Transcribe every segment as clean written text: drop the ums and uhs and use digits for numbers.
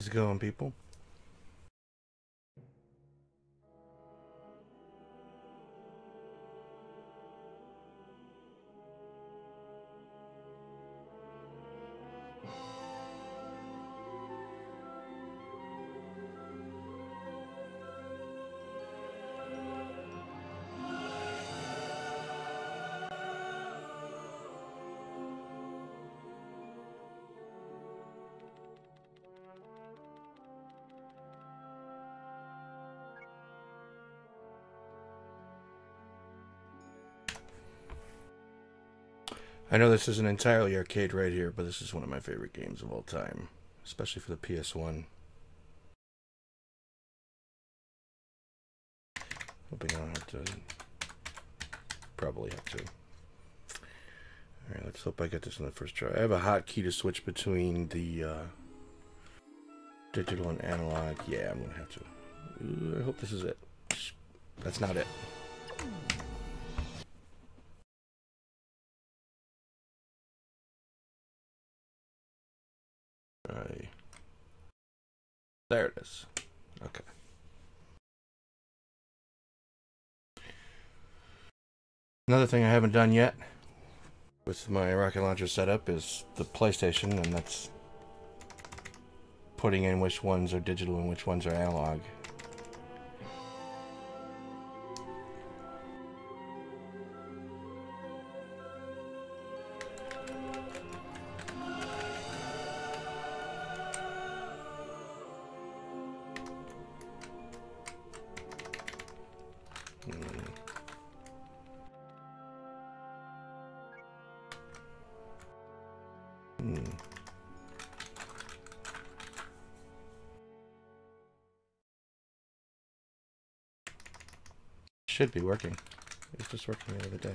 How's it going, people? I know this isn't entirely arcade right here, but this is one of my favorite games of all time, especially for the PS1. Hoping I don't have to. Probably have to. Alright, let's hope I get this on the first try. I have a hotkey to switch between the digital and analog. Yeah, I'm gonna have to. Ooh, I hope this is it. That's not it. There it is. Okay. Another thing I haven't done yet with my Rocket Launcher setup is the PlayStation, and that's putting in which ones are digital and which ones are analog. Should be working. It was just working the other day.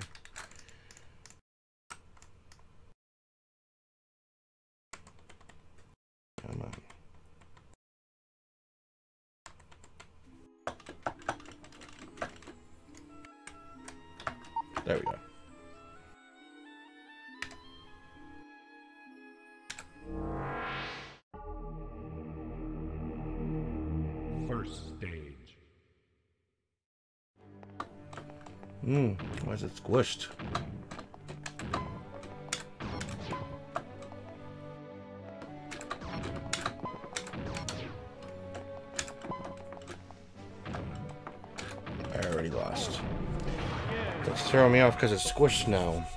Come on. There we go. Why is it squished? I already lost. That's throwing me off because it's squished now.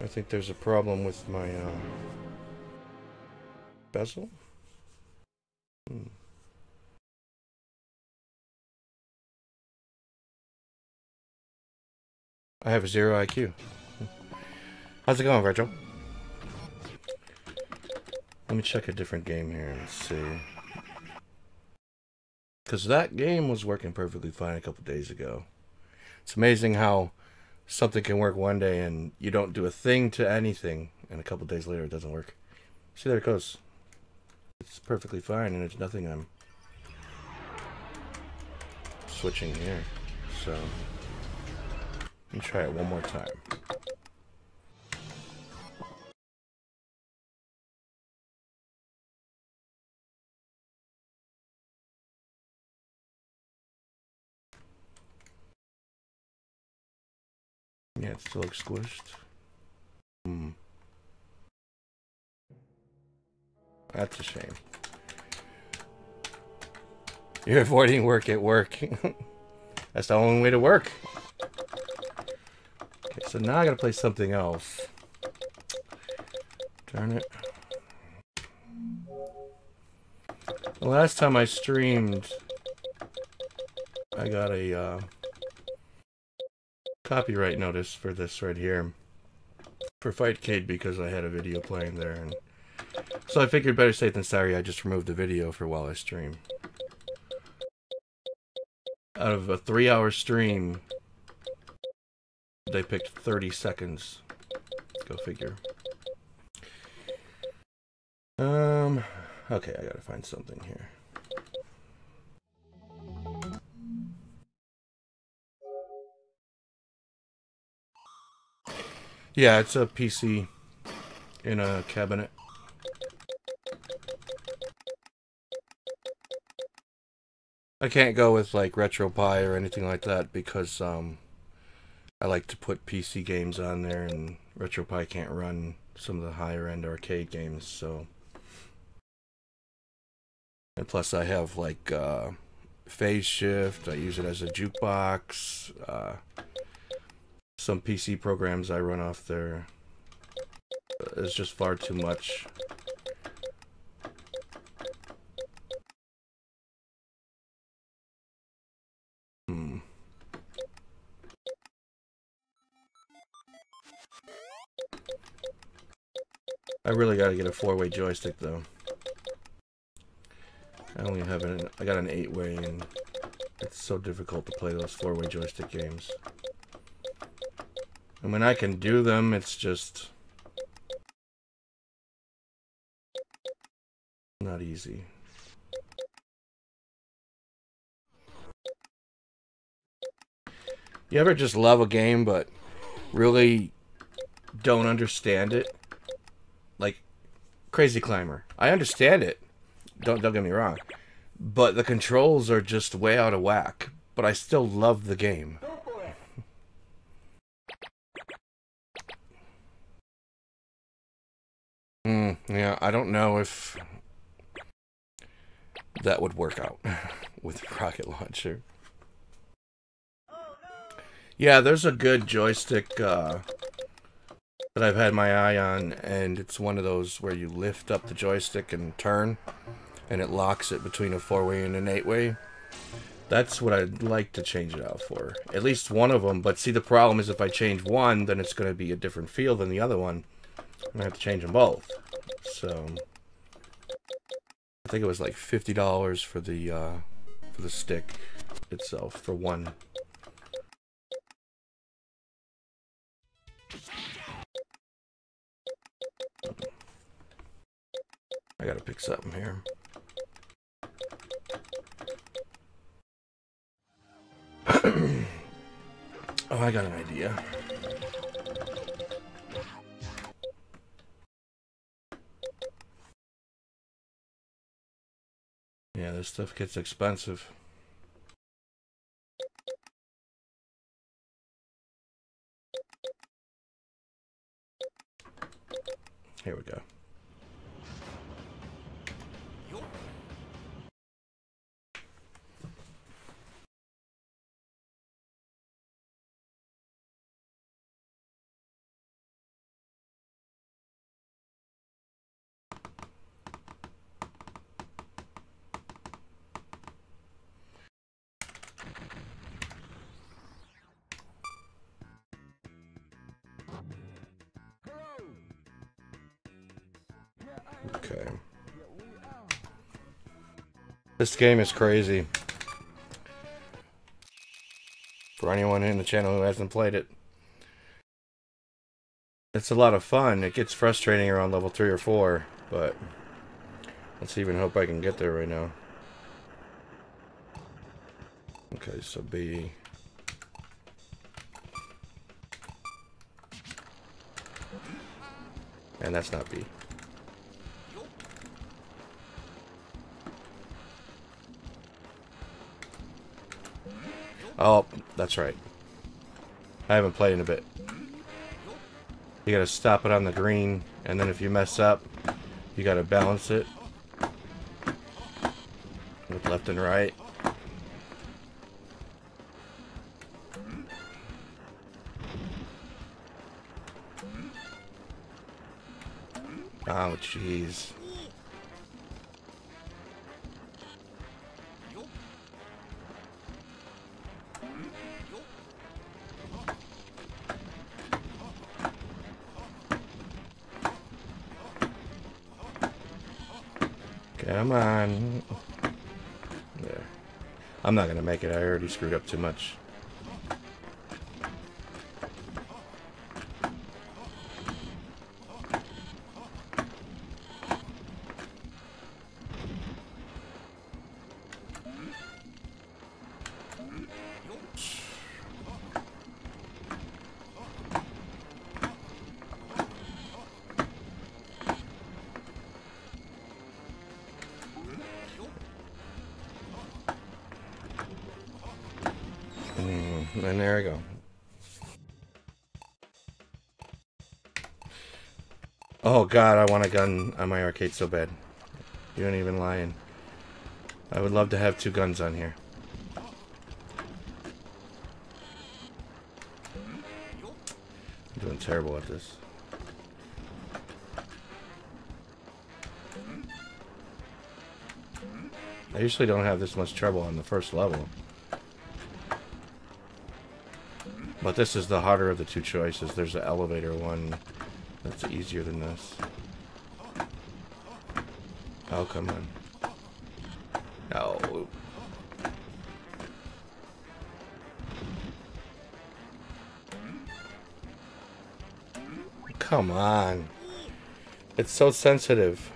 I think there's a problem with my bezel. I have a 0 IQ. How's it going, Virgil? Let me check a different game here and see. Because that game was working perfectly fine a couple days ago. It's amazing how something can work one day and you don't do a thing to anything, and a couple days later it doesn't work. See, there it goes. It's perfectly fine, and there's nothing I'm switching here, so... Let me try it one more time. Yeah, it still looks squished. That's a shame. You're avoiding work at work. That's the only way to work. Okay, so now I gotta play something else. Darn it. The last time I streamed, I got a copyright notice for this right here for Fightcade because I had a video playing there, and so I figured better safe than sorry. I just removed the video for while I stream. Out of a 3-hour stream, they picked 30 seconds. Go figure. Okay, I gotta find something here. Yeah, it's a PC in a cabinet. I can't go with like RetroPie or anything like that because I like to put PC games on there, and RetroPie can't run some of the higher end arcade games. So, and plus I have like Phase Shift. I use it as a jukebox. Some PC programs I run off there. It's just far too much. I really gotta get a 4-way joystick though. I only have I got an 8-way, and it's so difficult to play those 4-way joystick games. And when I can do them, it's just not easy. You ever just love a game but really don't understand it? Like Crazy Climber. I understand it. Don't get me wrong. But the controls are just way out of whack. But I still love the game. Yeah, I don't know if that would work out with Rocket Launcher. Yeah, there's a good joystick that I've had my eye on, and it's one of those where you lift up the joystick and turn, and it locks it between a 4-way and an 8-way. That's what I'd like to change it out for. At least one of them, but see, the problem is if I change one, then it's going to be a different feel than the other one. And I have to change them both. So, I think it was like $50 for the stick itself, for one. I gotta pick something here. Oh, I got an idea. Yeah, this stuff gets expensive. Here we go. Okay. This game is crazy. For anyone in the channel who hasn't played it, it's a lot of fun. It gets frustrating around level 3 or 4, but let's even hope I can get there right now. Okay, so B. And that's not B. Oh, that's right. I haven't played in a bit. You gotta stop it on the green, and then if you mess up, you gotta balance it with left and right. Oh, jeez. Come on. There. I'm not gonna make it. I already screwed up too much. And there I go. Oh god, I want a gun on my arcade so bad. You ain't even lying. I would love to have two guns on here. I'm doing terrible at this. I usually don't have this much trouble on the first level. But this is the harder of the two choices. There's an elevator one that's easier than this. Oh, come on. Oh. Come on. It's so sensitive.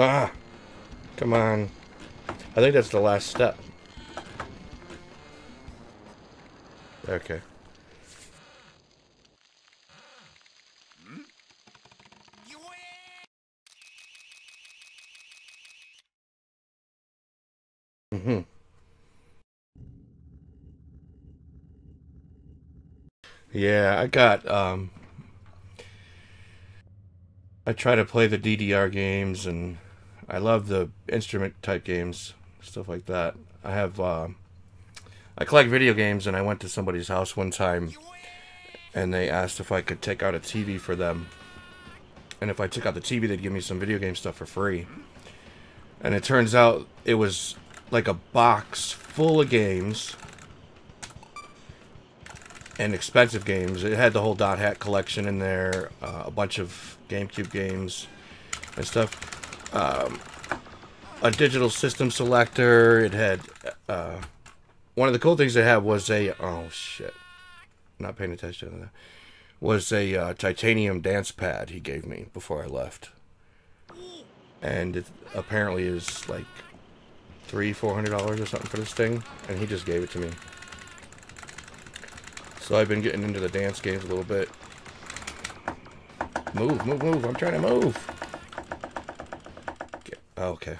Ah, come on. I think that's the last step. Okay. Yeah, I got, I try to play the DDR games, and I love the instrument type games, stuff like that. I have, I collect video games, and I went to somebody's house one time, and they asked if I could take out a TV for them. And if I took out the TV, they'd give me some video game stuff for free. And it turns out it was like a box full of games. And expensive games. It had the whole Dot Hat collection in there, a bunch of GameCube games and stuff. A digital system selector. It had one of the cool things it had was a not paying attention to that. Was a titanium dance pad he gave me before I left, and it apparently is like $300-400 or something for this thing, and he just gave it to me. So I've been getting into the dance games a little bit. Move, move, move. I'm trying to move. Okay.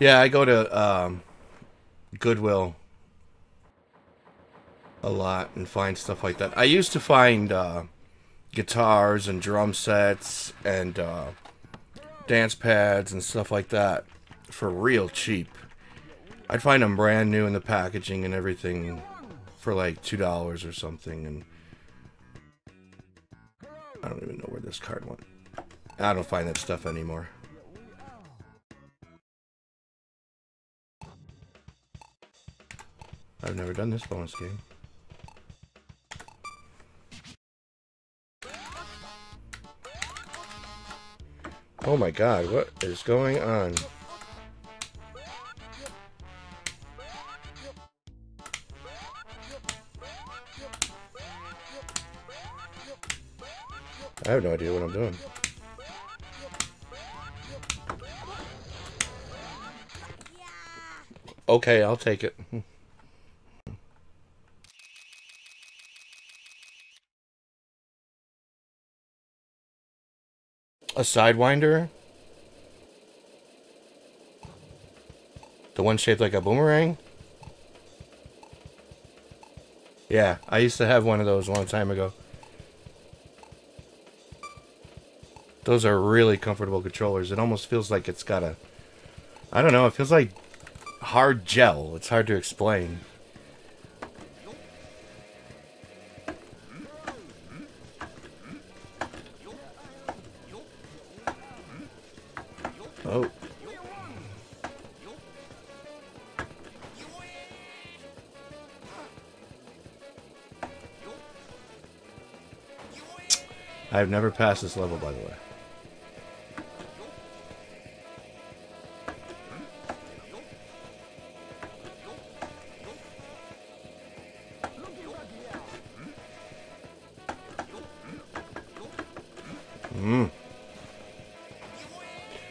Yeah, I go to Goodwill a lot and find stuff like that. I used to find... guitars and drum sets and dance pads and stuff like that for real cheap. I'd find them brand new in the packaging and everything for like $2 or something, and I don't even know where this card went. I don't find that stuff anymore. I've never done this bonus game. Oh my god, what is going on? I have no idea what I'm doing. Okay, I'll take it. A sidewinder? The one shaped like a boomerang? Yeah, I used to have one of those a long time ago. Those are really comfortable controllers. It almost feels like it's got a... I don't know, it feels like hard gel. It's hard to explain. Oh. I've never passed this level, by the way.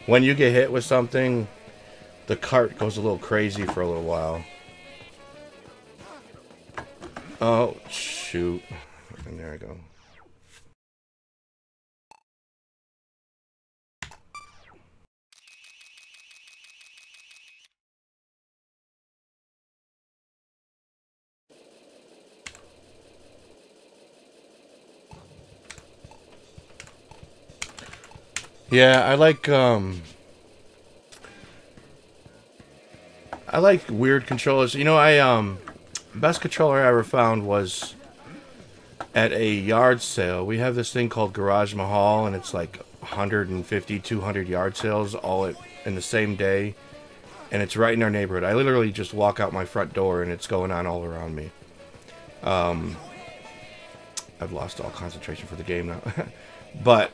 When you get hit with something, the cart goes a little crazy for a little while. Oh, shoot. And there I go. Yeah, I like weird controllers. You know, best controller I ever found was at a yard sale. We have this thing called Garage Mahal, and it's like 150, 200 yard sales all in the same day, and it's right in our neighborhood. I literally just walk out my front door, and it's going on all around me. I've lost all concentration for the game now, but.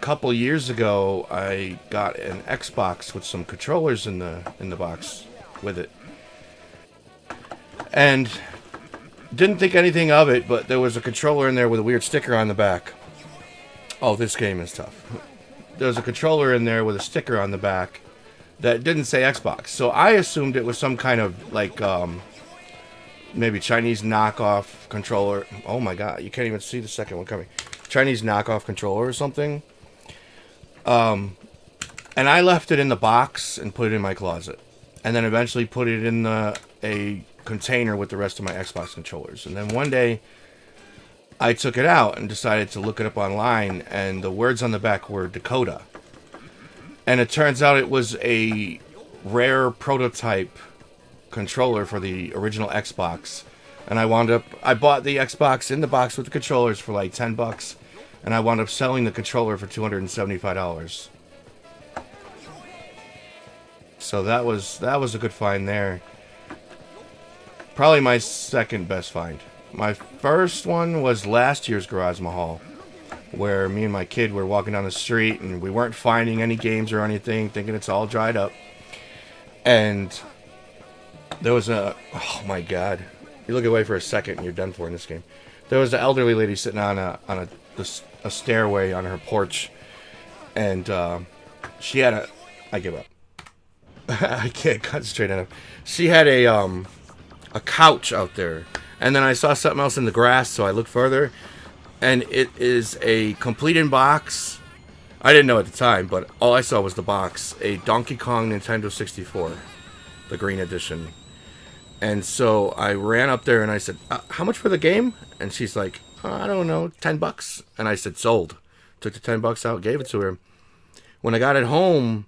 Couple years ago, I got an Xbox with some controllers in the box with it, and didn't think anything of it. But there was a controller in there with a weird sticker on the back. Oh, this game is tough. There was a controller in there with a sticker on the back that didn't say Xbox, so I assumed it was some kind of like maybe Chinese knockoff controller. Oh my God, you can't even see the second one coming. Chinese knockoff controller or something. And I left it in the box and put it in my closet, and then eventually put it in a container with the rest of my Xbox controllers. And then one day I took it out and decided to look it up online, and the words on the back were Dakota. And it turns out it was a rare prototype controller for the original Xbox. And I bought the Xbox in the box with the controllers for like $10. And I wound up selling the controller for $275. So that was a good find there. Probably my second best find. My first one was last year's Garage Mahal, where me and my kid were walking down the street, and we weren't finding any games or anything, thinking it's all dried up. And there was a... Oh my God. You look away for a second and you're done for in this game. There was an elderly lady sitting on a stairway on her porch, and she had a... I give up. I can't concentrate on it. She had a couch out there, and then I saw something else in the grass, so I looked further, and it is a complete in box. I didn't know at the time, but all I saw was the box, a Donkey Kong Nintendo 64, the green edition. And so I ran up there and I said, how much for the game? And she's like, I don't know, $10. And I said, sold. Took the $10 out, gave it to her. When I got it home,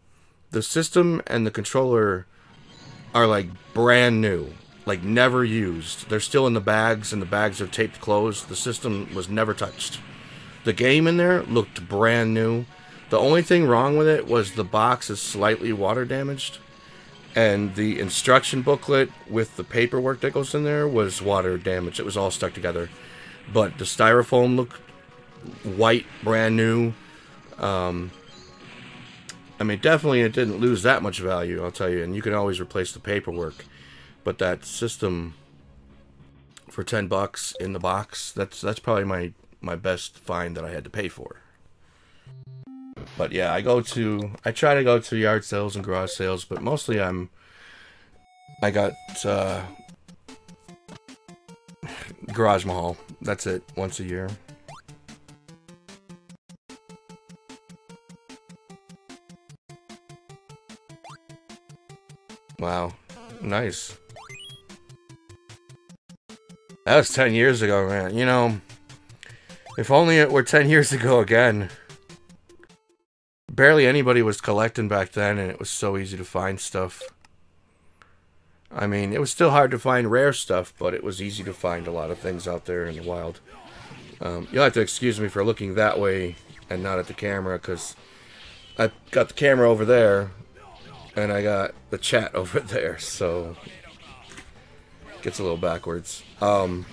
the system and the controller are like brand new, like never used. They're still in the bags, and the bags are taped closed. The system was never touched. The game in there looked brand new. The only thing wrong with it was the box is slightly water damaged. And the instruction booklet with the paperwork that goes in there was water damaged. It was all stuck together. But the styrofoam looked white, brand new. I mean, definitely it didn't lose that much value, I'll tell you. And you can always replace the paperwork. But that system for $10 in the box, that's probably my best find that I had to pay for. But yeah, I try to go to yard sales and garage sales, but mostly I got Garage Mahal. That's it, once a year. Wow, nice. That was 10 years ago, man. You know, if only it were 10 years ago again. Barely anybody was collecting back then, and it was so easy to find stuff. I mean, it was still hard to find rare stuff, but it was easy to find a lot of things out there in the wild. You'll have to excuse me for looking that way and not at the camera, because I got the camera over there, and I got the chat over there, so... Gets a little backwards. Yeah,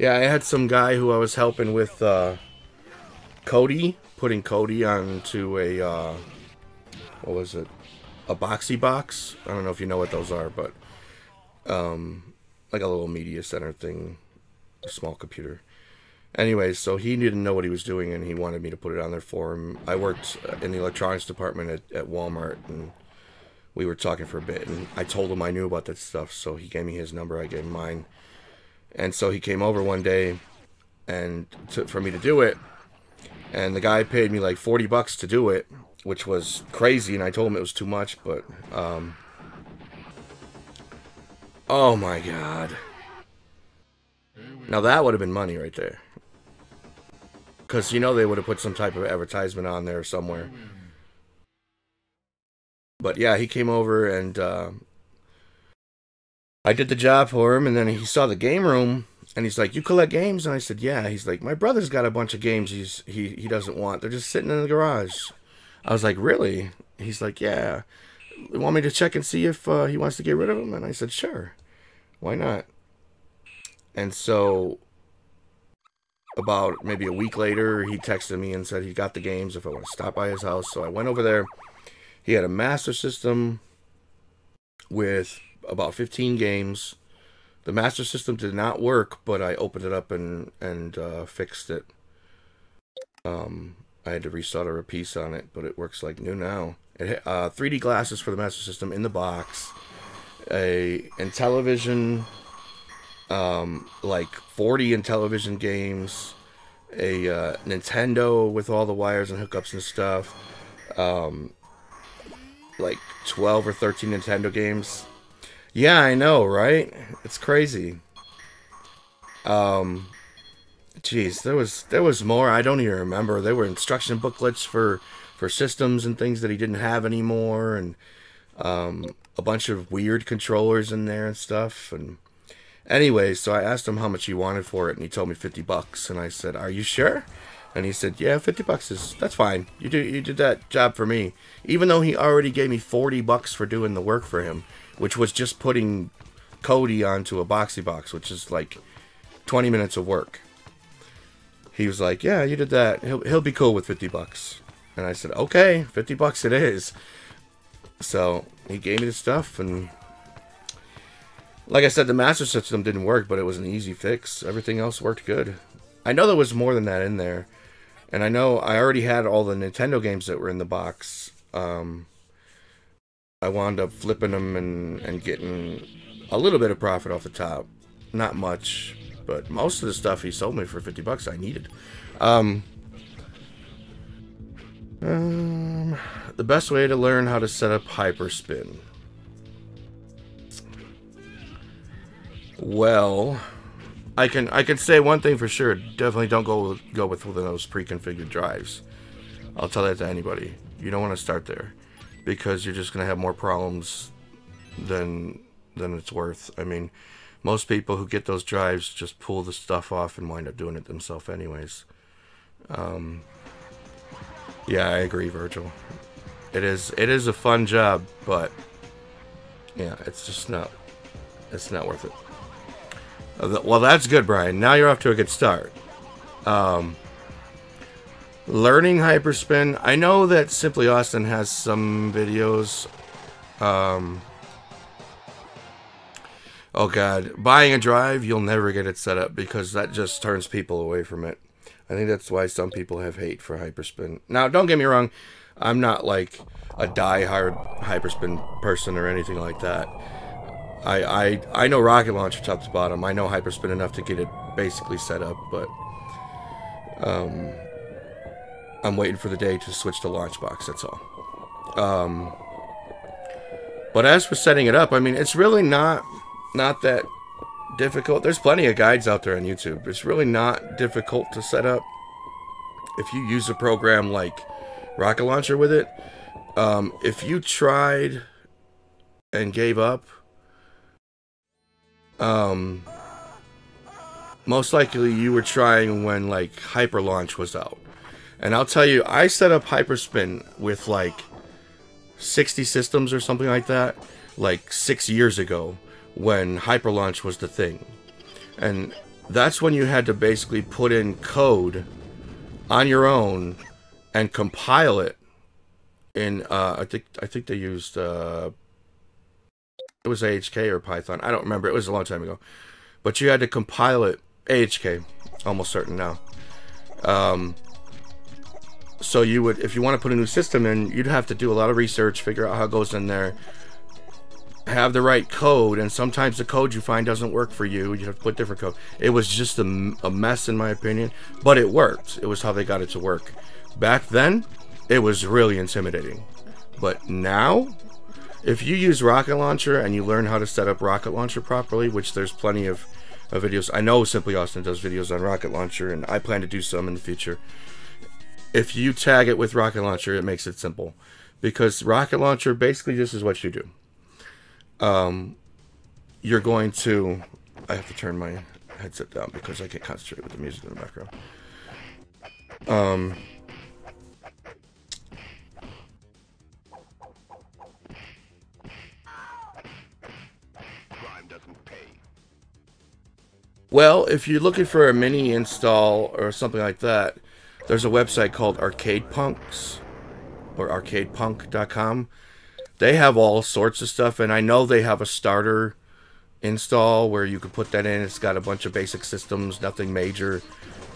I had some guy who I was helping with Kodi, putting Kodi onto a what was it? A boxy box. I don't know if you know what those are, but like a little media center thing, a small computer. Anyways, so he didn't know what he was doing, and he wanted me to put it on there for him. I worked in the electronics department at Walmart, and we were talking for a bit, and I told him I knew about that stuff, so he gave me his number, I gave him mine. And so he came over one day and for me to do it, and the guy paid me like 40 bucks to do it, which was crazy, and I told him it was too much, but, oh my god. Now that would have been money right there. Because, you know, they would have put some type of advertisement on there somewhere. But yeah, he came over and I did the job for him, and then he saw the game room and he's like, "You collect games?" And I said, "Yeah." He's like, "My brother's got a bunch of games he doesn't want. They're just sitting in the garage." I was like, "Really?" He's like, "Yeah. You want me to check and see if he wants to get rid of them?" And I said, "Sure. Why not?" And so about maybe a week later, he texted me and said he got the games if I want to stop by his house. So I went over there. He had a Master System with about 15 games. The Master System did not work, but I opened it up and fixed it. I had to resolder a piece on it, but it works like new now. It had 3D glasses for the Master System in the box, a Intellivision, like 40 Intellivision games, a Nintendo with all the wires and hookups and stuff. Like 12 or 13 Nintendo games. Yeah, I know, right? It's crazy. Geez, there was more. I don't even remember. There were instruction booklets for systems and things that he didn't have anymore, and a bunch of weird controllers in there and stuff. And anyway, so I asked him how much he wanted for it, and he told me 50 bucks. And I said, "Are you sure?" And he said, "Yeah, 50 bucks is, that's fine. You did that job for me." Even though he already gave me 40 bucks for doing the work for him, which was just putting Kodi onto a boxy box, which is like 20 minutes of work. He was like, "Yeah, you did that. He'll be cool with 50 bucks." And I said, "Okay, 50 bucks it is." So he gave me the stuff, and like I said, the Master System didn't work, but it was an easy fix. Everything else worked good. I know there was more than that in there. And I know I already had all the Nintendo games that were in the box. I wound up flipping them and getting a little bit of profit off the top. Not much, but most of the stuff he sold me for 50 bucks I needed. The best way to learn how to set up HyperSpin. Well... I can say one thing for sure. Definitely don't go with one of those pre-configured drives. I'll tell that to anybody. You don't want to start there, because you're just going to have more problems than it's worth. I mean, most people who get those drives just pull the stuff off and wind up doing it themselves anyways. Yeah, I agree, Virgil. It is a fun job, but yeah, it's not worth it. Well, that's good, Brian. Now you're off to a good start. Learning HyperSpin. I know that Simply Austin has some videos. Oh, God. Buying a drive, you'll never get it set up, because that just turns people away from it. I think that's why some people have hate for HyperSpin. Now, don't get me wrong. I'm not, like, a die-hard HyperSpin person or anything like that. I know Rocket Launcher top to bottom. I know HyperSpin enough to get it basically set up, but I'm waiting for the day to switch to Launchbox, that's all. But as for setting it up, I mean, it's really not that difficult. There's plenty of guides out there on YouTube. It's really not difficult to set up if you use a program like Rocket Launcher with it. If you tried and gave up, most likely you were trying when like Hyper Launch was out. And I'll tell you, I set up HyperSpin with like 60 systems or something like that, like 6 years ago when Hyper Launch was the thing. And that's when you had to basically put in code on your own and compile it in I think they used it was AHK or Python. I don't remember. It was a long time ago. But you had to compile it. AHK, almost certain now. So you would, if you want to put a new system in, you'd have to do a lot of research, figure out how it goes in there, have the right code, and sometimes the code you find doesn't work for you. You have to put different code. It was just a mess in my opinion, but it worked. It was how they got it to work. Back then, it was really intimidating. But now, if you use Rocket Launcher and you learn how to set up Rocket Launcher properly, which there's plenty of videos. I know Simply Austin does videos on Rocket Launcher, and I plan to do some in the future. If you tag it with Rocket Launcher, it makes it simple. Because Rocket Launcher, basically this is what you do. You're going to... I have to turn my headset down because I can't concentrate with the music in the background. Well, if you're looking for a mini install or something like that, there's a website called Arcade Punks or arcadepunk.com. They have all sorts of stuff, and I know they have a starter install where you can put that in. It's got a bunch of basic systems, nothing major.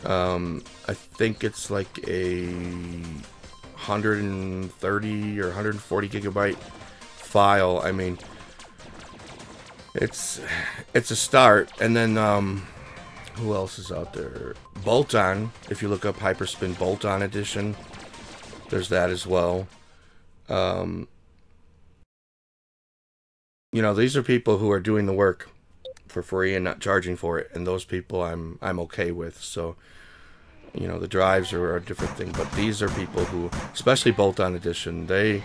I think it's like a 130 or 140 gigabyte file. I mean, it's a start. And then who else is out there? Bolt-on, if you look up HyperSpin Bolt-on Edition, there's that as well. You know, these are people who are doing the work for free and not charging for it, and those people I'm okay with. So, you know, the drives are a different thing, but these are people who, especially Bolt-on Edition, they,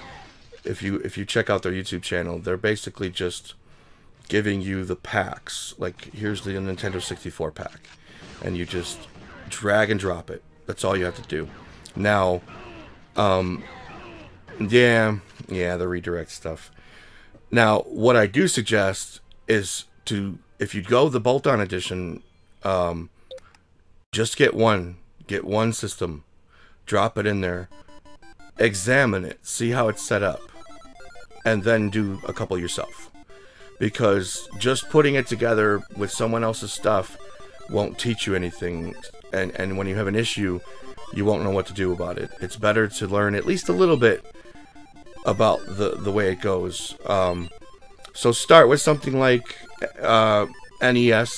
if you check out their YouTube channel, they're basically just giving you the packs. Like, here's the Nintendo 64 pack, and you just drag and drop it. That's all you have to do. Now, yeah, the redirect stuff. Now, what I do suggest is to, if you go the Bolt-on Edition, just get one system, drop it in there, examine it, see how it's set up, and then do a couple yourself. Because just putting it together with someone else's stuff won't teach you anything, and when you have an issue, you won't know what to do about it. It's better to learn at least a little bit about the way it goes. So start with something like NES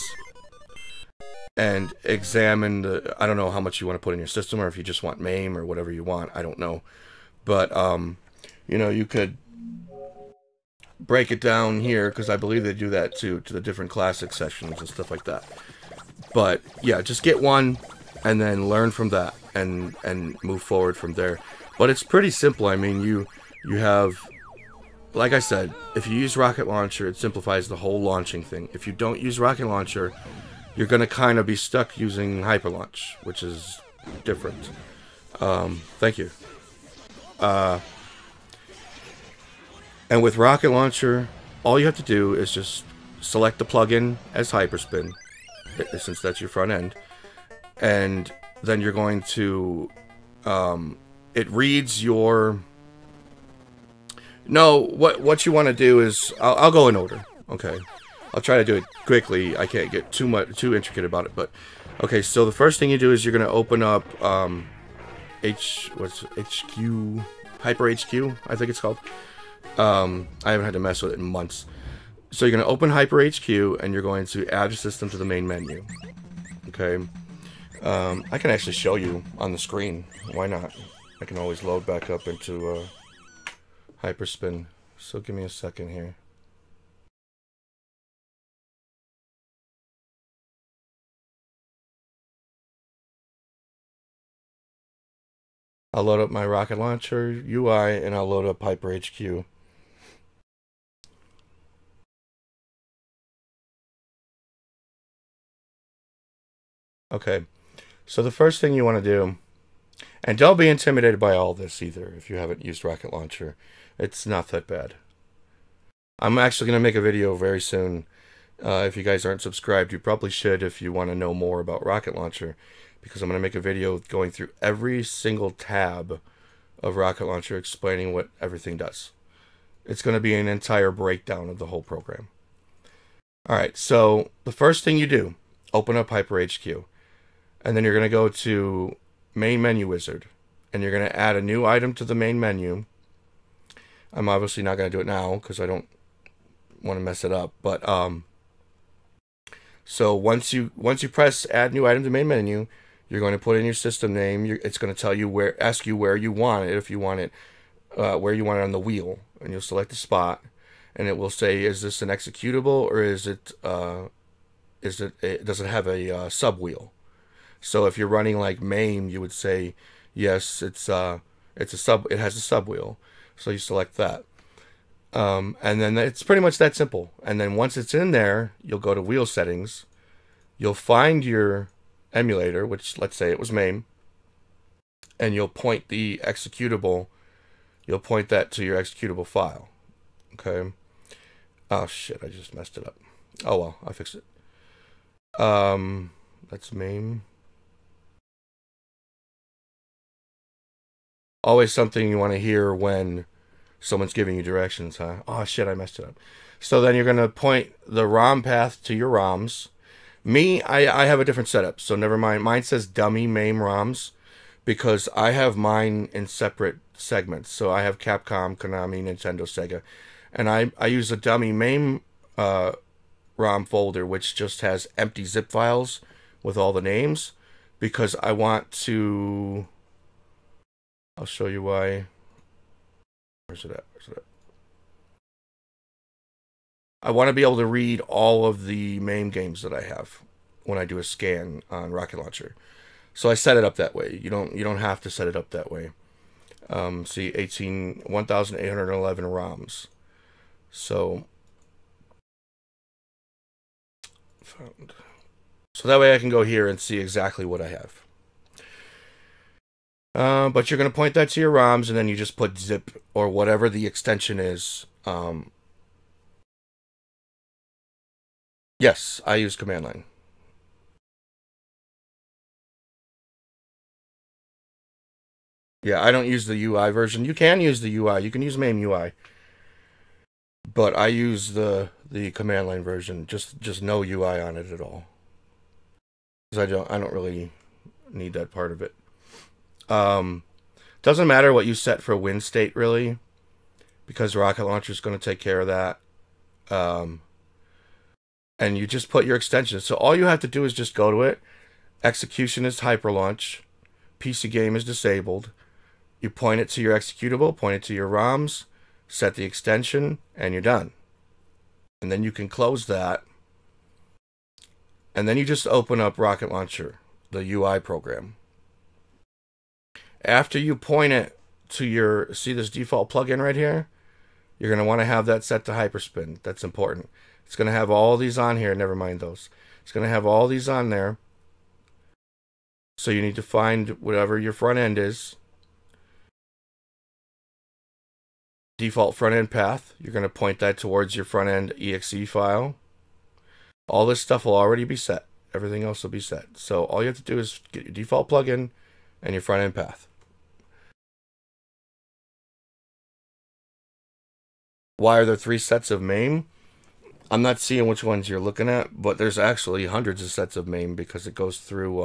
and examine the... I don't know how much you want to put in your system, or if you just want MAME or whatever you want, I don't know. But, you know, you could break it down here, because I believe they do that too, to the different classic sections and stuff like that. But yeah, just get one and then learn from that and move forward from there. But it's pretty simple. I mean, you have, like I said, if you use Rocket Launcher, it simplifies the whole launching thing. If you don't use Rocket Launcher, you're gonna kind of be stuck using Hyper Launch, which is different. Thank you. And with Rocket Launcher, all you have to do is just select the plugin as HyperSpin, since that's your front end, and then you're going to, it reads your... No, what you want to do is, I'll go in order, okay? I'll try to do it quickly. I can't get too intricate about it, but okay. So the first thing you do is you're gonna open up HyperHQ, I think it's called. I haven't had to mess with it in months. So you're going to open HyperHQ, and you're going to add a system to the main menu. Okay. I can actually show you on the screen. Why not? I can always load back up into HyperSpin. So give me a second here. I'll load up my Rocket Launcher UI, and I'll load up HyperHQ. Okay, so the first thing you want to do, and don't be intimidated by all this either if you haven't used Rocket Launcher. It's not that bad. I'm actually going to make a video very soon. If you guys aren't subscribed, you probably should if you want to know more about Rocket Launcher, because I'm going to make a video going through every single tab of Rocket Launcher explaining what everything does. It's going to be an entire breakdown of the whole program. Alright, so the first thing you do, open up HyperHQ. And then you're going to go to Main Menu Wizard. And you're going to add a new item to the main menu. I'm obviously not going to do it now because I don't want to mess it up. But so once you press Add New Item to Main Menu, you're going to put in your system name. It's going to tell you where, ask you where you want it, if you want it, where you want it on the wheel, and you'll select the spot. And it will say, is this an executable or does it have a sub wheel? So if you're running like MAME, you would say yes, it has a sub wheel. So you select that, and then it's pretty much that simple. And then once it's in there, you'll go to wheel settings. You'll find your emulator, which let's say it was MAME, and you'll point the executable. You'll point that to your executable file. Okay. Oh shit! I just messed it up. Oh well, I fixed it. That's MAME. Always something you want to hear when someone's giving you directions, huh? Oh shit, I messed it up. So then you're going to point the ROM path to your ROMs. Me, I have a different setup, so never mind. Mine says dummy MAME ROMs because I have mine in separate segments. So I have Capcom, Konami, Nintendo, Sega, and I use a dummy MAME ROM folder, which just has empty zip files with all the names, because I want to, I'll show you why. Where's it at? Where's it at? I want to be able to read all of the MAME games that I have when I do a scan on Rocket Launcher. So I set it up that way. You don't have to set it up that way. See, 1,811 ROMs. So found. So that way I can go here and see exactly what I have. But you're going to point that to your ROMs, and then you just put zip or whatever the extension is. Yes, I use command line. Yeah, I don't use the UI version. You can use the UI. You can use MAME UI. But I use the command line version, just no UI on it at all, because I don't really need that part of it. Doesn't matter what you set for win state really, because Rocket Launcher is going to take care of that. And you just put your extension. So all you have to do is just go to it. Execution is hyper launch. PC game is disabled. You point it to your executable, point it to your ROMs, set the extension, and you're done. And then you can close that. And then you just open up Rocket Launcher, the UI program. After you point it to your, see this default plugin right here? You're going to want to have that set to HyperSpin. That's important. It's going to have all these on here. Never mind those. It's going to have all these on there. So you need to find whatever your front end is. Default front end path. You're going to point that towards your front end exe file. All this stuff will already be set. Everything else will be set. So all you have to do is get your default plugin and your front end path. Why are there 3 sets of MAME? I'm not seeing which ones you're looking at, but there's actually hundreds of sets of MAME because it goes through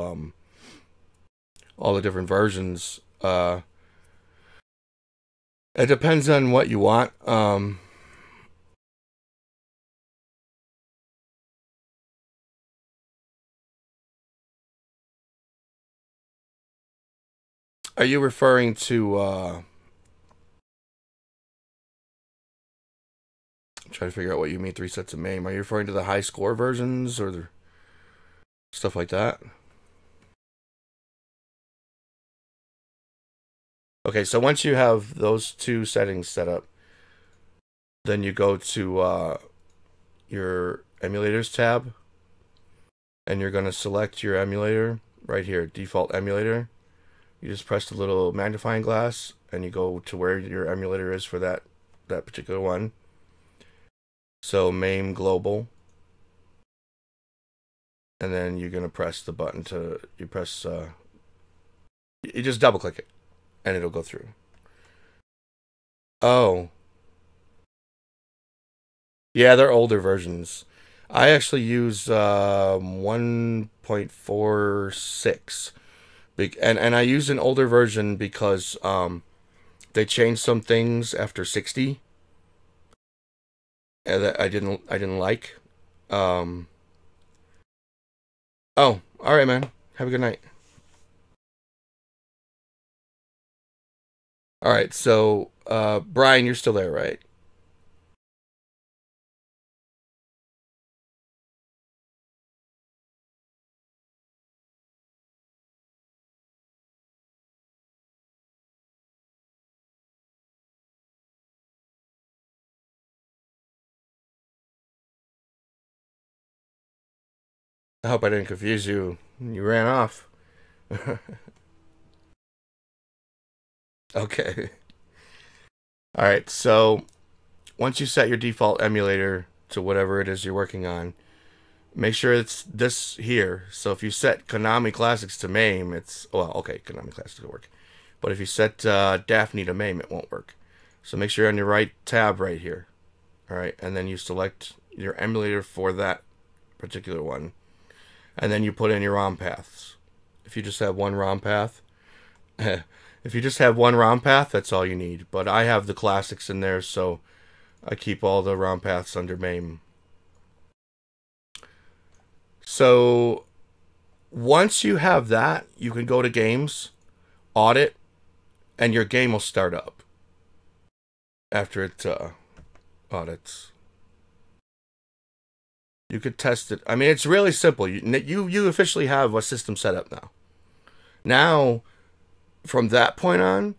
all the different versions. It depends on what you want. Are you referring to, I'm trying to figure out what you mean, 3 sets of MAME. Are you referring to the high score versions or the stuff like that? Okay, so once you have those two settings set up, then you go to your emulators tab, and you're going to select your emulator right here, default emulator. You just press the little magnifying glass, and you go to where your emulator is for that particular one. So MAME Global, and then you're going to press the button to, you just double click it, and it'll go through. Oh. Yeah, they're older versions. I actually use 1.46, and I use an older version because they changed some things after 60 that I didn't like. Oh, all right, man. Have a good night. All right, so Brian, you're still there, right? I hope I didn't confuse you. You ran off. Okay. All right, so once you set your default emulator to whatever it is you're working on, make sure it's this here. So if you set Konami Classics to MAME, it's... Well, okay, Konami Classics will work. But if you set Daphne to MAME, it won't work. So make sure you're on your right tab right here. All right, and then you select your emulator for that particular one. And then you put in your ROM paths. If you just have one ROM path, that's all you need. But I have the classics in there, so I keep all the ROM paths under MAME. So once you have that, you can go to games, audit, and your game will start up after it audits. You could test it. I mean, it's really simple. You officially have a system set up now. Now, from that point on,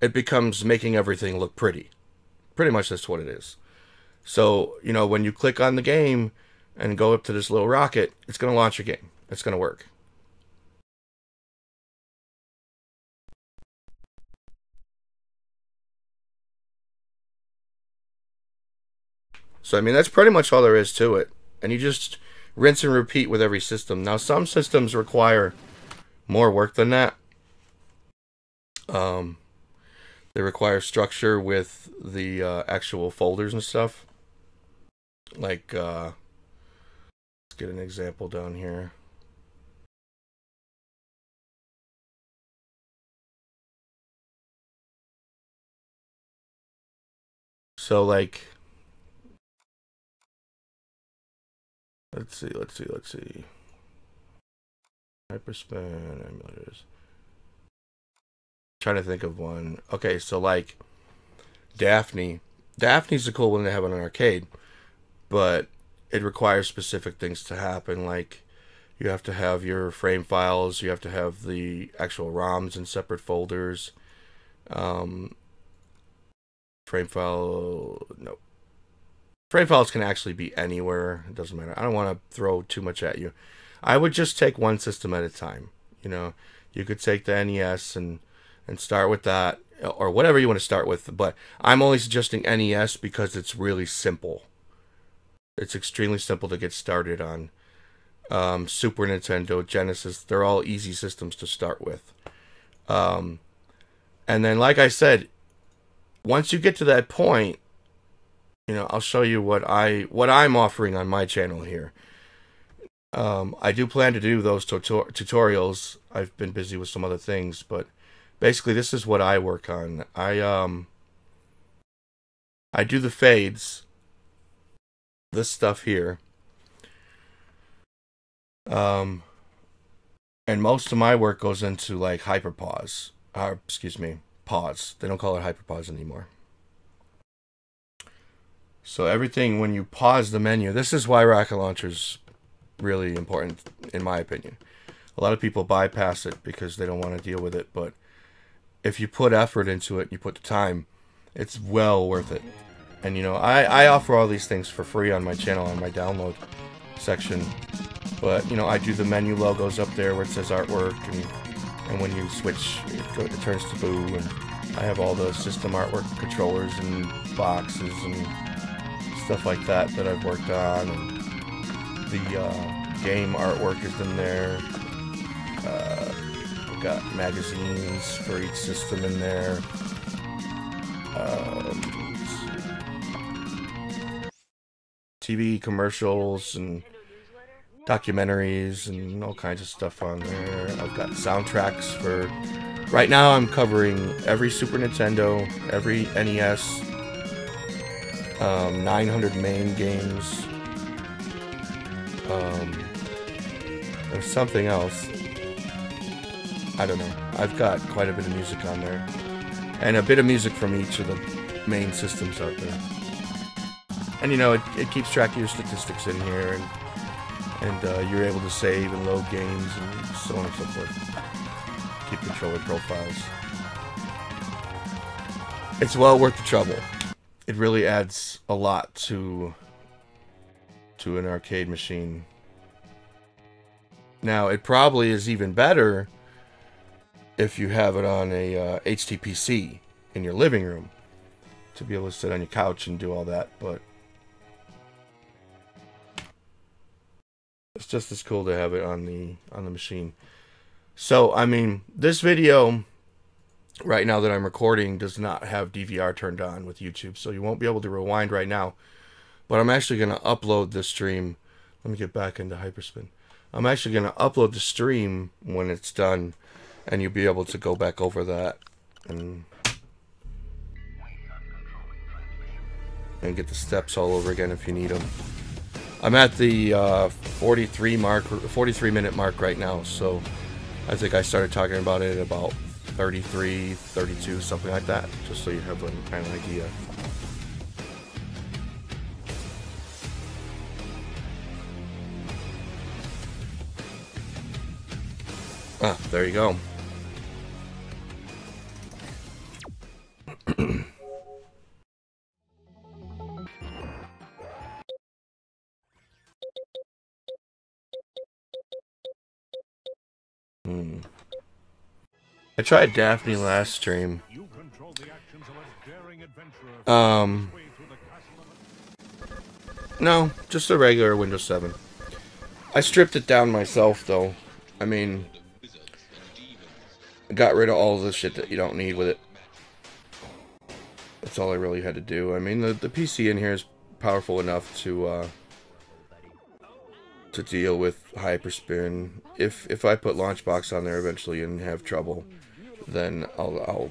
it becomes making everything look pretty. Pretty much that's what it is. So, you know, when you click on the game and go up to this little rocket, it's going to launch your game. It's going to work. So, I mean, that's pretty much all there is to it. And you just rinse and repeat with every system. Now, some systems require more work than that. They require structure with the actual folders and stuff. Like, let's get an example down here. So, like... Let's see. HyperSpin emulators. Trying to think of one. Okay, so like Daphne. Daphne's a cool one to have on an arcade, but it requires specific things to happen. Like you have to have your frame files, you have to have the actual ROMs in separate folders. Frame files can actually be anywhere. It doesn't matter. I don't want to throw too much at you. I would just take one system at a time. You know, you could take the NES and start with that, or whatever you want to start with. But I'm only suggesting NES because it's really simple. It's extremely simple to get started on. Super Nintendo, Genesis, they're all easy systems to start with. And then, like I said, once you get to that point, you know, I'll show you what I'm offering on my channel here. I do plan to do those tutorials. I've been busy with some other things, but basically this is what I work on. I do the fades, this stuff here. And most of my work goes into like hyperpause. Excuse me, pause. They don't call it hyperpause anymore. So everything, when you pause the menu, this is why Rocket Launcher is really important, in my opinion. A lot of people bypass it because they don't want to deal with it, but if you put effort into it and you put the time, it's well worth it. And you know, I offer all these things for free on my channel, on my download section. But you know, I do the menu logos up there where it says artwork, and when you switch, it turns to Boo. And I have all the system artwork, controllers and boxes and stuff like that that I've worked on. And the game artwork is in there. We've got magazines for each system in there. TV commercials and documentaries and all kinds of stuff on there. I've got soundtracks for... Right now I'm covering every Super Nintendo, every NES, 900 MAME games. There's something else. I don't know. I've got quite a bit of music on there. And a bit of music from each of the main systems out there. And you know, it keeps track of your statistics in here, and you're able to save and load games and so on and so forth. Keep controller profiles. It's well worth the trouble. It really adds a lot to an arcade machine. Now, it probably is even better if you have it on a HTPC in your living room, to be able to sit on your couch and do all that, but it's just as cool to have it on the machine. So, I mean, this video right now that I'm recording does not have DVR turned on with YouTube, so you won't be able to rewind right now. But I'm actually going to upload this stream. Let me get back into HyperSpin. I'm actually going to upload the stream when it's done, and you'll be able to go back over that and get the steps all over again if you need them. I'm at the 43 minute mark right now, so I think I started talking about it at about 33, 32, something like that, just so you have an kind of idea. Ah, there you go. I tried Daphne last stream. No, just a regular Windows 7. I stripped it down myself, though. I mean, I got rid of all the shit that you don't need with it. That's all I really had to do. I mean, the PC in here is powerful enough to deal with HyperSpin. If I put Launchbox on there eventually and have trouble, then I'll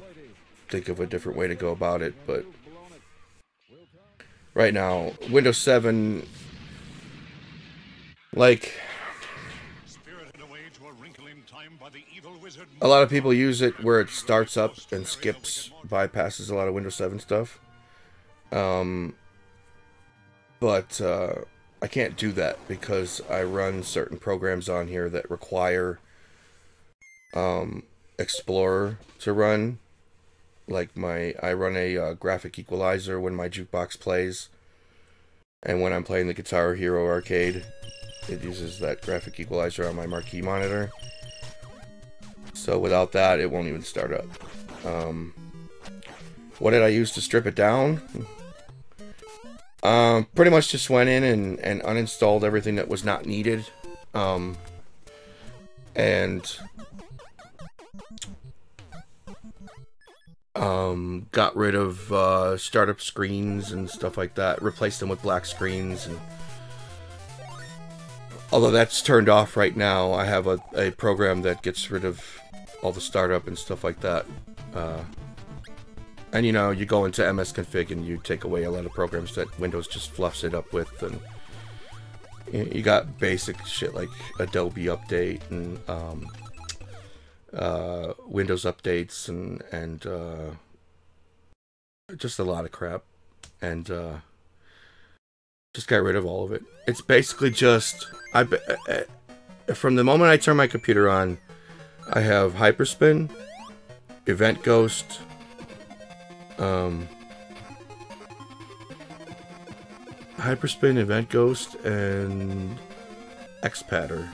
think of a different way to go about it. But right now, Windows 7, like, a lot of people use it where it starts up and skips, bypasses a lot of Windows 7 stuff. But I can't do that because I run certain programs on here that require Explorer to run. Like I run a graphic equalizer when my jukebox plays, and when I'm playing the Guitar Hero arcade, it uses that graphic equalizer on my marquee monitor. So without that, it won't even start up. What did I use to strip it down? Pretty much just went in and uninstalled everything that was not needed, and got rid of startup screens and stuff like that, replaced them with black screens. And although that's turned off right now, I have a program that gets rid of all the startup and stuff like that. And you know, you go into MS-Config and you take away a lot of programs that Windows just fluffs it up with, and you got basic shit like Adobe Update and Windows updates and just a lot of crap, and just got rid of all of it. It's basically just from the moment I turn my computer on, I have HyperSpin, Event Ghost. HyperSpin, Event Ghost, and X-Patter.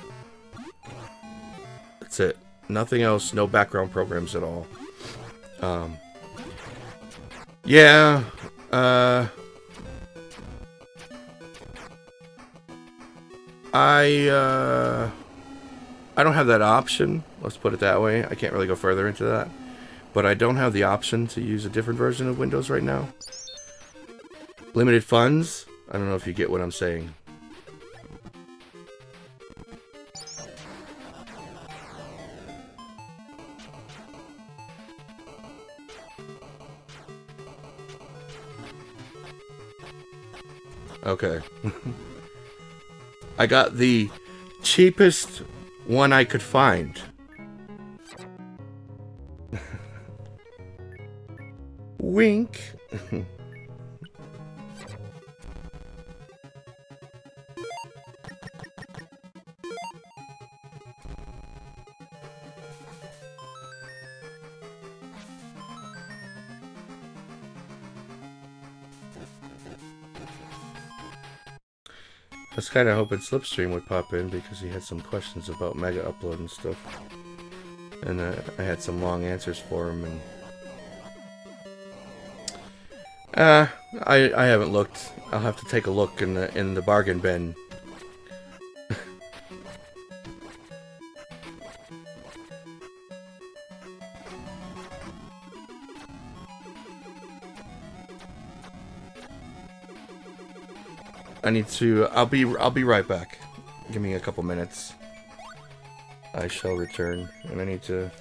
That's it. Nothing else, no background programs at all. Yeah, I don't have that option, let's put it that way. I can't really go further into that. But I don't have the option to use a different version of Windows right now. Limited funds? I don't know if you get what I'm saying. Okay. I got the cheapest one I could find. Wink. I was kind of hoping Slipstream would pop in because he had some questions about Mega Upload and stuff. And I had some long answers for him. And I haven't looked. I'll have to take a look in the bargain bin. I need to. I'll be right back. Give me a couple minutes. I shall return, and I need to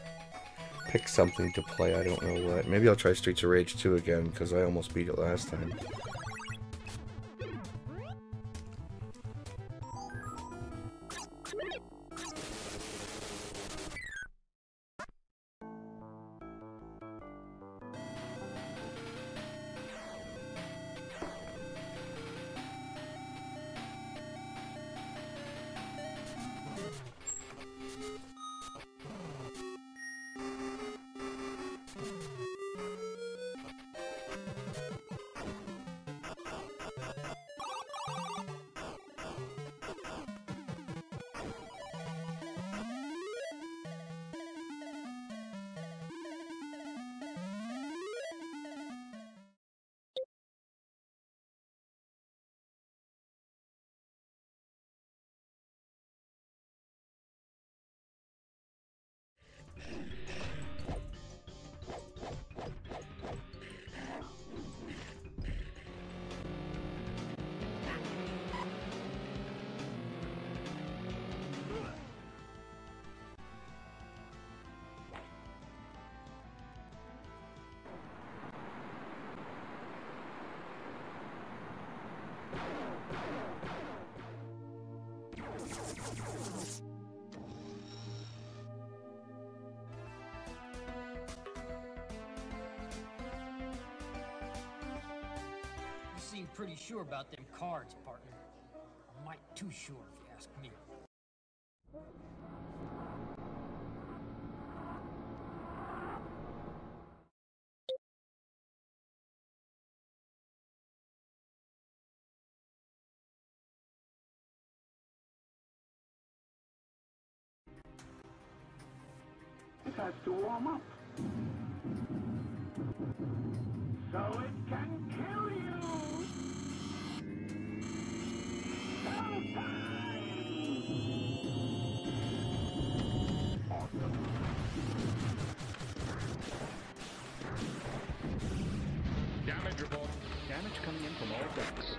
pick something to play. I don't know what. Maybe I'll try Streets of Rage 2 again because I almost beat it last time. Pretty sure about them cards, partner. Might too sure if you ask me. It has to warm up. So it can kill you! Damage report. Damage coming in from all decks.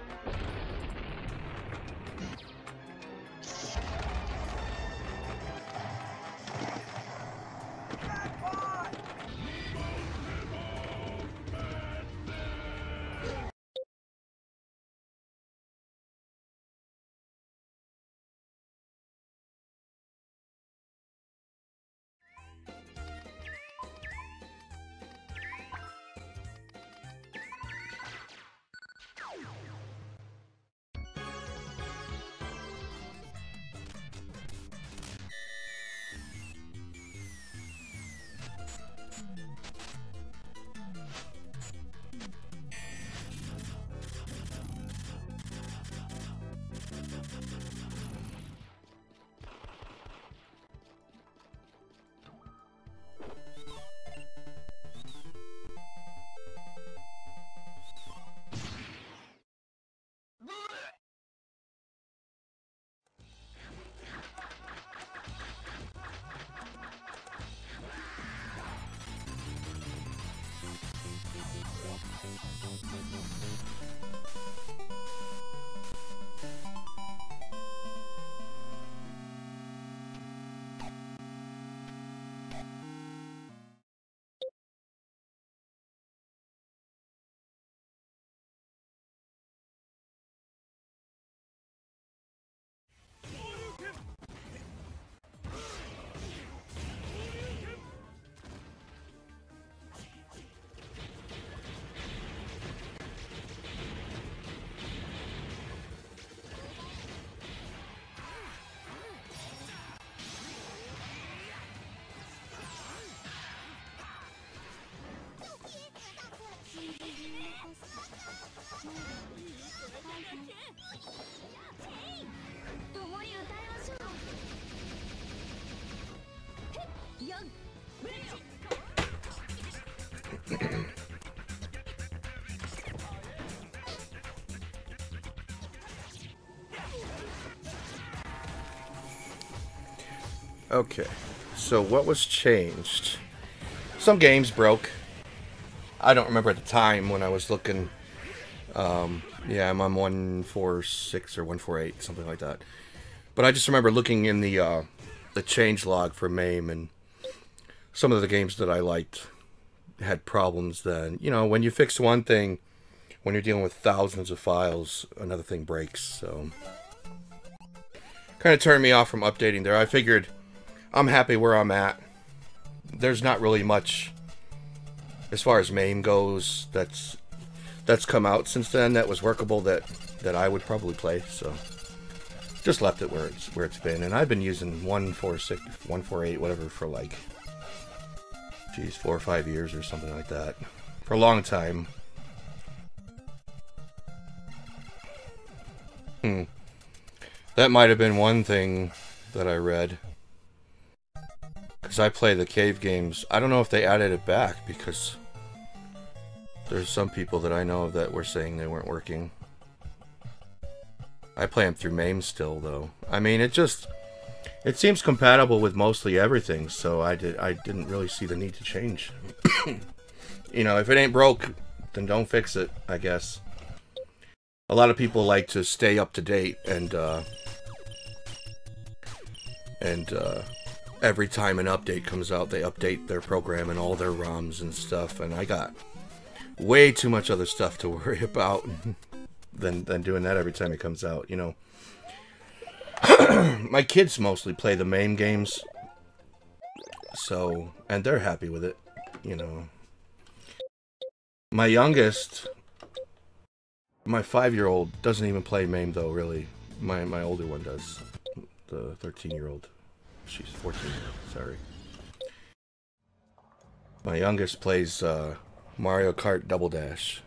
Okay, so what was changed? Some games broke. I don't remember at the time when I was looking. Yeah, I'm on 146 or 148, something like that. But I just remember looking in the change log for MAME, and some of the games that I liked had problems then. You know, when you fix one thing, when you're dealing with thousands of files, another thing breaks, so... Kind of turned me off from updating there. I figured I'm happy where I'm at. There's not really much, as far as MAME goes, that's come out since then that was workable that I would probably play, so... Just left it where it's been, and I've been using 146, 148, whatever, for like... Geez, 4 or 5 years or something like that. For a long time. That might have been one thing that I read. Because I play the cave games. I don't know if they added it back, because... There's some people that I know of that were saying they weren't working. I play them through MAME still, though. I mean, it just... It seems compatible with mostly everything, so I didn't really see the need to change. You know, if it ain't broke, then don't fix it, I guess. A lot of people like to stay up to date, and every time an update comes out, they update their program and all their ROMs and stuff, and I got way too much other stuff to worry about than doing that every time it comes out, you know. My kids mostly play the MAME games, so, and they're happy with it, you know. My youngest... My 5-year-old doesn't even play MAME, though, really. My older one does. The 13-year-old. She's 14, sorry. My youngest plays Mario Kart Double Dash.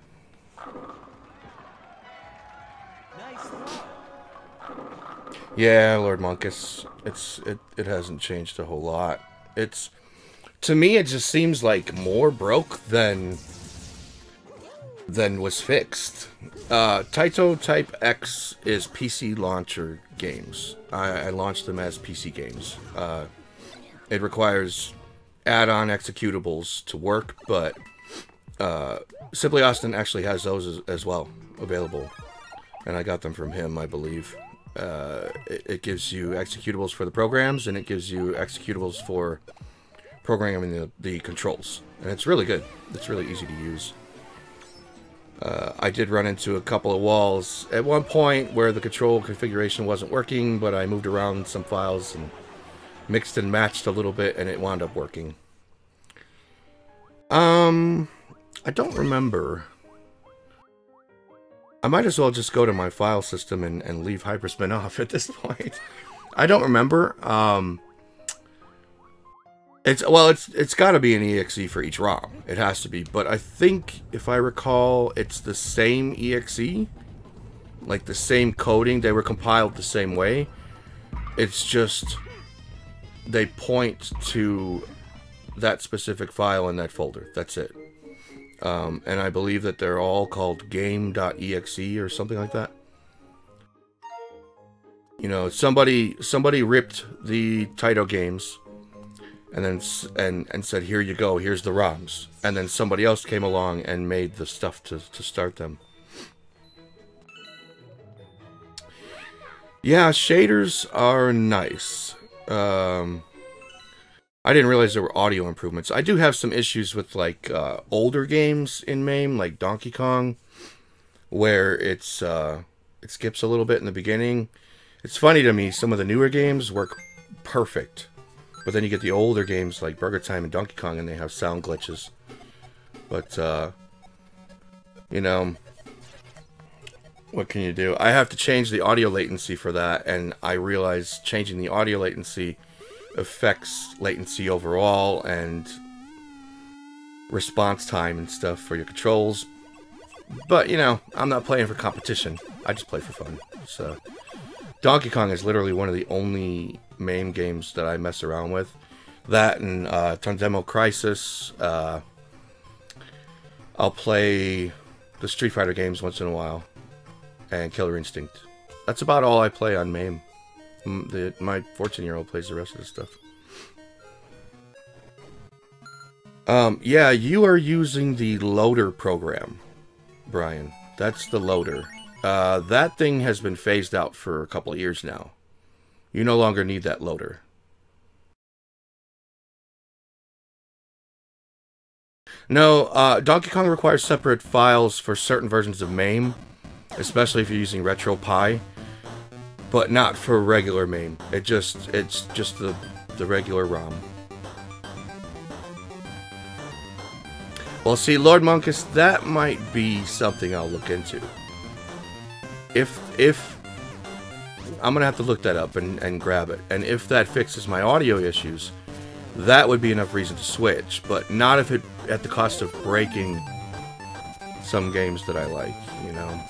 Yeah, Lord Monkus. It hasn't changed a whole lot. It's... To me, it just seems like more broke than was fixed. Taito Type X is PC launcher games. I launched them as PC games. It requires add-on executables to work, but Simply Austin actually has those as well available, and I got them from him, I believe. It gives you executables for the programs, and it gives you executables for programming the controls, and it's really good. It's really easy to use. I did run into a couple of walls at one point where the control configuration wasn't working, but I moved around some files and mixed and matched a little bit, and it wound up working. I don't remember. I might as well just go to my file system and leave HyperSpin off at this point. I don't remember. It's got to be an EXE for each ROM. It has to be, but I think, if I recall, it's the same EXE, like the same coding. They were compiled the same way. It's just they point to that specific file in that folder. That's it. And I believe that they're all called game.exe or something like that. You know, somebody ripped the Taito games. And then and said, here you go, here's the ROMs. And then somebody else came along and made the stuff to start them. Yeah, shaders are nice. I didn't realize there were audio improvements. I do have some issues with, like, older games in MAME, like Donkey Kong, where it skips a little bit in the beginning. It's funny to me, some of the newer games work perfect. But then you get the older games like Burger Time and Donkey Kong, and they have sound glitches. But, you know, what can you do? I have to change the audio latency for that, and I realize changing the audio latency affects latency overall and response time and stuff for your controls. But, you know, I'm not playing for competition. I just play for fun, so... Donkey Kong is literally one of the only MAME games that I mess around with. That and Tundemo Crisis. I'll play the Street Fighter games once in a while. And Killer Instinct. That's about all I play on MAME. My 14-year-old plays the rest of the stuff. Yeah, you are using the loader program, Brian. That's the loader. That thing has been phased out for a couple of years now. You no longer need that loader. No, Donkey Kong requires separate files for certain versions of MAME, especially if you're using RetroPie, but not for regular MAME. It's just the regular ROM. Well, see, Lord Monkus, that might be something I'll look into. If I'm gonna have to look that up and grab it, and if that fixes my audio issues, that would be enough reason to switch, but not if it at the cost of breaking some games that I like. You know.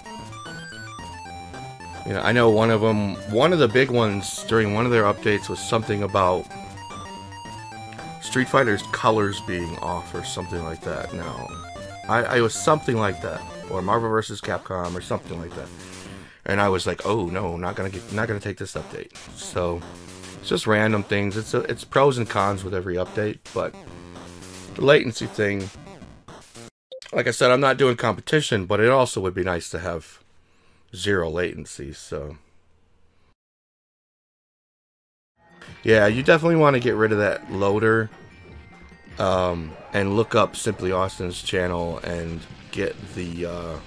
You know, I know one of them. One of the big ones during one of their updates was something about Street Fighter's colors being off or something like that. No, I was something like that, or Marvel vs. Capcom or something like that, and I was like, oh no, not gonna take this update. So it's just random things. It's pros and cons with every update, but the latency thing, like I said, I'm not doing competition, but it also would be nice to have zero latency. So yeah, you definitely want to get rid of that loader, and look up Simply Austin's channel and get the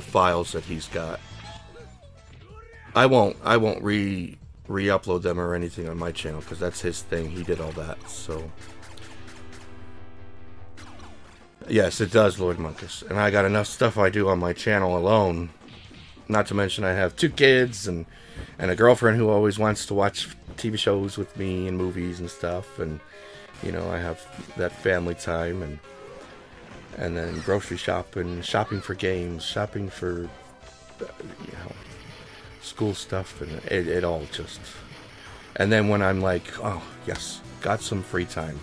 files that he's got. I won't re-upload them or anything on my channel because that's his thing. He did all that. So yes, it does, Lord Monkus, and I got enough stuff I do on my channel alone. Not to mention I have two kids and a girlfriend who always wants to watch TV shows with me and movies and stuff, and you know, I have that family time and then grocery shopping, shopping for games, shopping for, you know, school stuff, and it all just... And then when I'm like, oh yes, got some free time,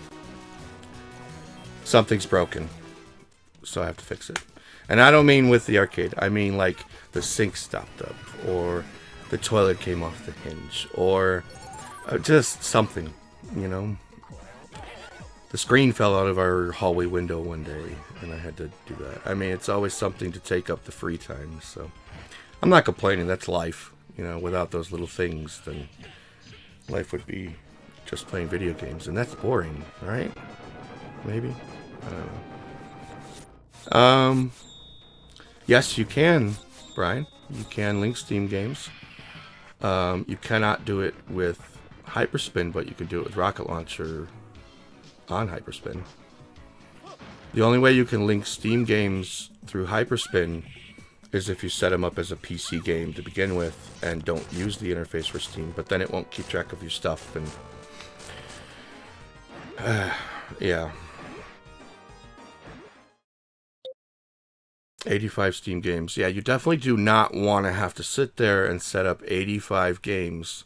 something's broken, so I have to fix it. And I don't mean with the arcade. I mean like the sink stopped up, or the toilet came off the hinge, or just something, you know. The screen fell out of our hallway window one day, and I had to do that. I mean, it's always something to take up the free time, so I'm not complaining. That's life, you know. Without those little things, then life would be just playing video games, and that's boring, right? Maybe? I don't know. Yes, you can, Brian. You can link Steam games. You cannot do it with HyperSpin, but you can do it with Rocket Launcher on HyperSpin. The only way you can link Steam games through HyperSpin is if you set them up as a PC game to begin with and don't use the interface for Steam, but then it won't keep track of your stuff. And yeah. 85 Steam games. Yeah, you definitely do not want to have to sit there and set up 85 games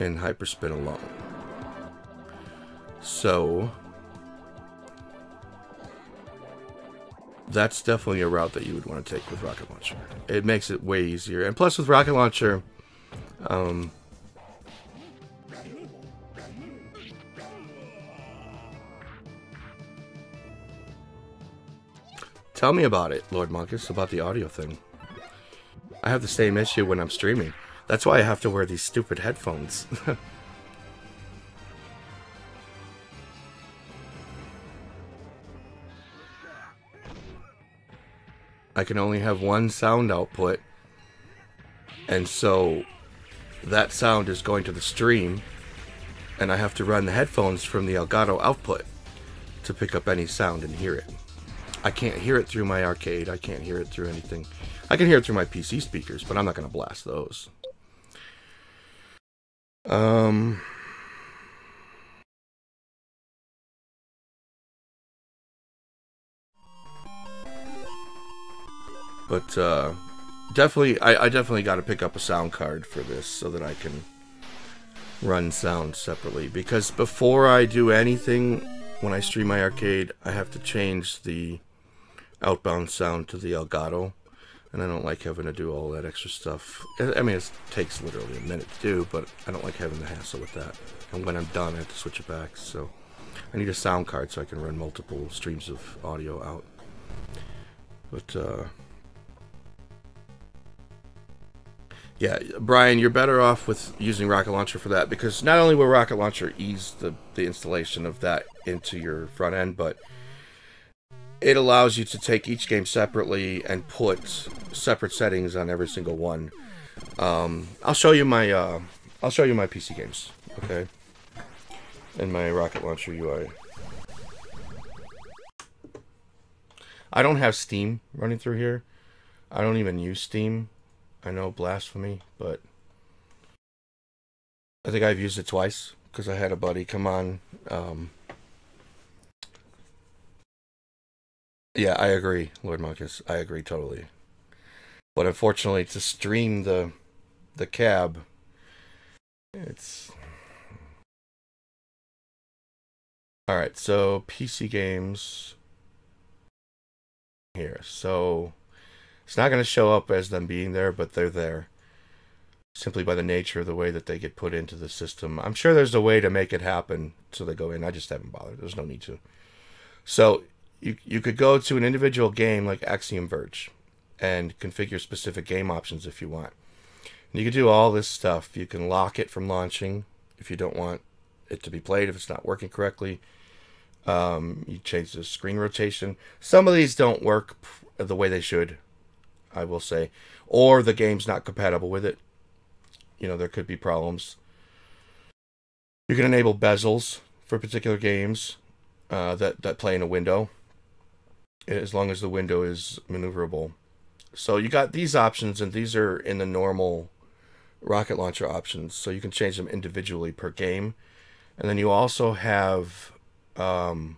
in HyperSpin alone. So that's definitely a route that you would want to take with Rocket Launcher. It makes it way easier. And plus with Rocket Launcher, tell me about it, Lord Monkus, about the audio thing. I have the same issue when I'm streaming. That's why I have to wear these stupid headphones. I can only have one sound output, and so that sound is going to the stream, and I have to run the headphones from the Elgato output to pick up any sound and hear it. I can't hear it through my arcade. I can't hear it through anything. I can hear it through my PC speakers, but I'm not going to blast those. But definitely, I definitely got to pick up a sound card for this so that I can run sound separately. Because before I do anything, when I stream my arcade, I have to change the outbound sound to the Elgato, and I don't like having to do all that extra stuff. I mean, it takes literally a minute to do, but I don't like having the hassle with that. And when I'm done, I have to switch it back. So I need a sound card so I can run multiple streams of audio out. But, yeah, Brian, you're better off with using Rocket Launcher for that, because not only will Rocket Launcher ease the installation of that into your front end, but it allows you to take each game separately and put separate settings on every single one. I'll show you my PC games, okay, and my Rocket Launcher UI. I don't have Steam running through here. I don't even use Steam. I know, blasphemy, but I think I've used it twice because I had a buddy come on. Yeah, I agree, Lord Monkus. I agree totally. But unfortunately, to stream the cab, it's... Alright, so PC games here. So... it's not going to show up as them being there, but they're there simply by the nature of the way that they get put into the system. I'm sure there's a way to make it happen so they go in. I just haven't bothered. There's no need to. So you could go to an individual game like Axiom Verge and configure specific game options if you want. And you can do all this stuff. You can lock it from launching if you don't want it to be played, if it's not working correctly. You change the screen rotation. Some of these don't work the way they should, I will say, or the game's not compatible with it. You know, there could be problems. You can enable bezels for particular games that play in a window, as long as the window is maneuverable. So you got these options, and these are in the normal Rocket Launcher options, so you can change them individually per game. And then you also have, let's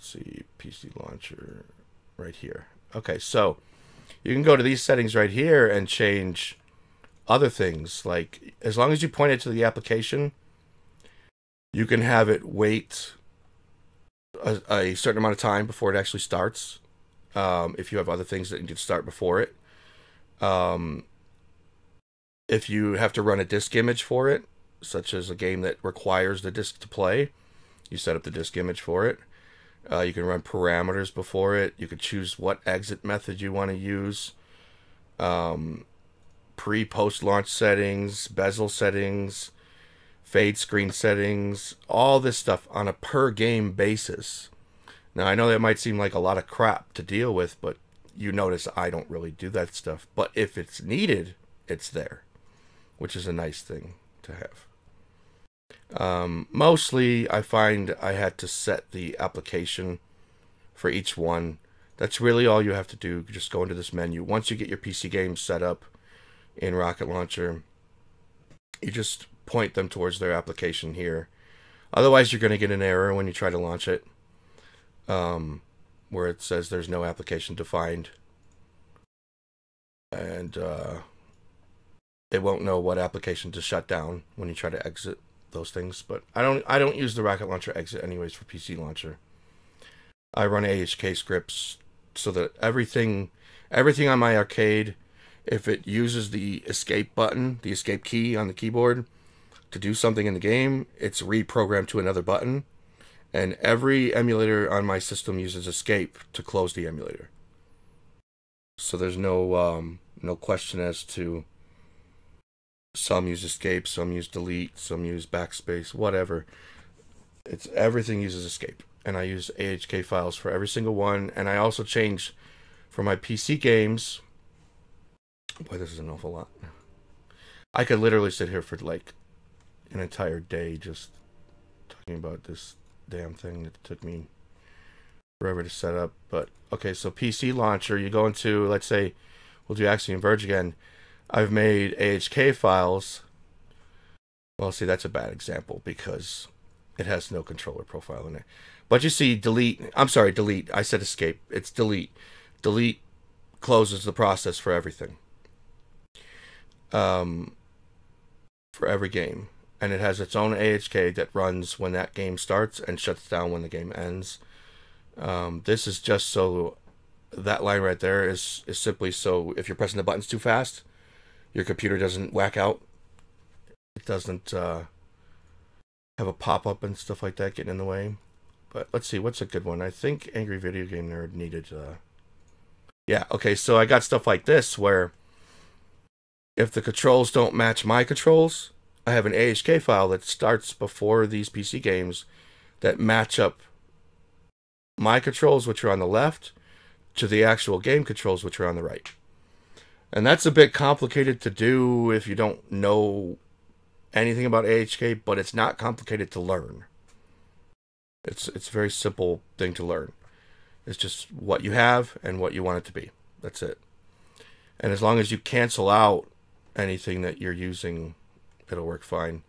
see, PC Launcher... right here. Okay, so you can go to these settings right here and change other things. Like, as long as you point it to the application, you can have it wait a certain amount of time before it actually starts. If you have other things that need to start before it. If you have to run a disk image for it, such as a game that requires the disk to play, you set up the disk image for it. You can run parameters before it. You can choose what exit method you want to use. Pre-post-launch settings, bezel settings, fade screen settings, all this stuff on a per-game basis. Now, I know that might seem like a lot of crap to deal with, but you notice I don't really do that stuff. But if it's needed, it's there, which is a nice thing to have. Mostly I find I had to set the application for each one. That's really all you have to do. Just go into this menu. Once you get your PC games set up in Rocket Launcher, you just point them towards their application here. Otherwise, you're going to get an error when you try to launch it, where it says there's no application defined. And it won't know what application to shut down when you try to exit those things. But I don't use the Rocket Launcher exit anyways for PC Launcher. I run AHK scripts so that everything on my arcade, if it uses the escape button, the escape key on the keyboard to do something in the game, it's reprogrammed to another button. And every emulator on my system uses escape to close the emulator. So there's no question as to some use escape, some use delete, some use backspace, whatever. It's everything uses escape. And I use AHK files for every single one. And I also change for my PC games. Boy, this is an awful lot. I could literally sit here for like an entire day just talking about this damn thing that took me forever to set up. But okay, so PC Launcher, you go into, let's say, we'll do Axiom Verge again. I've made AHK files. Well, see, that's a bad example because it has no controller profile in it. But you see, delete, I'm sorry, delete, I said escape, it's delete. Delete closes the process for everything. For every game. And it has its own AHK that runs when that game starts and shuts down when the game ends. This is just so, that line right there is simply so if you're pressing the buttons too fast, your computer doesn't whack out. It doesn't have a pop-up and stuff like that getting in the way. But let's see, what's a good one? I think Angry Video Game Nerd needed... yeah, okay, so I got stuff like this where if the controls don't match my controls, I have an AHK file that starts before these PC games that match up my controls, which are on the left, to the actual game controls, which are on the right. And that's a bit complicated to do if you don't know anything about AHK, but it's not complicated to learn. It's a very simple thing to learn. It's just what you have and what you want it to be. That's it. And as long as you cancel out anything that you're using, it'll work fine.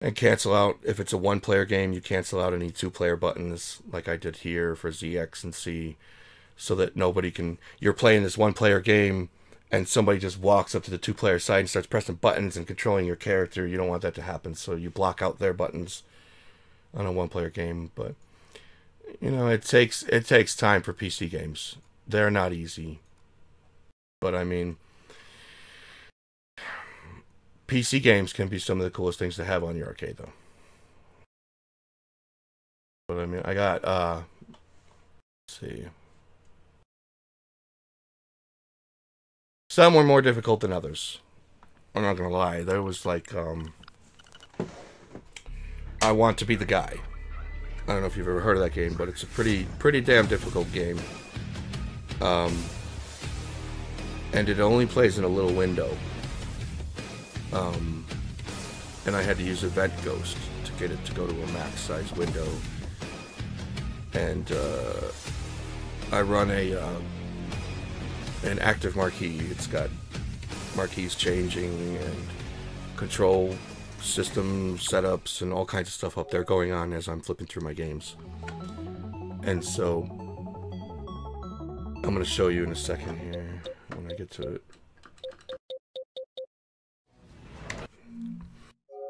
And cancel out, if it's a one-player game, you cancel out any two-player buttons like I did here for ZX and C, so that nobody can... You're playing this one-player game and somebody just walks up to the two-player side and starts pressing buttons and controlling your character. You don't want that to happen, so you block out their buttons on a one-player game, but... You know, it takes time for PC games. They're not easy. But I mean, PC games can be some of the coolest things to have on your arcade, though. But I mean, I got let's see. Some were more difficult than others. I'm not gonna lie. There was like I Want to Be the Guy. I don't know if you've ever heard of that game, but it's a pretty damn difficult game. And it only plays in a little window. And I had to use Event Ghost to get it to go to a max size window. And I run a an active marquee. It's got marquees changing and control system setups and all kinds of stuff up there going on as I'm flipping through my games. And so I'm going to show you in a second here when I get to it.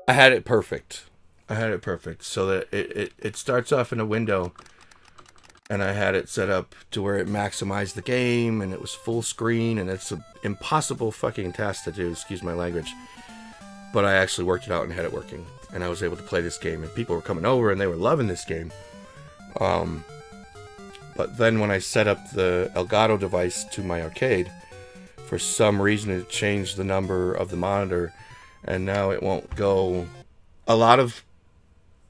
I had it perfect. I had it perfect so that it starts off in a window, and I had it set up to where it maximized the game and it was full screen, and it's an impossible fucking task to do, excuse my language. But I actually worked it out and had it working. And I was able to play this game. And people were coming over and they were loving this game. But then when I set up the Elgato device to my arcade, for some reason it changed the number of the monitor. And now it won't go... A lot of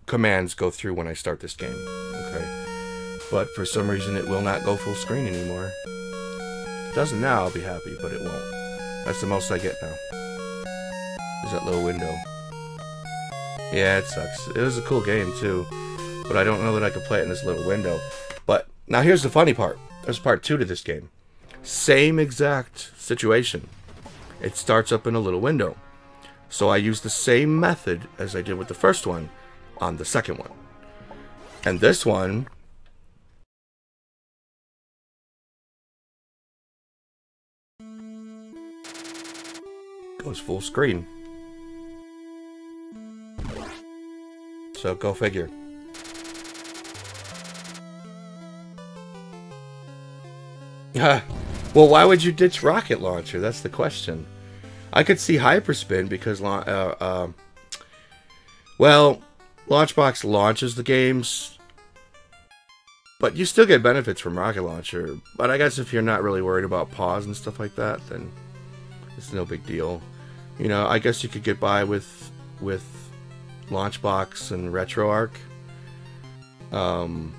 commands go through when I start this game. Okay, but for some reason it will not go full screen anymore. If it doesn't now, I'll be happy. But it won't. That's the most I get now. Is that little window. Yeah, it sucks. It was a cool game, too. But I don't know that I could play it in this little window. But, now here's the funny part. There's part 2 to this game. Same exact situation. It starts up in a little window. So I used the same method as I did with the first one on the second one. And this one... goes full screen. So, go figure. Well, why would you ditch Rocket Launcher? That's the question. I could see HyperSpin because... well, Launchbox launches the games. But you still get benefits from Rocket Launcher. But I guess if you're not really worried about pause and stuff like that, then it's no big deal. You know, I guess you could get by with Launchbox and RetroArch, but I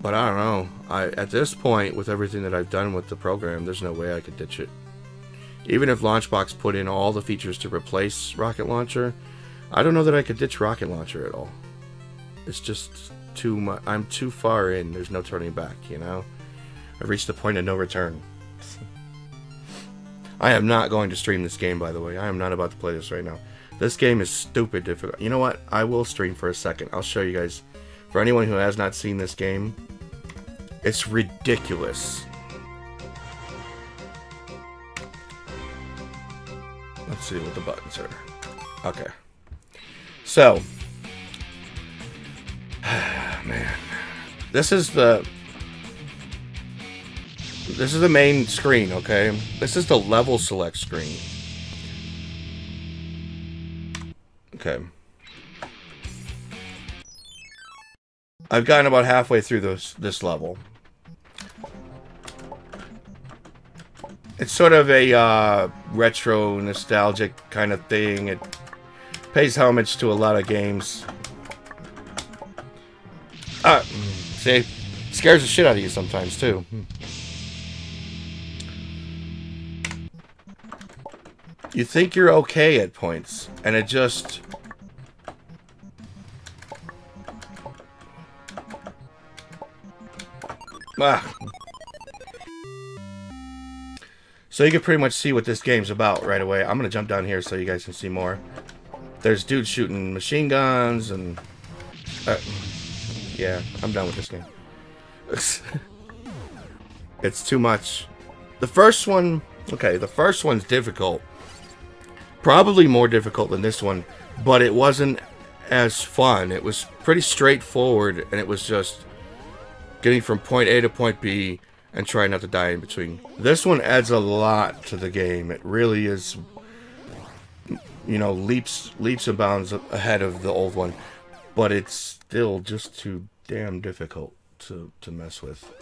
don't know. At this point, with everything that I've done with the program, there's no way I could ditch it. Even if Launchbox put in all the features to replace Rocket Launcher, I don't know that I could ditch Rocket Launcher at all. It's just too much. I'm too far in. There's no turning back, you know? I've reached the point of no return. I am not going to stream this game, by the way. I am not about to play this right now. This game is stupid difficult. You know what? I will stream for a second. I'll show you guys. For anyone who has not seen this game, it's ridiculous. Let's see what the buttons are. Okay. So. Man. This is the main screen, okay? This is the level select screen. Okay. I've gotten about halfway through this level. It's sort of a retro, nostalgic kind of thing. It pays homage to a lot of games. See? Scares the shit out of you sometimes, too. You think you're okay at points, and it just... Ah. So you can pretty much see what this game's about right away. I'm going to jump down here so you guys can see more. There's dudes shooting machine guns and... yeah, I'm done with this game. It's too much. The first one... Okay, the first one's difficult. Probably more difficult than this one, but it wasn't as fun. It was pretty straightforward, and it was just getting from point A to point B and try not to die in between. This one adds a lot to the game. It really is, you know, leaps and bounds ahead of the old one, but it's still just too damn difficult to mess with.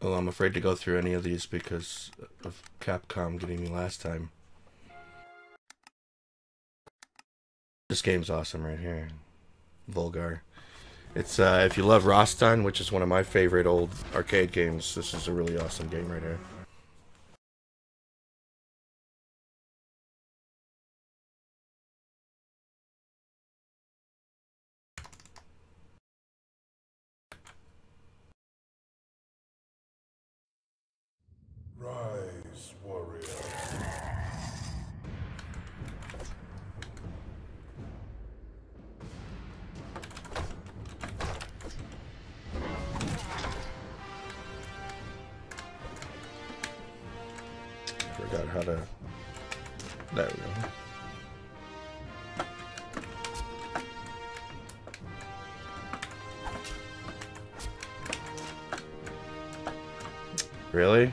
Well, I'm afraid to go through any of these because of Capcom getting me last time. This game's awesome right here. Vulgar. It's, if you love Rostan, which is one of my favorite old arcade games, this is a really awesome game right here. Rise, warrior. Forgot how to... There we go. Really?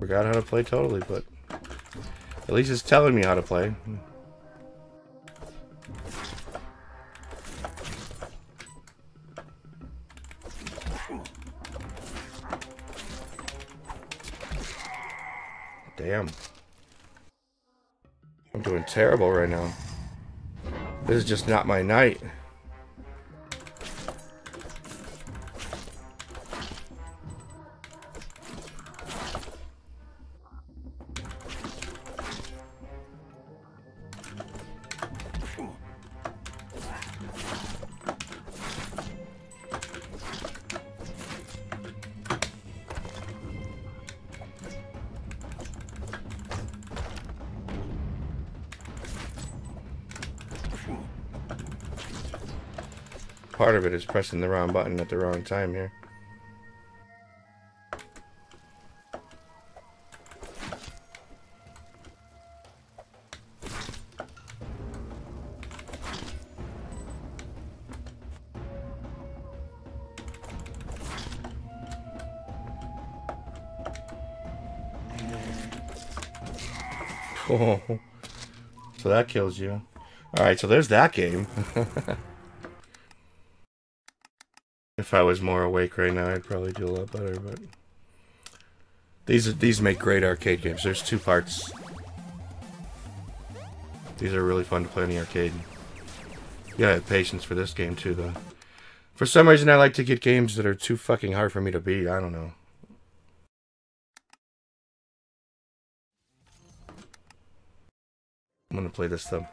Forgot how to play totally, but... At least it's telling me how to play. Damn. I'm doing terrible right now. This is just not my night. Part of it is pressing the wrong button at the wrong time here. Oh, so that kills you. Alright, so there's that game. If I was more awake right now, I'd probably do a lot better, but... These make great arcade games. There's two parts. These are really fun to play in the arcade. You gotta have patience for this game, too, though. For some reason, I like to get games that are too fucking hard for me to beat. I don't know. I'm gonna play this, though.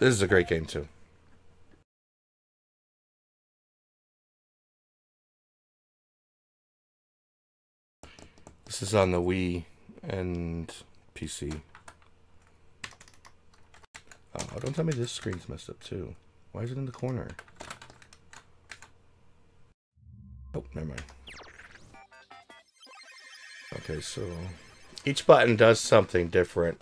This is a great game, too. This is on the Wii and PC. Oh, don't tell me this screen's messed up too. Why is it in the corner? Oh, never mind. Okay, so each button does something different.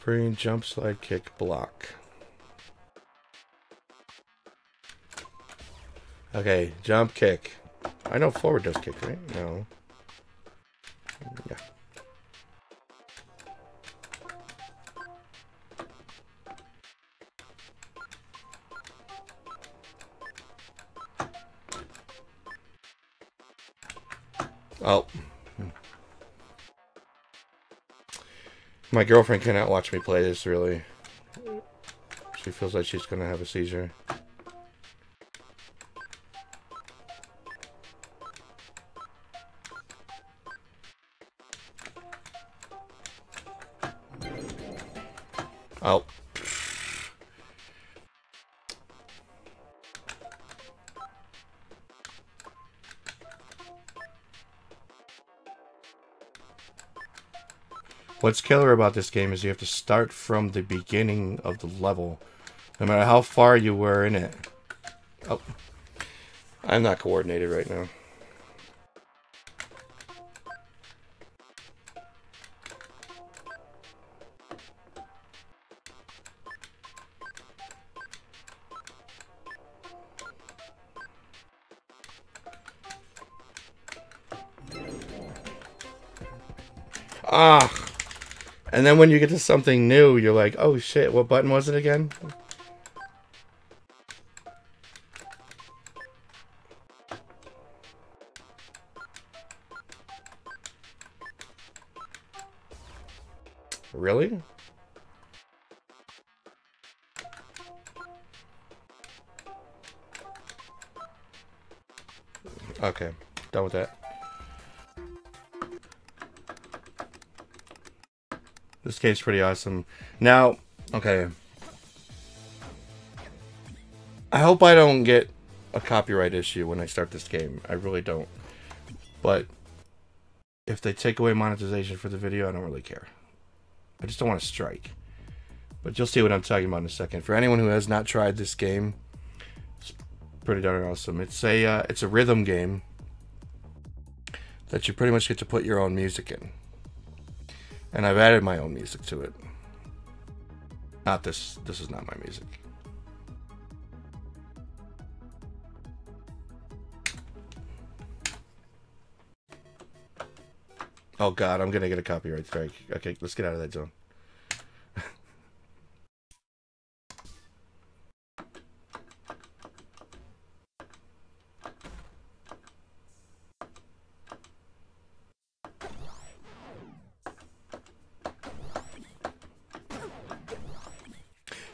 spring, jump, slide, kick, block. Okay, jump, kick. I know forward does kick, right? No. Yeah. Oh. My girlfriend cannot watch me play this, really. She feels like she's gonna have a seizure. Oh. What's killer about this game is you have to start from the beginning of the level, no matter how far you were in it. Oh. I'm not coordinated right now. Ah! And then when you get to something new, you're like, oh shit, what button was it again? Really? Okay, done with that. This game's pretty awesome. Now, okay. I hope I don't get a copyright issue when I start this game. I really don't. But if they take away monetization for the video, I don't really care. I just don't want to strike. But you'll see what I'm talking about in a second. For anyone who has not tried this game, it's pretty darn awesome. It's a rhythm game that you pretty much get to put your own music in. And I've added my own music to it. Not this. This is not my music. Oh God, I'm gonna get a copyright strike. Okay, let's get out of that zone.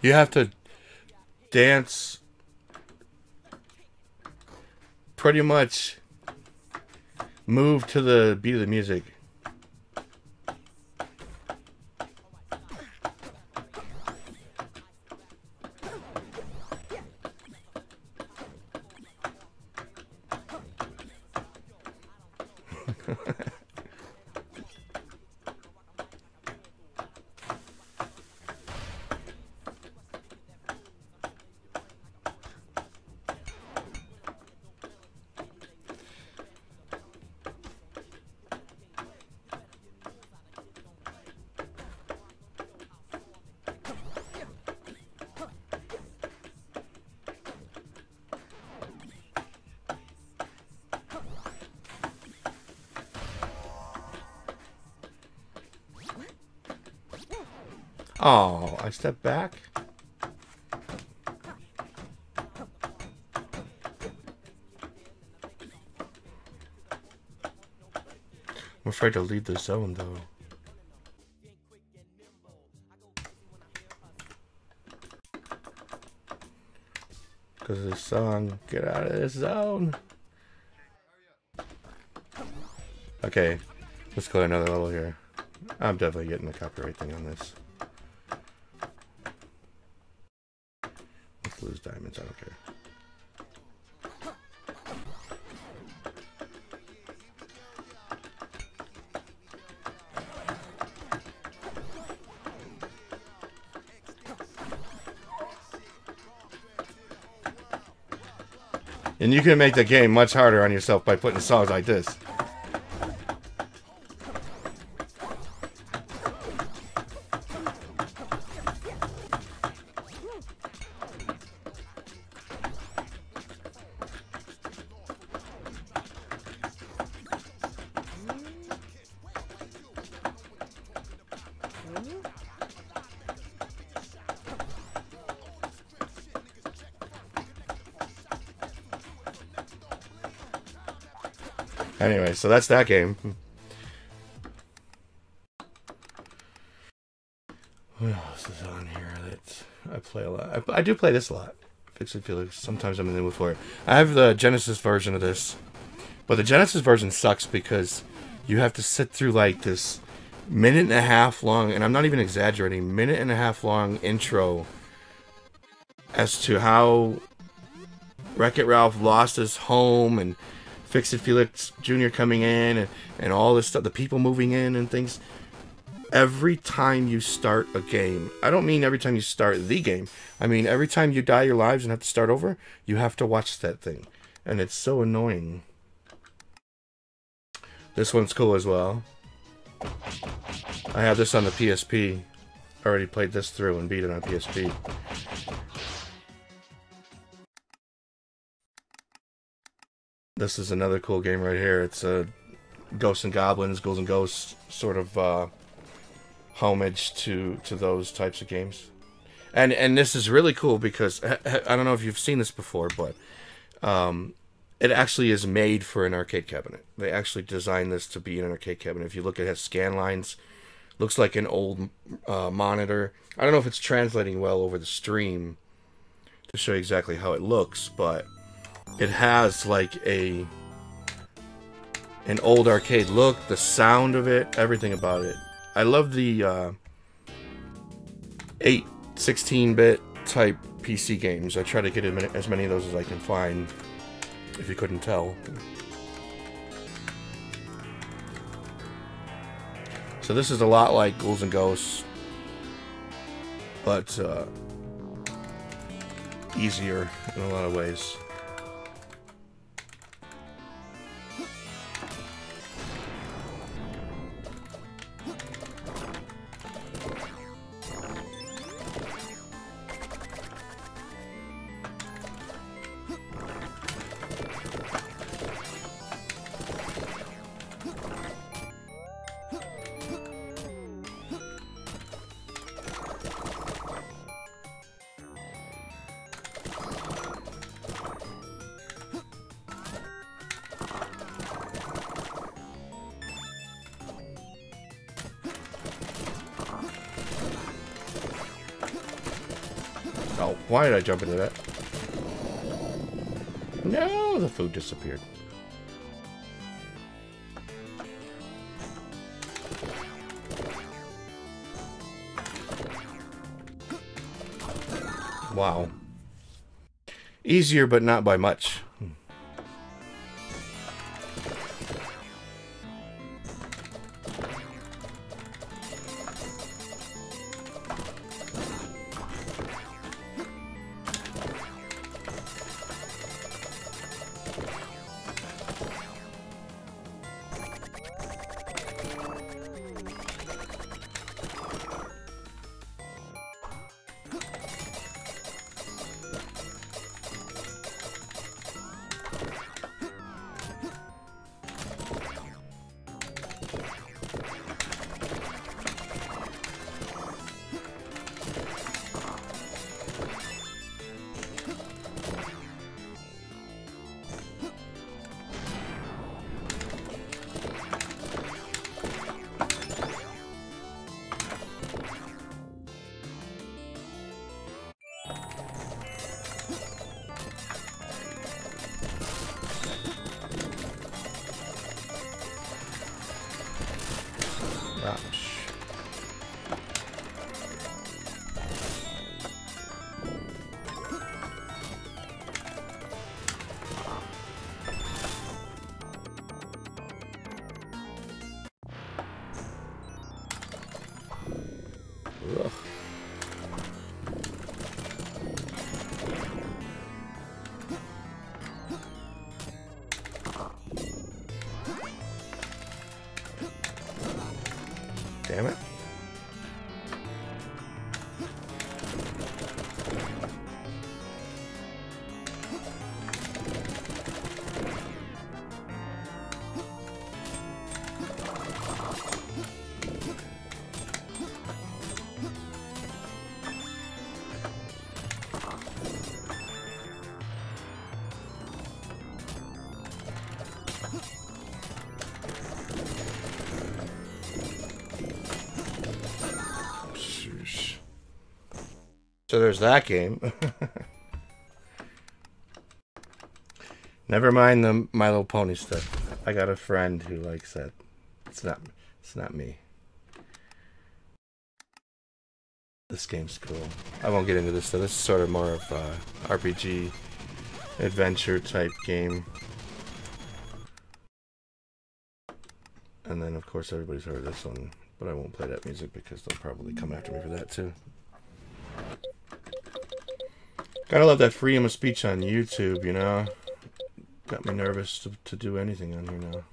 You have to dance pretty much, move to the beat of the music. Oh, I step back. I'm afraid to leave the zone, though. Because of the song, get out of this zone. Okay, let's go to another level here. I'm definitely getting the copyright thing on this. Lose diamonds, I don't care. And you can make the game much harder on yourself by putting songs like this. Anyway, so that's that game. What else is on here that I play a lot? I do play this a lot. Fix-It Felix. Sometimes I'm in the mood for it. I have the Genesis version of this. But the Genesis version sucks because you have to sit through like this minute and a half long, and I'm not even exaggerating, minute and a half long intro as to how Wreck-It Ralph lost his home and Fix-It Felix Jr. coming in and all this stuff, the people moving in and things. Every time you start a game, I don't mean every time you start the game, I mean every time you die your lives and have to start over, you have to watch that thing. And it's so annoying. This one's cool as well. I have this on the PSP. Already played this through and beat it on PSP. This is another cool game right here. It's a Ghosts and Goblins, Ghouls and Ghosts sort of homage to those types of games. And this is really cool because I don't know if you've seen this before, but it actually is made for an arcade cabinet. They actually designed this to be in an arcade cabinet. If you look, it has scan lines. Looks like an old monitor. I don't know if it's translating well over the stream to show you exactly how it looks, but it has like an old arcade look. The sound of it, everything about it. I love the 16-bit type PC games. I try to get as many of those as I can find. If you couldn't tell. So this is a lot like Ghouls and Ghosts, but easier in a lot of ways. Why did I jump into that? No, the food disappeared. Wow. Easier, but not by much. So there's that game. Never mind the My Little Pony stuff. I got a friend who likes that. It's not me. This game's cool. I won't get into this though. This is sort of more of a RPG adventure type game. And then of course everybody's heard of this one, but I won't play that music because they'll probably come after me for that too. Gotta love that freedom of speech on YouTube, you know? Got me nervous to do anything on here now.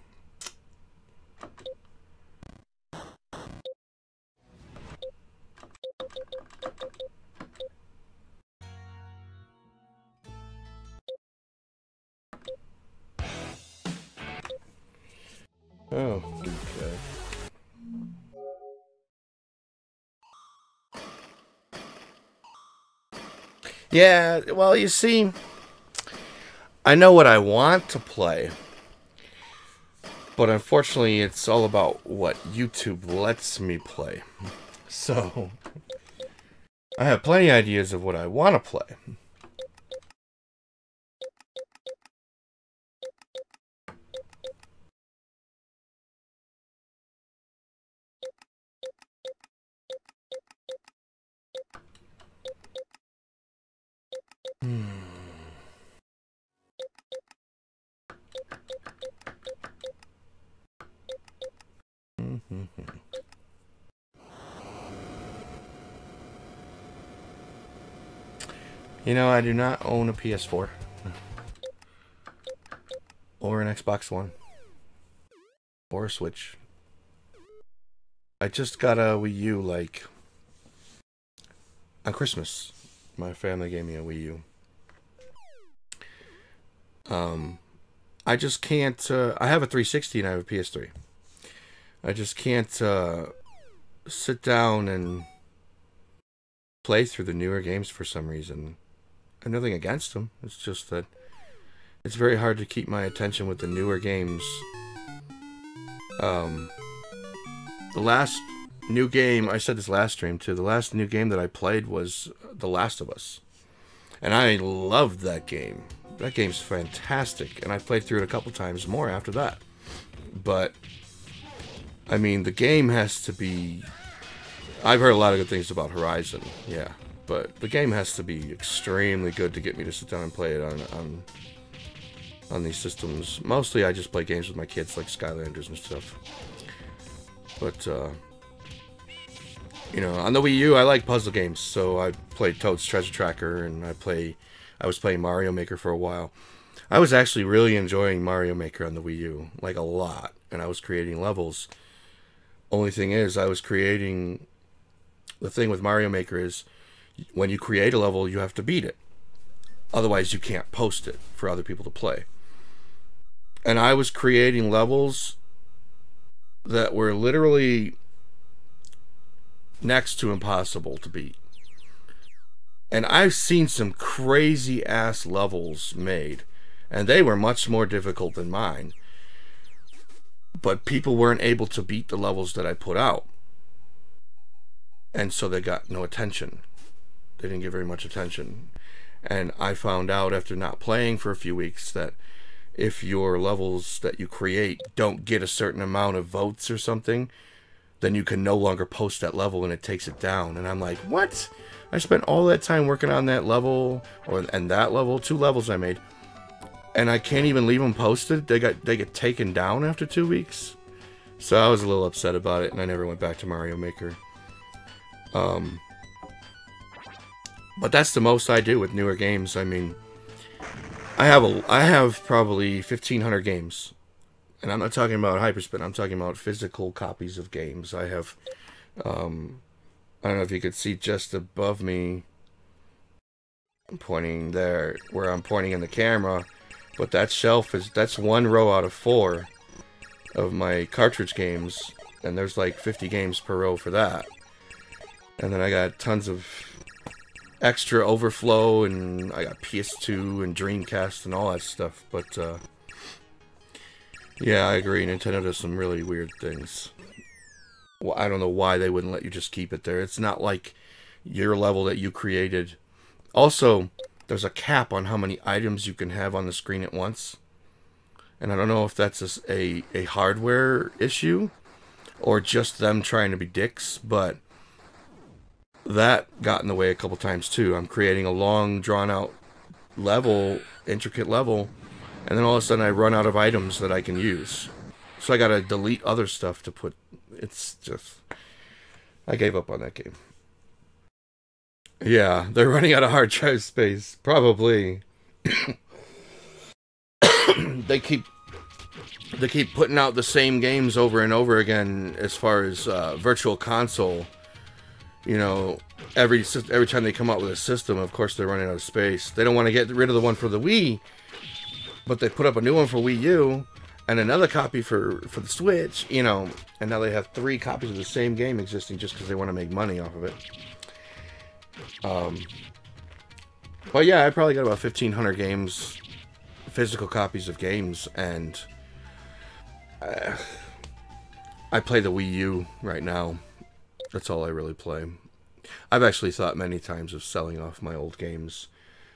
Oh, okay. Yeah, well, you see, I know what I want to play, but unfortunately, it's all about what YouTube lets me play. So, I have plenty of ideas of what I want to play. You know, I do not own a PS4 or an Xbox One or a Switch. I just got a Wii U like on Christmas. My family gave me a Wii U. I just can't, I have a 360 and I have a PS3. I just can't sit down and play through the newer games for some reason. I have nothing against them. It's just that it's very hard to keep my attention with the newer games. The last new game, I said this last stream too, the last new game that I played was The Last of Us. And I loved that game. That game's fantastic, and I played through it a couple times more after that. But, I mean, the game has to be... I've heard a lot of good things about Horizon, yeah. But the game has to be extremely good to get me to sit down and play it on these systems. Mostly I just play games with my kids, like Skylanders and stuff. But, you know, on the Wii U, I like puzzle games, so I played Toad's Treasure Tracker, and I was playing Mario Maker for a while. I was actually really enjoying Mario Maker on the Wii U, like a lot, and I was creating levels. Only thing is, I was creating... The thing with Mario Maker is, when you create a level, you have to beat it. Otherwise, you can't post it for other people to play. And I was creating levels that were literally next to impossible to beat. And I've seen some crazy-ass levels made, and they were much more difficult than mine. But people weren't able to beat the levels that I put out. And so they got no attention. They didn't get very much attention. And I found out after not playing for a few weeks that if your levels that you create don't get a certain amount of votes or something, then you can no longer post that level and it takes it down. And I'm like, what? I spent all that time working on that level, and that level, two levels I made, and I can't even leave them posted. They get taken down after 2 weeks, so I was a little upset about it, and I never went back to Mario Maker. But that's the most I do with newer games. I mean, I have probably 1,500 games, and I'm not talking about HyperSpin. I'm talking about physical copies of games. I have. I don't know if you could see just above me, I'm pointing there, where I'm pointing in the camera, but that shelf is, that's one row out of four of my cartridge games, and there's like 50 games per row for that. And then I got tons of extra overflow, and I got PS2 and Dreamcast and all that stuff, but yeah, I agree, Nintendo does some really weird things. I don't know why they wouldn't let you just keep it there. It's not like your level that you created. Also, there's a cap on how many items you can have on the screen at once. And I don't know if that's a hardware issue or just them trying to be dicks, but that got in the way a couple times too. I'm creating a long, drawn-out level, intricate level, and then all of a sudden I run out of items that I can use. So I gotta delete other stuff to put... It's just... I gave up on that game. Yeah, they're running out of hard drive space. Probably. They keep putting out the same games over and over again as far as virtual console. You know, every time they come out with a system, of course they're running out of space. They don't want to get rid of the one for the Wii, but they put up a new one for Wii U and another copy for the Switch, you know, and now they have 3 copies of the same game existing just because they want to make money off of it. But yeah, I probably got about 1,500 games, physical copies of games, and I play the Wii U right now. That's all I really play. I've actually thought many times of selling off my old games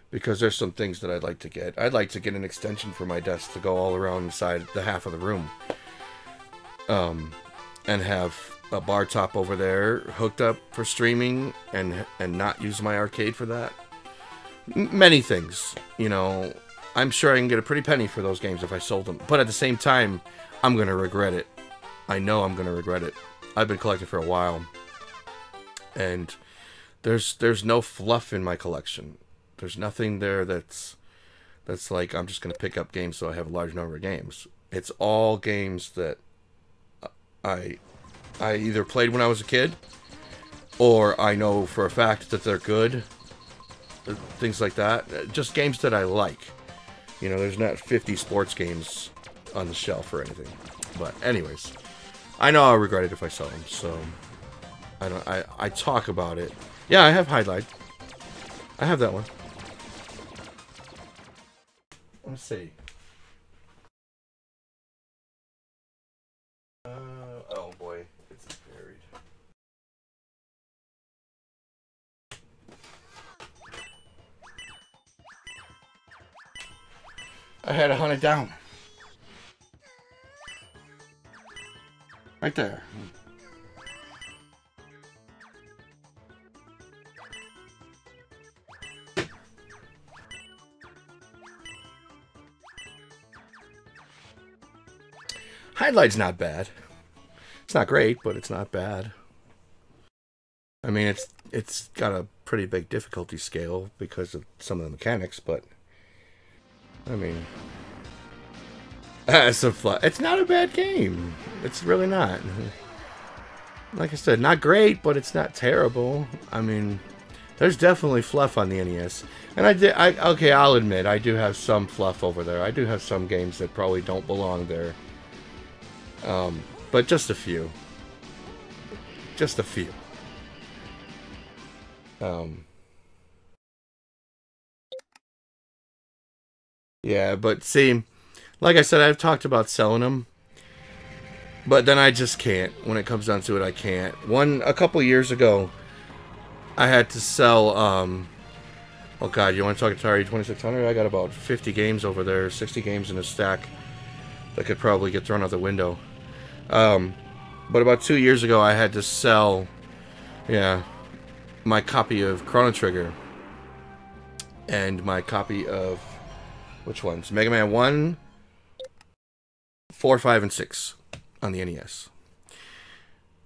because there's some things that I'd like to get. I'd like to get an extension for my desk to go all around inside the half of the room. And have a bar top over there hooked up for streaming and not use my arcade for that. Many things, you know. I'm sure I can get a pretty penny for those games if I sold them. But at the same time, I'm going to regret it. I know I'm going to regret it. I've been collecting for a while. And there's no fluff in my collection. There's nothing there that's like I'm just going to pick up games so I have a large number of games. It's all games that I either played when I was a kid, or I know for a fact that they're good. Things like that. Just games that I like. You know, there's not 50 sports games on the shelf or anything. But anyways, I know I'll regret it if I sell them, so I don't. I talk about it. Yeah, I have Highlight. I have that one. Let's see. Oh boy, it's buried. I had to hunt it down. Right there. Highlight's not bad. It's not great, but it's not bad. I mean, it's got a pretty big difficulty scale because of some of the mechanics, but I mean, it's not a bad game. It's really not. Like I said, not great, but it's not terrible. I mean, there's definitely fluff on the NES, and okay, I'll admit I do have some fluff over there. I do have some games that probably don't belong there. But just a few. Just a few. Yeah, but see, like I said, I've talked about selling them, but then I just can't. When it comes down to it, I can't. A couple years ago, I had to sell, oh god, you want to talk Atari 2600? I got about 50 games over there, 60 games in a stack that could probably get thrown out the window. But about 2 years ago, I had to sell, yeah, my copy of Chrono Trigger and my copy of, which ones? Mega Man 1, 4, 5, and 6 on the NES.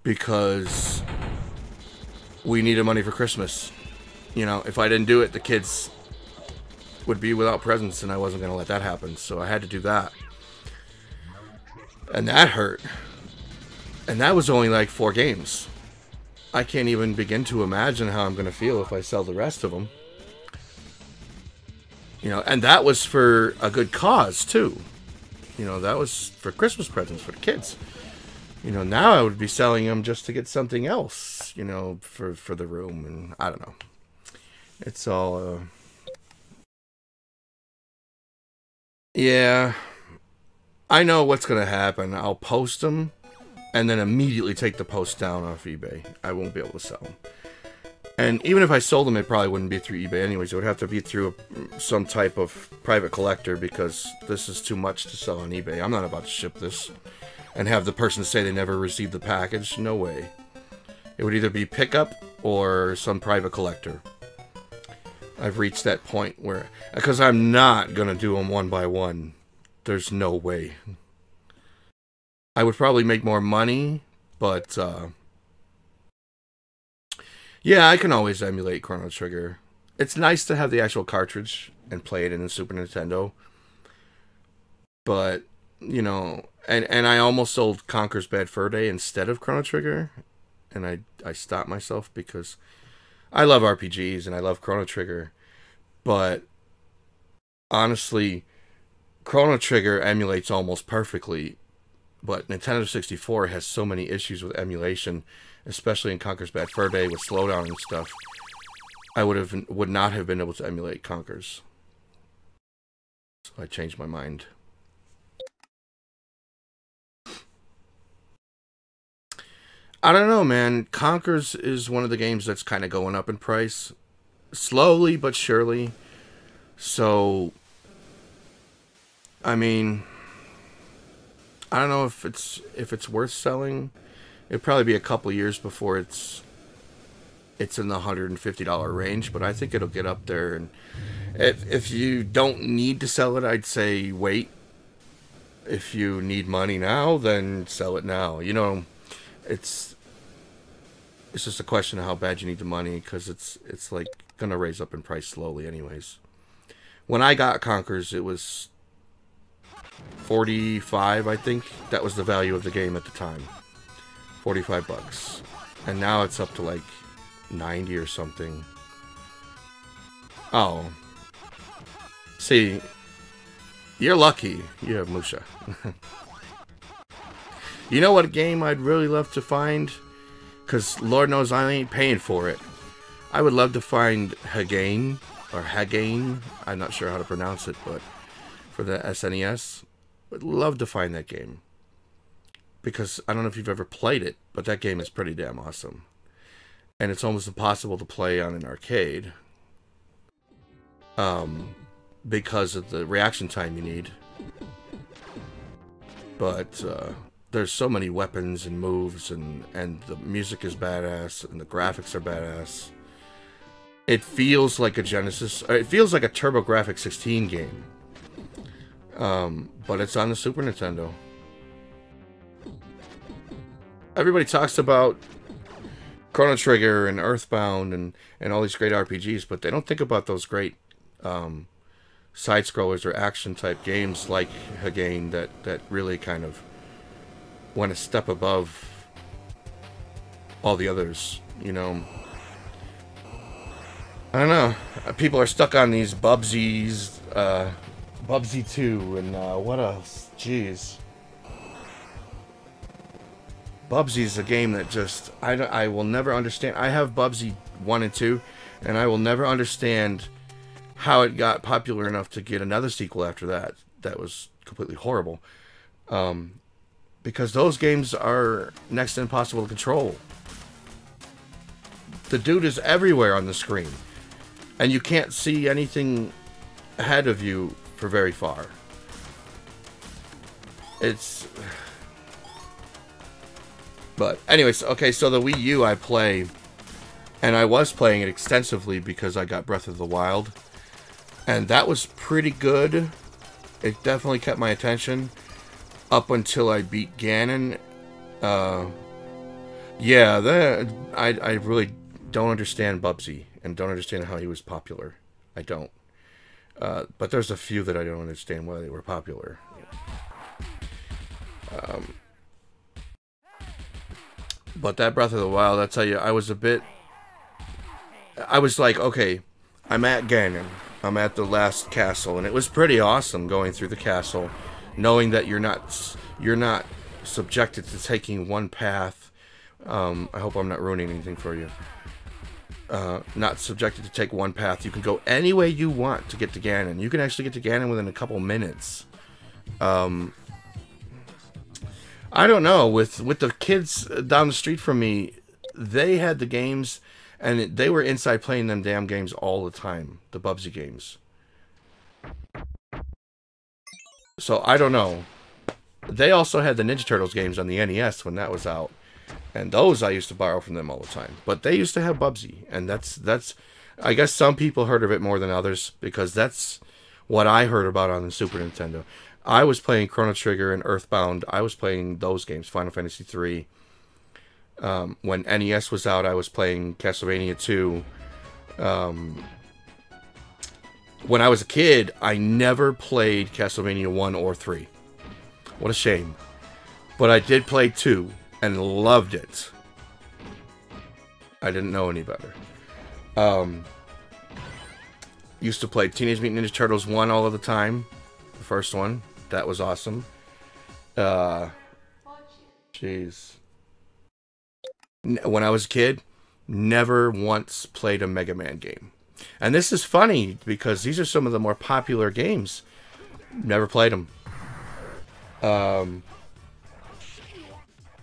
Because we needed money for Christmas. You know, if I didn't do it, the kids would be without presents, and I wasn't going to let that happen, so I had to do that. And that hurt. And that was only like 4 games. I can't even begin to imagine how I'm going to feel if I sell the rest of them. You know, and that was for a good cause, too. You know, that was for Christmas presents for the kids. You know, now I would be selling them just to get something else, you know, for the room. And I don't know. It's all... Yeah... I know what's going to happen. I'll post them and then immediately take the post down off eBay. I won't be able to sell them. And even if I sold them, it probably wouldn't be through eBay anyways. It would have to be through some type of private collector, because this is too much to sell on eBay. I'm not about to ship this and have the person say they never received the package. No way. It would either be pickup or some private collector. I've reached that point where... because I'm not going to do them one by one. There's no way. I would probably make more money, but... yeah, I can always emulate Chrono Trigger. It's nice to have the actual cartridge and play it in the Super Nintendo. But, you know, and I almost sold Conker's Bad Fur Day instead of Chrono Trigger. And I stopped myself because I love RPGs and I love Chrono Trigger. But, honestly, Chrono Trigger emulates almost perfectly. But Nintendo 64 has so many issues with emulation, especially in Conker's Bad Fur Day with slowdown and stuff. I would not have been able to emulate Conker's. So I changed my mind. I don't know, man. Conker's is one of the games that's kind of going up in price. Slowly but surely. So, I mean... I don't know if it's worth selling. It'd probably be a couple years before it's in the $150 range, but I think it'll get up there. And if you don't need to sell it, I'd say wait. If you need money now, then sell it now. You know, it's just a question of how bad you need the money, because it's like gonna raise up in price slowly, anyways. When I got Conker's, it was $45, I think. That was the value of the game at the time. $45. And now it's up to like 90 or something. Oh. See, you're lucky. You have Musha. You know what game I'd really love to find? Because Lord knows I ain't paying for it. I would love to find Hagane, or Hagane. I'm not sure how to pronounce it, but for the SNES. Would love to find that game, because I don't know if you've ever played it, but that game is pretty damn awesome, and it's almost impossible to play on an arcade because of the reaction time you need. But there's so many weapons and moves, and the music is badass, and the graphics are badass. It feels like a Genesis, it feels like a TurboGrafx-16 game. But it's on the Super Nintendo. Everybody talks about Chrono Trigger and Earthbound and all these great RPGs, but they don't think about those great side-scrollers or action-type games like Hagane that really kind of went a step above all the others, you know. I don't know. People are stuck on these Bubsies, Bubsy 2, and what else? Jeez. Bubsy's a game that just... I will never understand. I have Bubsy 1 and 2, and I will never understand how it got popular enough to get another sequel after that. That was completely horrible. Because those games are next to impossible to control. The dude is everywhere on the screen, and you can't see anything ahead of you for very far. It's... But anyways, okay, so the Wii U I play, and I was playing it extensively because I got Breath of the Wild, and that was pretty good. It definitely kept my attention up until I beat Ganon. Yeah, I really don't understand Bubsy and don't understand how he was popular. I don't. But there's a few that I don't understand why they were popular. But that Breath of the Wild, I tell you, I was like, okay, I'm at Ganon. I'm at the last castle, and it was pretty awesome going through the castle, knowing that you're not subjected to taking one path. I hope I'm not ruining anything for you. Not subjected to take one path. You can go any way you want to get to Ganon. You can actually get to Ganon within a couple minutes. I don't know. With the kids down the street from me, they had the games, And they were inside playing them damn games all the time, the Bubsy games. So I don't know. They also had the Ninja Turtles games on the NES when that was out. And those I used to borrow from them all the time. But they used to have Bubsy. And that's I guess some people heard of it more than others, because that's what I heard about on the Super Nintendo. I was playing Chrono Trigger and Earthbound. I was playing those games, Final Fantasy III. When NES was out, I was playing Castlevania II. When I was a kid, I never played Castlevania I or III. What a shame. But I did play 2 and loved it. I didn't know any better. Used to play Teenage Mutant Ninja Turtles 1 all of the time. The first one. That was awesome. Jeez. When I was a kid, never once played a Mega Man game. And this is funny, because these are some of the more popular games. Never played them.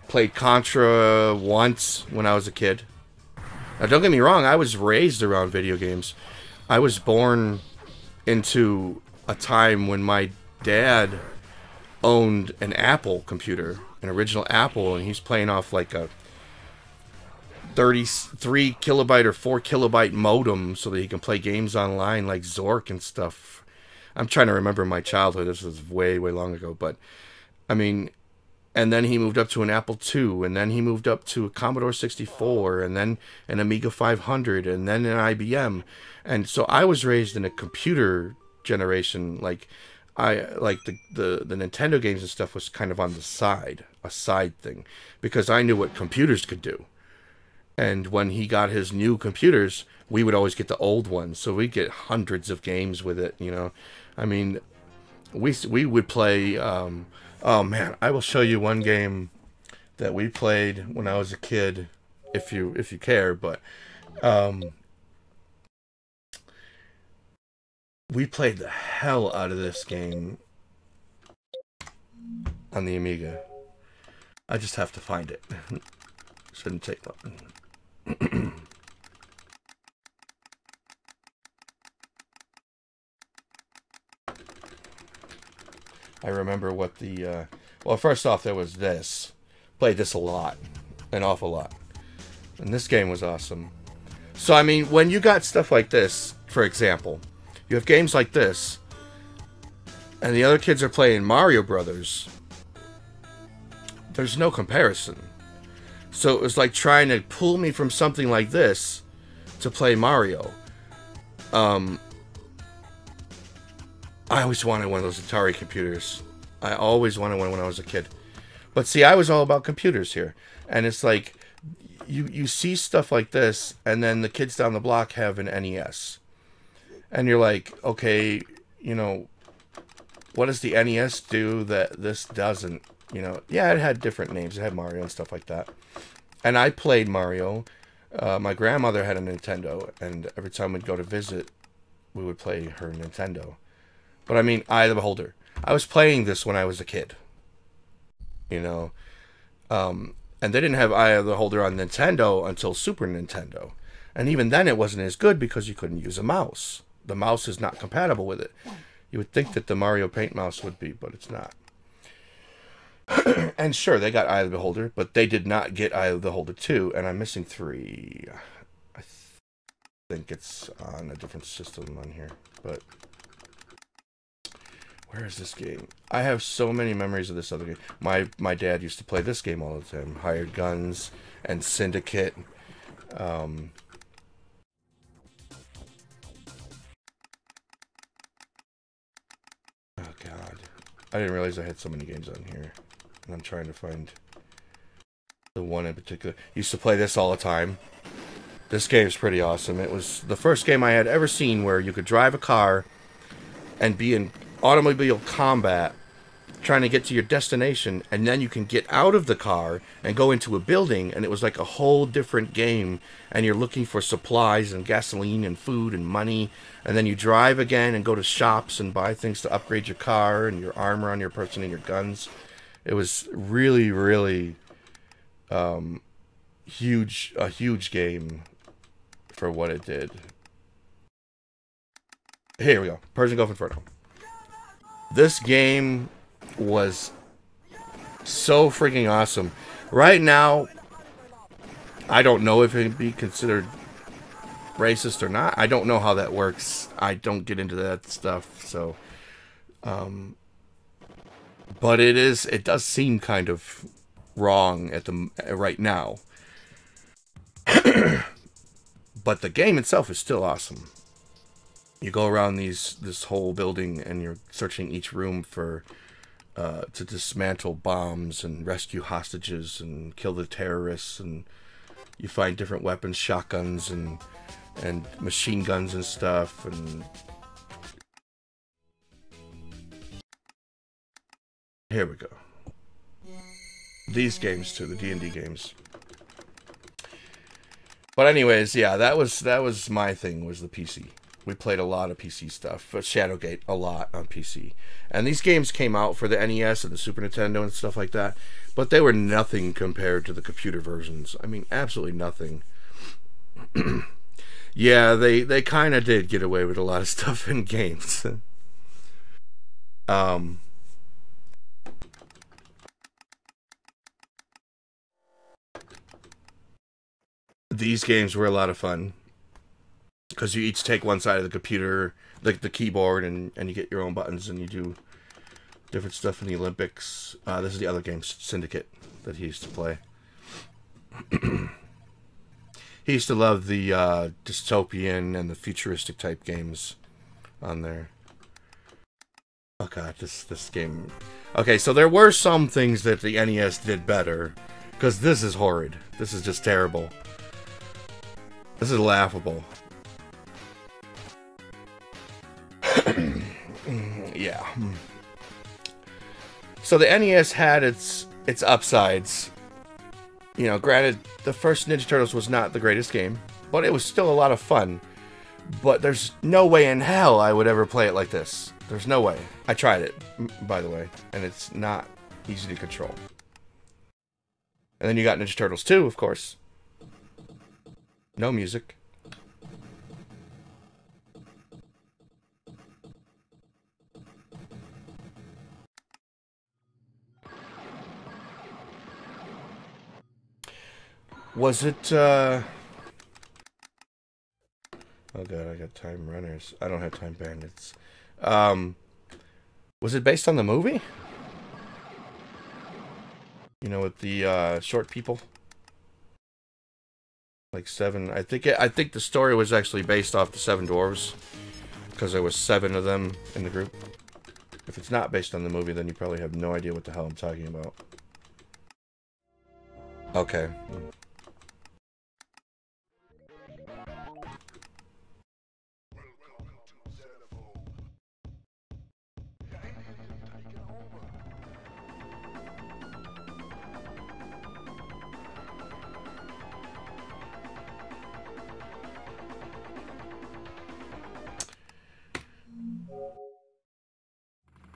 Played Contra once when I was a kid. Now, don't get me wrong, I was raised around video games. I was born into a time when my dad owned an Apple computer, an original Apple, and he's playing off like a 33 kilobyte or 4 kilobyte modem so that he can play games online like Zork and stuff. I'm trying to remember my childhood. This was way, way long ago, but I mean, and then he moved up to an Apple II, and then he moved up to a Commodore 64, and then an Amiga 500, and then an IBM. And so I was raised in a computer generation. Like the Nintendo games and stuff was kind of on the side, a side thing, because I knew what computers could do. And when he got his new computers, we would always get the old ones. So we'd get hundreds of games with it, you know. I mean, we would play... oh, man, I will show you one game that we played when I was a kid, if you care. But we played the hell out of this game on the Amiga. I just have to find it. Shouldn't take long. I remember what the well, first off, there was this. Played this a lot, an awful lot, and this game was awesome. So I mean, when you got stuff like this, for example, you have games like this, and the other kids are playing Mario Brothers. There's no comparison. So it was like trying to pull me from something like this to play Mario. I always wanted one of those Atari computers. I always wanted one when I was a kid. But see, I was all about computers here. And it's like, you see stuff like this, and then the kids down the block have an NES. And you're like, okay, you know, what does the NES do that this doesn't? You know, yeah, it had different names. It had Mario and stuff like that. And I played Mario. My grandmother had a Nintendo, and every time we'd go to visit, we would play her Nintendo. But I mean, Eye of the Beholder. I was playing this when I was a kid. You know? And they didn't have Eye of the Beholder on Nintendo until Super Nintendo. And even then, it wasn't as good because you couldn't use a mouse. The mouse is not compatible with it. You would think that the Mario Paint mouse would be, but it's not. And sure, they got Eye of the Beholder, but they did not get Eye of the Beholder 2, and I'm missing 3. I think it's on a different system on here, but... Where is this game? I have so many memories of this other game. My dad used to play this game all the time. Hired Guns and Syndicate. Oh, God. I didn't realize I had so many games on here. And I'm trying to find the one in particular. Used to play this all the time. This game's pretty awesome. It was the first game I had ever seen where you could drive a car and be in... automobile combat, trying to get to your destination, and then you can get out of the car and go into a building, and it was like a whole different game, and you're looking for supplies and gasoline and food and money, and then you drive again and go to shops and buy things to upgrade your car and your armor on your person and your guns. It was really, really huge, a huge game for what it did. Here we go. Persian Gulf Inferno. This game was so freaking awesome. Right now, I don't know if it'd be considered racist or not. I don't know how that works. I don't get into that stuff, so... but it is, it does seem kind of wrong at the right now. But the game itself is still awesome. You go around this whole building and you're searching each room for to dismantle bombs and rescue hostages and kill the terrorists, and you find different weapons, shotguns and machine guns and stuff, and here we go. These games too, the D&D games. But anyways, yeah, that was my thing, was the PC. We played a lot of PC stuff, Shadowgate a lot on PC. And these games came out for the NES and the Super Nintendo and stuff like that, but they were nothing compared to the computer versions. I mean, absolutely nothing. Yeah, they kind of did get away with a lot of stuff in games. These games were a lot of fun, because you each take one side of the computer, like the keyboard, and you get your own buttons, and you do different stuff in the Olympics. This is the other game, Syndicate, that he used to play. He used to love the dystopian and the futuristic type games on there. Oh god, this game... Okay, so there were some things that the NES did better, because this is horrid. This is just terrible. This is laughable. Yeah. So the NES had its upsides. You know, granted, the first Ninja Turtles was not the greatest game, but it was still a lot of fun. But there's no way in hell I would ever play it like this. There's no way. I tried it, by the way, and it's not easy to control. And then you got Ninja Turtles 2, of course. No music. Was it, oh god, I got time runners. I don't have time bandits. Was it based on the movie? You know, with the, short people? Like seven, I think the story was actually based off the Seven Dwarves, because there was seven of them in the group. If it's not based on the movie, then you probably have no idea what the hell I'm talking about. Okay.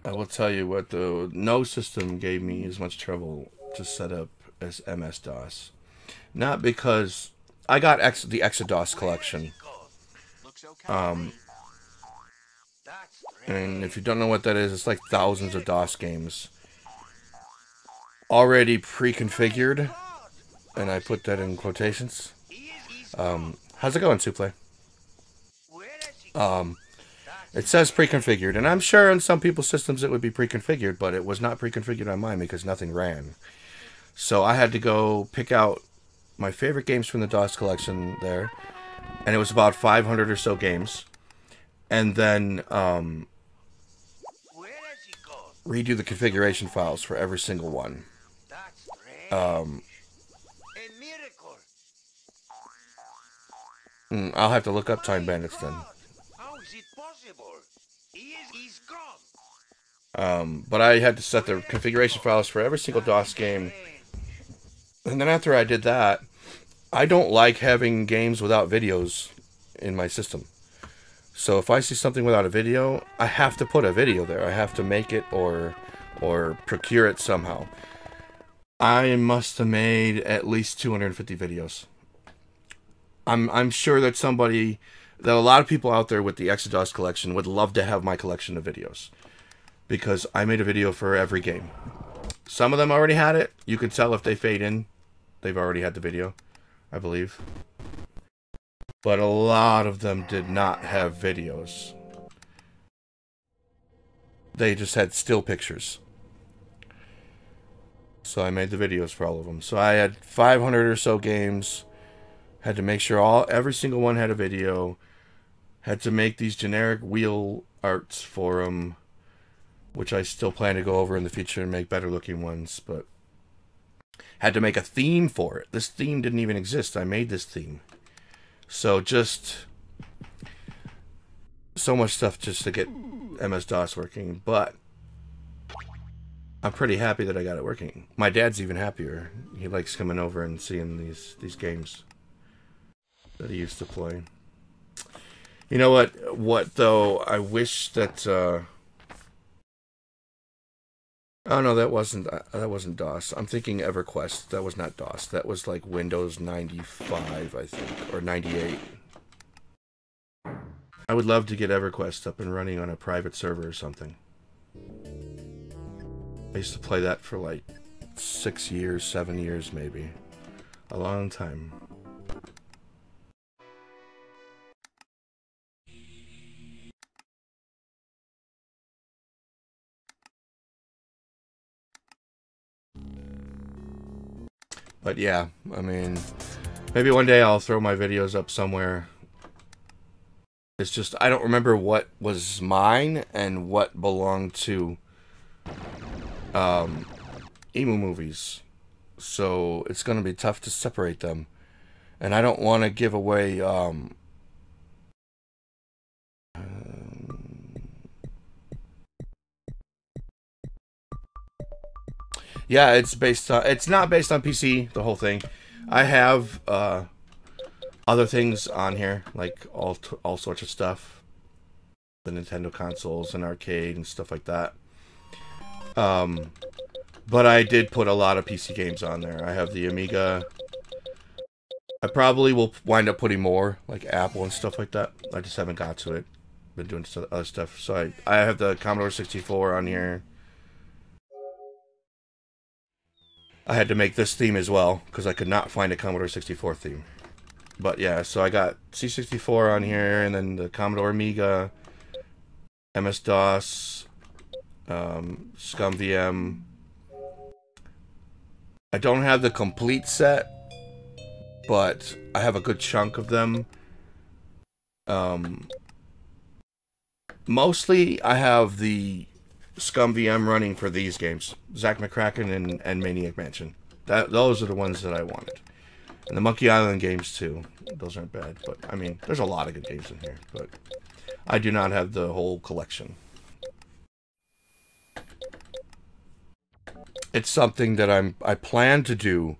I will tell you what, though, no system gave me as much trouble to set up as MS-DOS. Not because... I got the Exodus collection. And if you don't know what that is, it's like thousands of DOS games. Already pre-configured. And I put that in quotations. How's it going, Suplay? It says pre-configured, and I'm sure on some people's systems it would be pre-configured, but it was not pre-configured on mine because nothing ran. So I had to go pick out my favorite games from the DOS collection there, and it was about 500 or so games, and then redo the configuration files for every single one. I'll have to look up Time Bandits then. But I had to set the configuration files for every single DOS game. And then after I did that, I don't like having games without videos in my system. So if I see something without a video, I have to put a video there. I have to make it or procure it somehow. I must have made at least 250 videos I'm sure that somebody, that a lot of people out there with the Exodus collection would love to have my collection of videos, because I made a video for every game. Some of them already had it. You could tell if they fade in, they've already had the video, I believe. But a lot of them did not have videos. They just had still pictures. So I made the videos for all of them. So I had 500 or so games. Had to make sure every single one had a video. Had to make these generic wheel arts for them, which I still plan to go over in the future and make better looking ones. But had to make a theme for it. This theme didn't even exist. I made this theme. So just so much stuff just to get MS-DOS working, but I'm pretty happy that I got it working. My dad's even happier. He likes coming over and seeing these games that he used to play. You know what? What though? I wish that. Oh no, that wasn't DOS. I'm thinking EverQuest. That was not DOS. That was like Windows 95, I think, or 98. I would love to get EverQuest up and running on a private server or something. I used to play that for like 6 years, 7 years maybe. A long time. But yeah, I mean, maybe one day I'll throw my videos up somewhere. It's just, I don't remember what was mine and what belonged to Emu Movies. So it's going to be tough to separate them. And I don't want to give away yeah, it's based on, it's not based on PC, the whole thing. I have other things on here, like all sorts of stuff. The Nintendo consoles and arcade and stuff like that. But I did put a lot of PC games on there. I have the Amiga. I probably will wind up putting more, like Apple and stuff like that. I just haven't got to it. Been doing other stuff. So I have the Commodore 64 on here. I had to make this theme as well, because I could not find a Commodore 64 theme. But yeah, so I got C64 on here, and then the Commodore Amiga, MS-DOS, ScumVM. I don't have the complete set, but I have a good chunk of them. Mostly, I have the ScumVM running for these games, Zack McCracken and Maniac Mansion. Those are the ones that I wanted, and the Monkey Island games too. Those aren't bad, but I mean, there's a lot of good games in here. But I do not have the whole collection. It's something that I plan to do,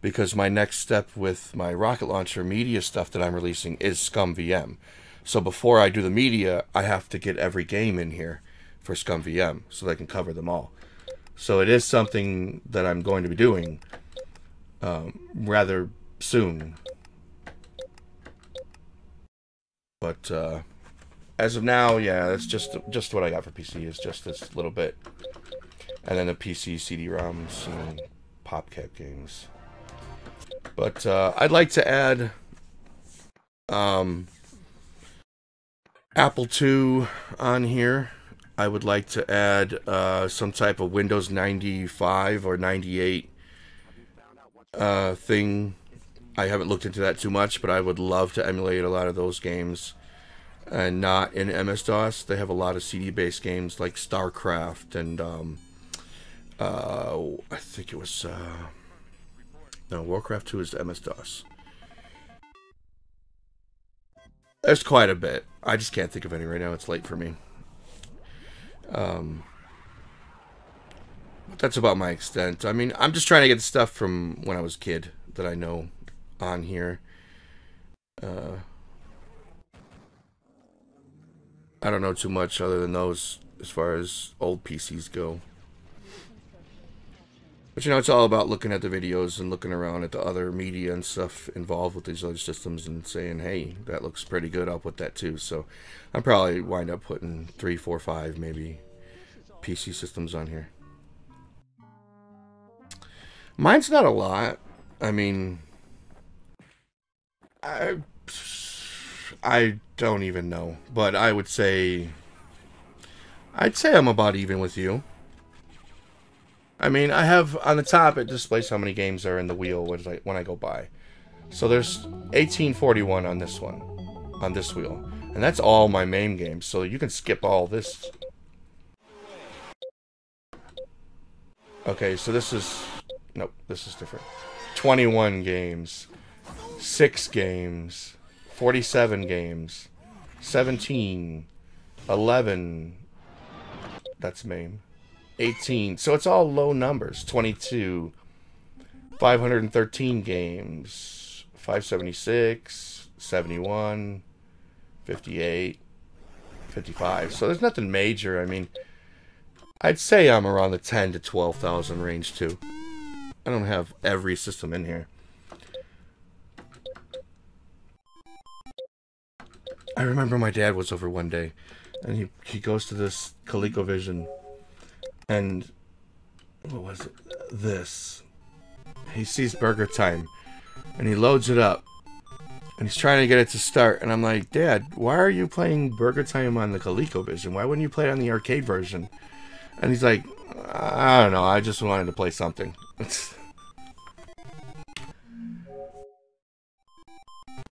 because my next step with my Rocket Launcher media stuff that I'm releasing is ScumVM. So before I do the media, I have to get every game in here for ScumVM, so they can cover them all. So it is something that I'm going to be doing rather soon. But as of now, yeah, that's just what I got for PC, is just this little bit. And then the PC CD-ROMs and PopCap games. But I'd like to add Apple II on here. I would like to add some type of Windows 95 or 98 thing. I haven't looked into that too much, but I would love to emulate a lot of those games. And not in MS-DOS. They have a lot of CD-based games like StarCraft and I think it was no, Warcraft 2 is MS-DOS. There's quite a bit. I just can't think of any right now. It's late for me. But that's about my extent. I mean, I'm just trying to get stuff from when I was a kid that I know on here. I don't know too much other than those as far as old PCs go. But, you know, it's all about looking at the videos and looking around at the other media and stuff involved with these other systems and saying, hey, that looks pretty good. I'll put that too. So I'll probably wind up putting 3, 4, 5 maybe PC systems on here. Mine's not a lot. I mean, I don't even know, but I would say, I'd say I'm about even with you. I mean, I have on the top, it displays how many games are in the wheel when I go by. So there's 1841 on this one, on this wheel, and that's all my MAME games. So you can skip all this. Okay, so this is, nope, this is different. 21 games, 6 games, 47 games, 17, 11, that's MAME, 18, so it's all low numbers, 22, 513 games, 576, 71, 58, 55, so there's nothing major. I mean, I'd say I'm around the 10 to 12,000 range too. I don't have every system in here. I remember my dad was over one day, and he goes to this ColecoVision, and what was it? This. He sees Burger Time, and he loads it up, and he's trying to get it to start, and I'm like, Dad, why are you playing Burger Time on the ColecoVision? Why wouldn't you play it on the arcade version? And he's like, I don't know, I just wanted to play something.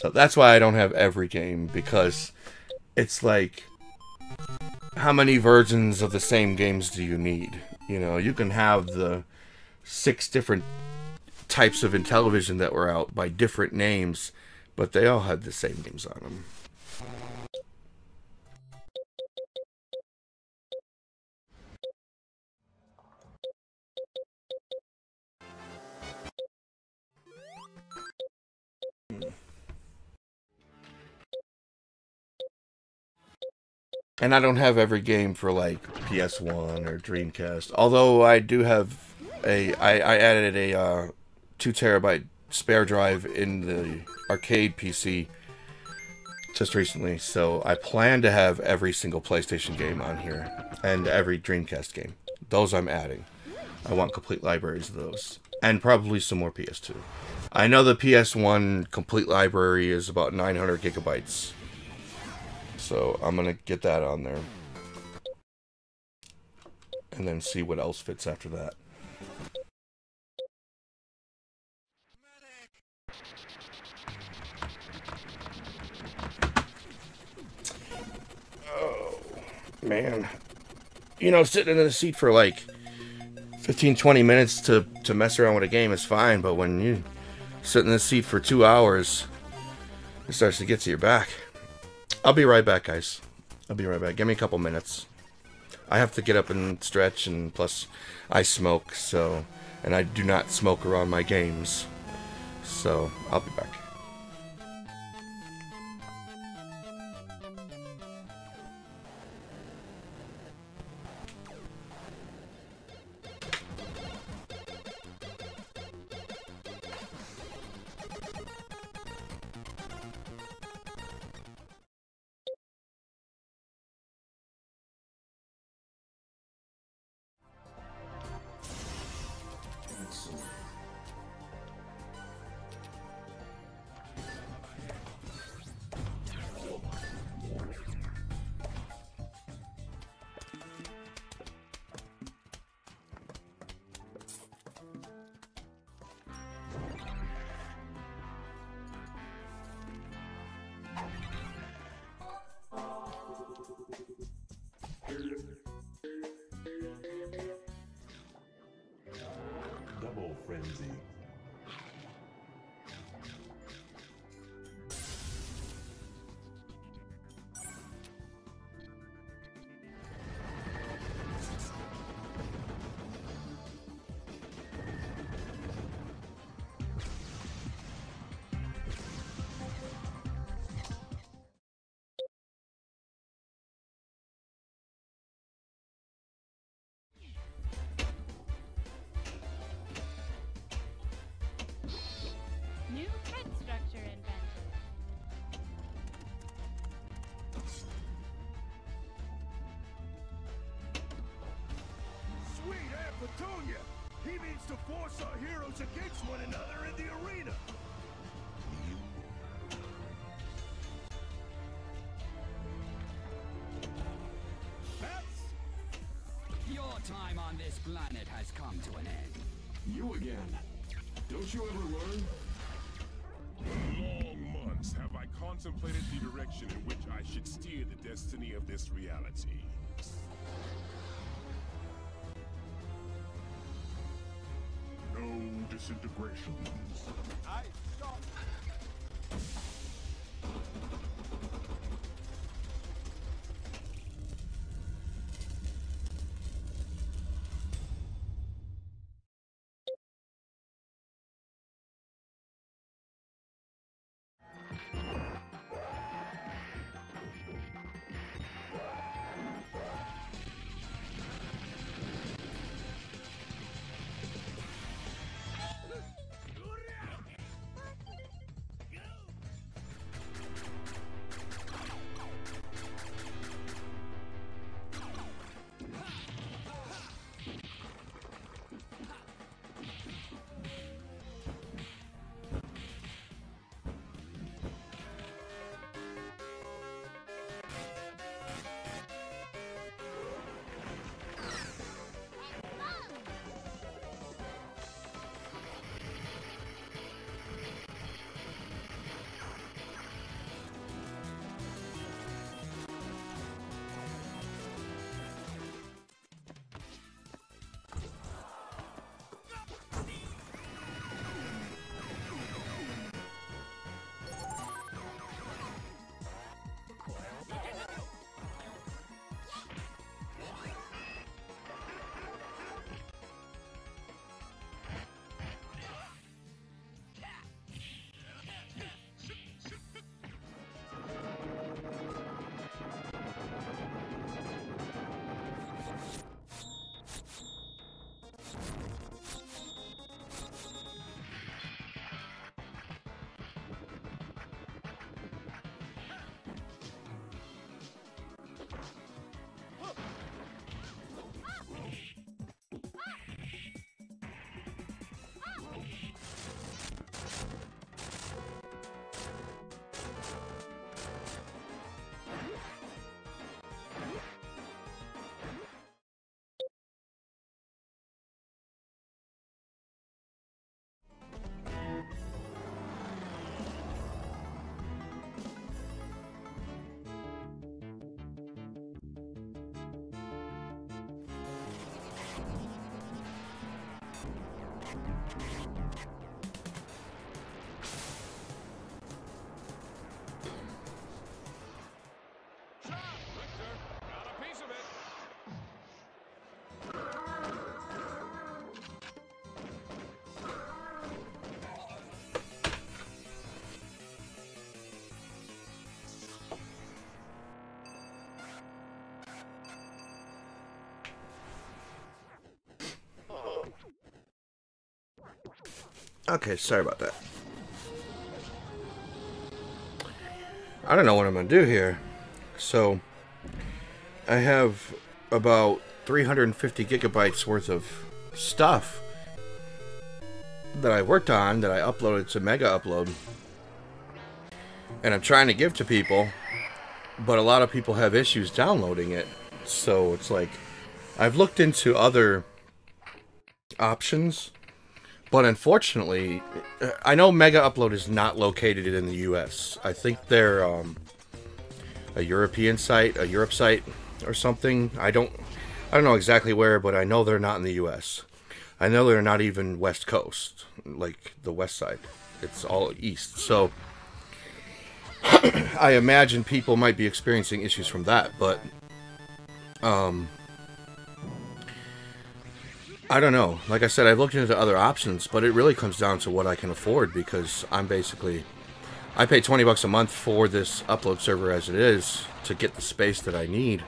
So that's why I don't have every game, because it's like, how many versions of the same games do you need? You know, you can have the 6 different types of Intellivision that were out by different names, but they all had the same games on them. And I don't have every game for like PS1 or Dreamcast. Although I do have a, I added a 2 terabyte spare drive in the arcade PC just recently. So I plan to have every single PlayStation game on here and every Dreamcast game. Those I'm adding. I want complete libraries of those and probably some more PS2. I know the PS1 complete library is about 900 gigabytes. So I'm going to get that on there and then see what else fits after that. Oh, man. You know, sitting in the seat for like 15, 20 minutes to mess around with a game is fine, but when you sit in the seat for 2 hours, it starts to get to your back. I'll be right back, guys. I'll be right back. Give me a couple minutes. I have to get up and stretch, and plus I smoke, so... And I do not smoke around my games. So, I'll be back. telling you, he means to force our heroes against one another in the arena. Your time on this planet has come to an end. You again. Don't you ever learn? For long months have I contemplated the direction in which I should steer the destiny of this reality. No disintegrations. I stop. Okay, sorry about that. I don't know what I'm gonna do here. So, I have about 350 gigabytes worth of stuff that I worked on, that I uploaded to Mega Upload. And I'm trying to give to people, but a lot of people have issues downloading it. So, it's like, I've looked into other options. But unfortunately, I know Mega Upload is not located in the U.S. I think they're a European site, a Europe site, or something. I don't know exactly where, but I know they're not in the U.S. I know they're not even West Coast, like the West Side. It's all East. So I imagine people might be experiencing issues from that. But I don't know. Like I said, I've looked into other options, but it really comes down to what I can afford, because I'm basically... I pay $20 a month for this upload server as it is to get the space that I need.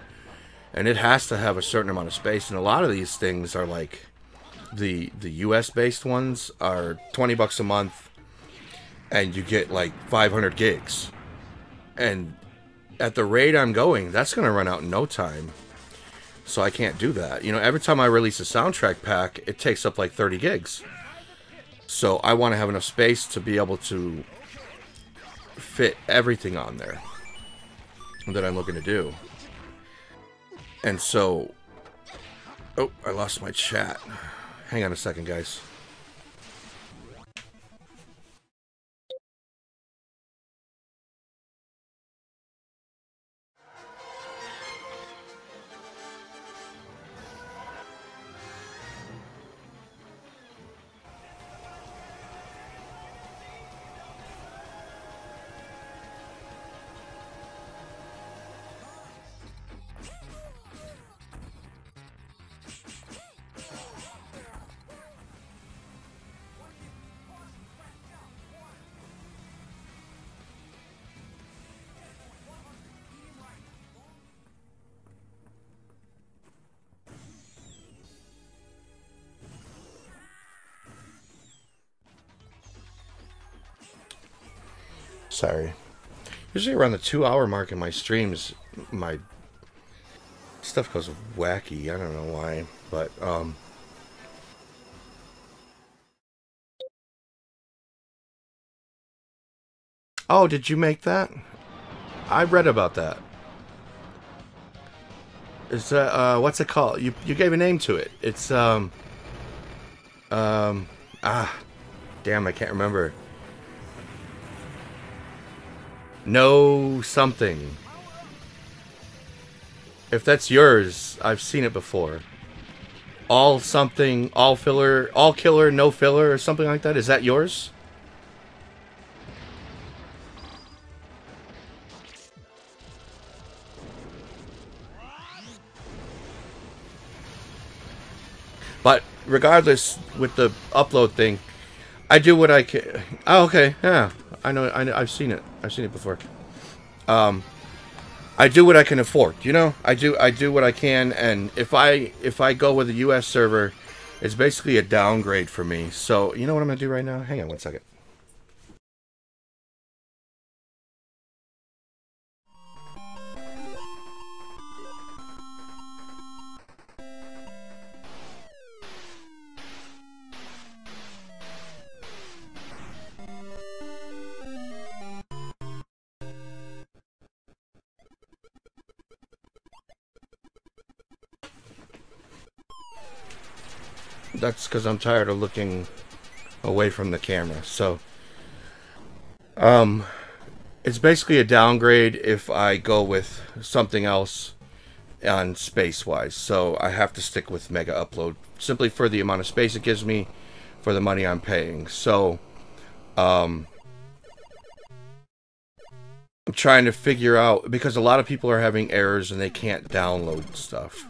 And it has to have a certain amount of space, and a lot of these things are like... The US-based ones are $20 a month, and you get like 500 gigs. And at the rate I'm going, that's going to run out in no time. So I can't do that. You know, every time I release a soundtrack pack, it takes up like 30 gigs. So I want to have enough space to be able to fit everything on there that I'm looking to do. And so... Oh, I lost my chat. Hang on a second, guys. Sorry. Usually around the 2-hour mark in my streams, my stuff goes wacky. I don't know why, but oh, did you make that? I read about that. Is that what's it called? You gave a name to it. It's damn, I can't remember. No something. If that's yours, I've seen it before. All something, all filler, all killer, no filler, or something like that. Is that yours? But regardless, with the upload thing, I do what I can. Oh, okay, yeah. I know, I've seen it. I've seen it before. I do what I can afford, you know? I do what I can, and if I go with a US server, it's basically a downgrade for me. So, you know what I'm going to do right now? Hang on one second. That's because I'm tired of looking away from the camera. So, it's basically a downgrade if I go with something else on space-wise. So I have to stick with Mega Upload simply for the amount of space it gives me, for the money I'm paying. So, I'm trying to figure out, because a lot of people are having errors and they can't download stuff.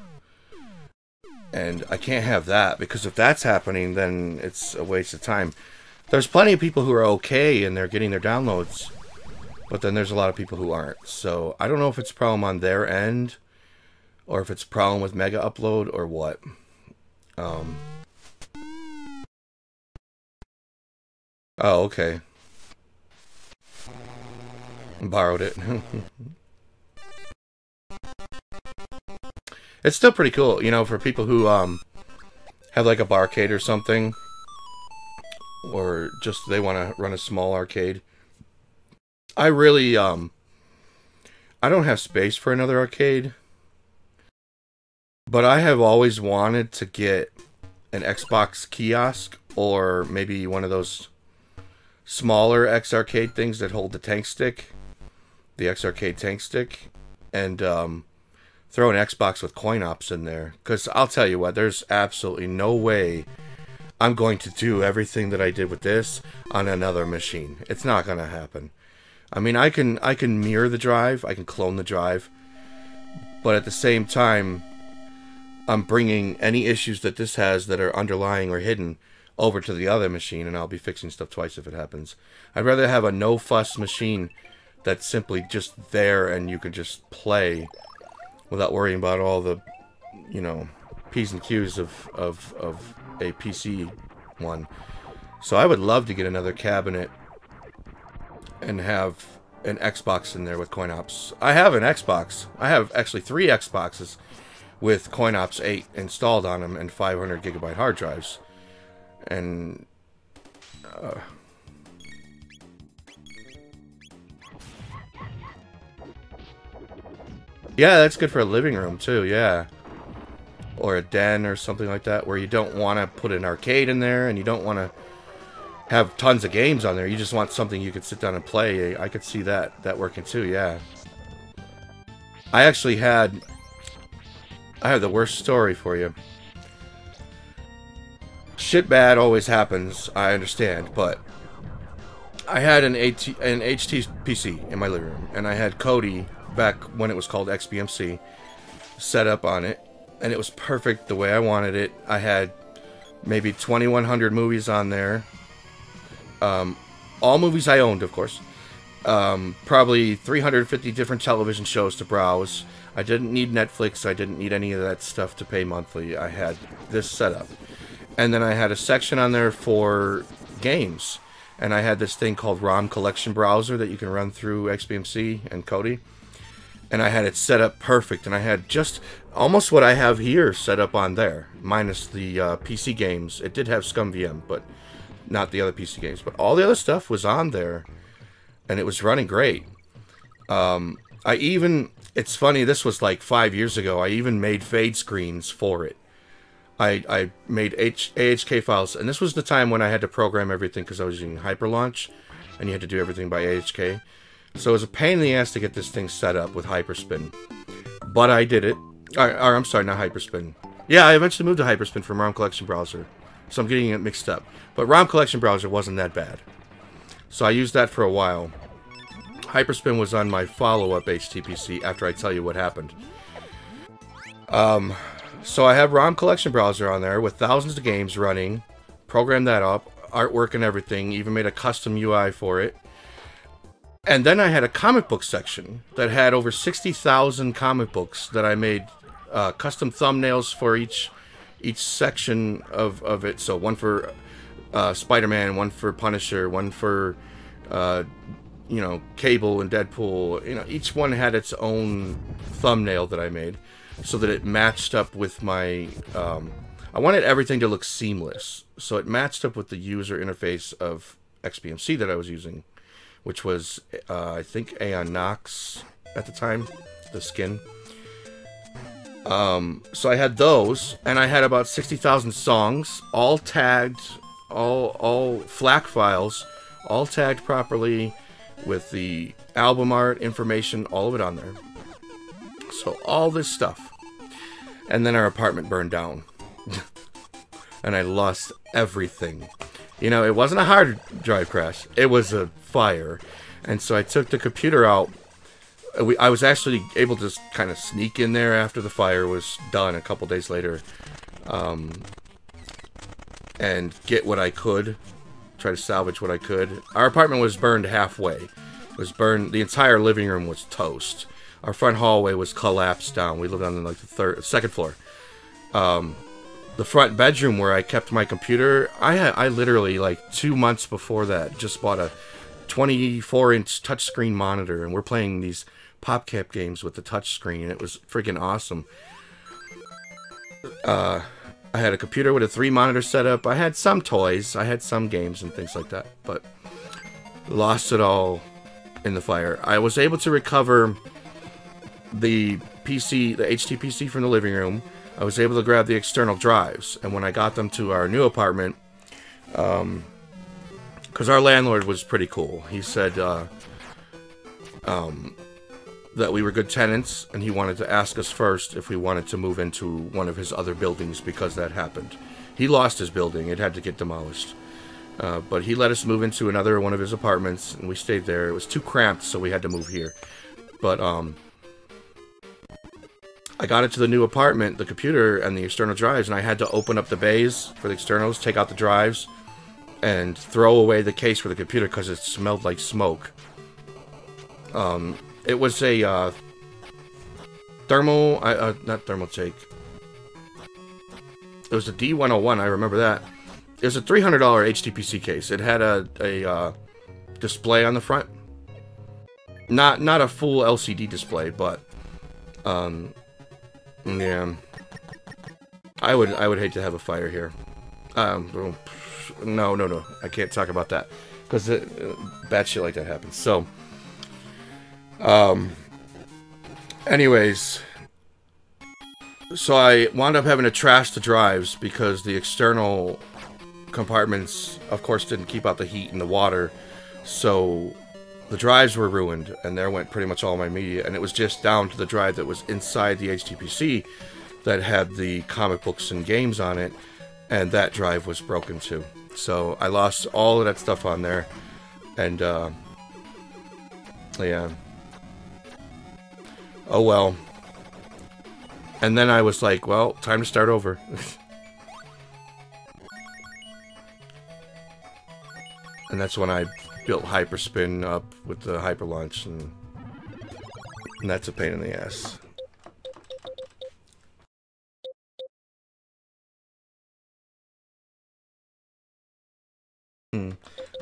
And I can't have that, because if that's happening, then it's a waste of time. There's plenty of people who are okay and they're getting their downloads, but then there's a lot of people who aren't. So I don't know if it's a problem on their end, or if it's a problem with Mega Upload, or what. Oh, okay. Borrowed it. It's still pretty cool, you know, for people who have like a barcade or something, or just they want to run a small arcade. I really, I don't have space for another arcade, but I have always wanted to get an Xbox kiosk, or maybe one of those smaller X Arcade things that hold the tank stick, the X Arcade tank stick, and throw an Xbox with coin ops in there, because I'll tell you what, there's absolutely no way I'm going to do everything that I did with this on another machine. It's not gonna happen. I mean, I can mirror the drive, I can clone the drive, but at the same time, I'm bringing any issues that this has that are underlying or hidden over to the other machine, and I'll be fixing stuff twice if it happens. I'd rather have a no fuss machine that's simply just there and you can just play without worrying about all the, you know, P's and Q's of a PC one. So I would love to get another cabinet and have an Xbox in there with coin ops. I have an Xbox. I have actually 3 Xboxes. with CoinOps 8 installed on them and 500 GB hard drives. And yeah, that's good for a living room too, yeah. Or a den or something like that, where you don't want to put an arcade in there and you don't want to have tons of games on there. You just want something you could sit down and play. I could see that working too, yeah. I actually had... I have the worst story for you. Shit bad always happens, I understand, but... I had an HT PC in my living room, and I had Kodi, back when it was called XBMC, set up on it, and it was perfect the way I wanted it. I had maybe 2100 movies on there, all movies I owned, of course, probably 350 different television shows to browse. I didn't need Netflix, I didn't need any of that stuff to pay monthly. I had this set up, and then I had a section on there for games, and I had this thing called ROM Collection Browser that you can run through XBMC and Kodi. And I had it set up perfect, and I had just almost what I have here set up on there, minus the PC games. It did have ScumVM, but not the other PC games. But all the other stuff was on there, and it was running great. I even, it's funny, this was like 5 years ago, I even made fade screens for it. I made AHK files, and this was the time when I had to program everything because I was using HyperLaunch, and you had to do everything by AHK. So it was a pain in the ass to get this thing set up with HyperSpin. But I did it. Or I'm sorry, not HyperSpin. Yeah, I eventually moved to HyperSpin from ROM Collection Browser. So I'm getting it mixed up. But ROM Collection Browser wasn't that bad. So I used that for a while. HyperSpin was on my follow-up HTPC after I tell you what happened. So I have ROM Collection Browser on there with thousands of games running. Programmed that up. Artwork and everything. Even made a custom UI for it. And then I had a comic book section that had over 60,000 comic books that I made custom thumbnails for each section of it. So one for Spider-Man, one for Punisher, one for you know, Cable and Deadpool. You know, each one had its own thumbnail that I made so that it matched up with my. I wanted everything to look seamless, so it matched up with the user interface of XBMC that I was using, which was, I think, Aeon Nox at the time, the skin. So I had those, and I had about 60,000 songs, all tagged, all FLAC files, all tagged properly with the album art, information, all of it on there. So all this stuff. And then our apartment burned down. And I lost everything. You know, it wasn't a hard drive crash. It was a fire. And so I took the computer out. I was actually able to kind of sneak in there after the fire was done a couple days later. And get what I could. Try to salvage what I could. Our apartment was burned halfway. It was burned. The entire living room was toast. Our front hallway was collapsed down. We lived on like the second floor. The front bedroom where I kept my computer, I literally, like 2 months before that, just bought a 24-inch touchscreen monitor, and we're playing these PopCap games with the touchscreen. It was freaking awesome. I had a computer with a 3-monitor setup. I had some toys. I had some games and things like that, but lost it all in the fire. I was able to recover the PC, the HTPC from the living room. I was able to grab the external drives, and when I got them to our new apartment, because our landlord was pretty cool. He said that we were good tenants, and he wanted to ask us first if we wanted to move into one of his other buildings, because that happened. He lost his building. It had to get demolished. But he let us move into another one of his apartments, and we stayed there. It was too cramped, so we had to move here. But, I got into the new apartment, the computer and the external drives, and I had to open up the bays for the externals, take out the drives, and throw away the case for the computer because it smelled like smoke. It was a It was a D101, I remember that. It was a $300 HTPC case. It had a display on the front. Not a full LCD display, but Yeah. I would hate to have a fire here. No. I can't talk about that. Because bad shit like that happens. So, anyways, so I wound up having to trash the drives because the external compartments, of course, didn't keep out the heat and the water. So the drives were ruined, and there went pretty much all my media. And it was just down to the drive that was inside the HTPC that had the comic books and games on it, and that drive was broken too. So I lost all of that stuff on there, and yeah. Oh well. And then I was like, well, time to start over. And that's when I built HyperSpin up with the Hyper Launch, and that's a pain in the ass.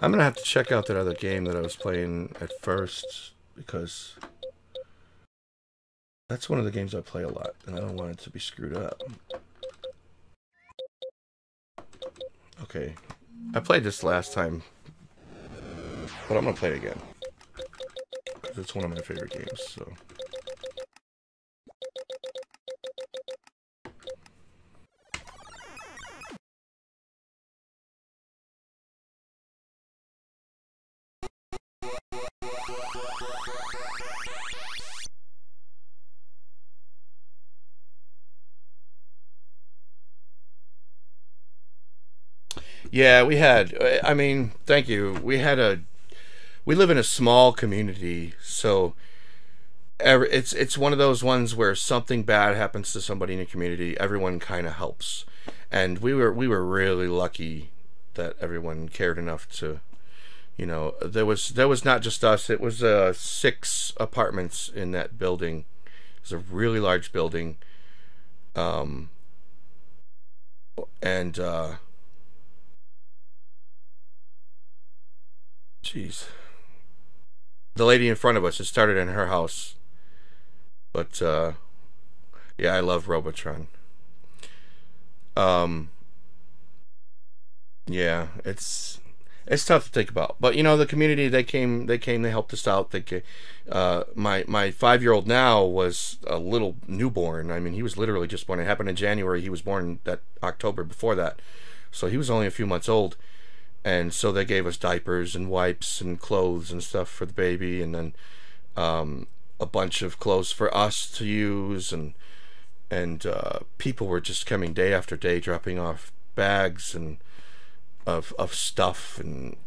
I'm gonna have to check out that other game that I was playing at first, because that's one of the games I play a lot, and I don't want it to be screwed up. Okay. I played this last time, but I'm gonna play it again, because it's one of my favorite games, so. Yeah, we had, I mean, thank you. We live in a small community, so it's one of those ones where something bad happens to somebody in the community, everyone kind of helps. And we were really lucky that everyone cared enough to, you know, there was not just us, it was 6 apartments in that building. It's a really large building. Jeez. The lady in front of us, it started in her house. But, yeah, I love Robotron. Yeah, it's tough to think about. But, you know, the community, they helped us out. My 5-year-old now was a little newborn. I mean, he was literally just born. It happened in January. He was born that October before that. So he was only a few months old. And so they gave us diapers and wipes and clothes and stuff for the baby, and then a bunch of clothes for us to use, and people were just coming day after day, dropping off bags and of stuff, and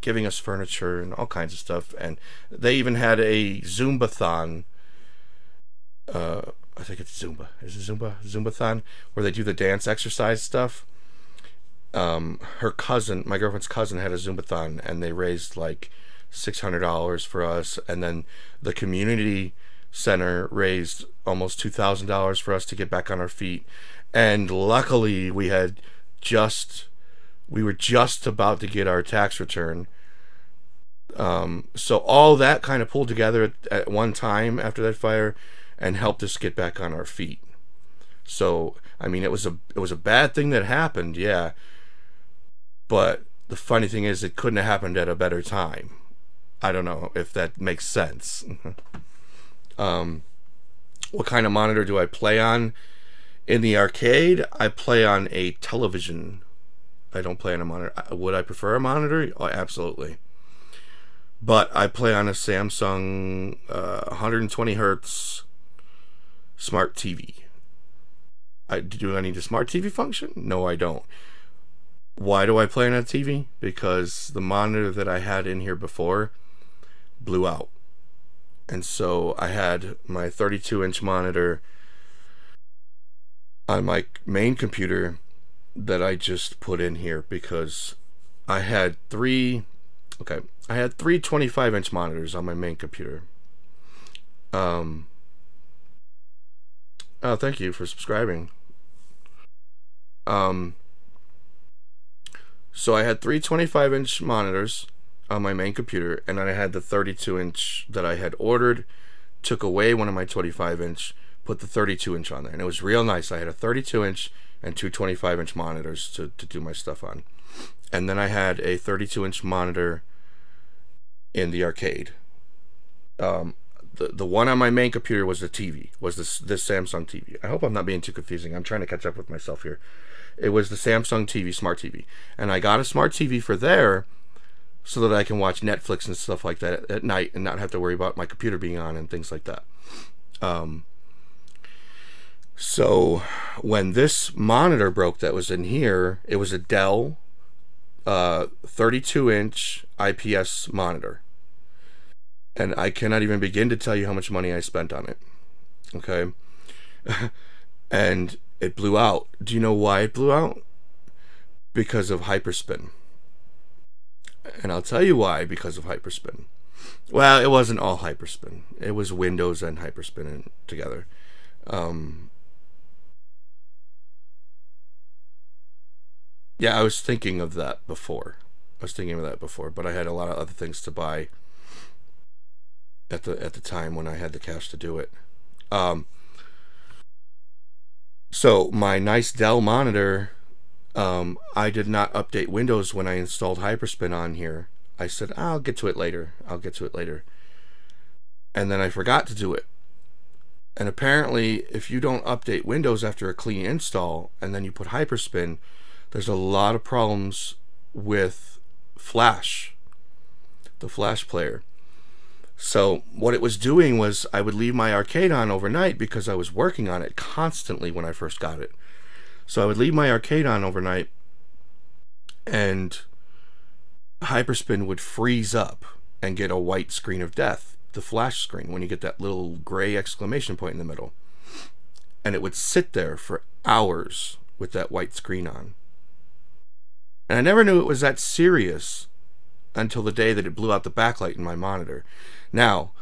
giving us furniture and all kinds of stuff. And they even had a Zumbathon. I think it's Zumba. Is it Zumba? Zumbathon, where they do the dance exercise stuff. Her cousin, my girlfriend's cousin, had a Zumbathon, and they raised like $600 for us, and then the community center raised almost $2,000 for us to get back on our feet. And luckily we were just about to get our tax return, so all that kind of pulled together at one time after that fire and helped us get back on our feet. So I mean, it was a bad thing that happened, yeah. But the funny thing is, it couldn't have happened at a better time. I don't know if that makes sense. What kind of monitor do I play on? In the arcade, I play on a television. I don't play on a monitor. Would I prefer a monitor? Oh, absolutely. But I play on a Samsung 120 hertz smart TV. Do I need a smart TV function? No, I don't. Why do I play on a TV? Because the monitor that I had in here before blew out. And so I had my 32-inch monitor on my main computer that I just put in here, because I had three 25-inch monitors on my main computer. Oh, thank you for subscribing. So I had three 25-inch monitors on my main computer, and then I had the 32-inch that I had ordered, took away one of my 25-inch, put the 32-inch on there, and it was real nice. I had a 32-inch and two 25-inch monitors to do my stuff on. And then I had a 32-inch monitor in the arcade. The one on my main computer was the TV, was this Samsung TV. I hope I'm not being too confusing. I'm trying to catch up with myself here. It was the Samsung TV, smart TV. And I got a smart TV for there so that I can watch Netflix and stuff like that at night and not have to worry about my computer being on and things like that. So when this monitor broke that was in here, it was a Dell 32-inch IPS monitor. And I cannot even begin to tell you how much money I spent on it. Okay? And it blew out. Do you know why it blew out? Because of HyperSpin. And I'll tell you why, because of HyperSpin. Well, it wasn't all HyperSpin. It was Windows and HyperSpin together. Yeah, I was thinking of that before. But I had a lot of other things to buy at the time when I had the cash to do it. So my nice Dell monitor, I did not update Windows when I installed HyperSpin on here. I said, I'll get to it later. And then I forgot to do it. And apparently, if you don't update Windows after a clean install, and then you put HyperSpin, there's a lot of problems with Flash, the Flash player. So what it was doing was I would leave my arcade on overnight because I was working on it constantly when I first got it. So I would leave my arcade on overnight and HyperSpin would freeze up and get a white screen of death, the flash screen, when you get that little gray exclamation point in the middle. And it would sit there for hours with that white screen on. And I never knew it was that serious until the day that it blew out the backlight in my monitor. Now,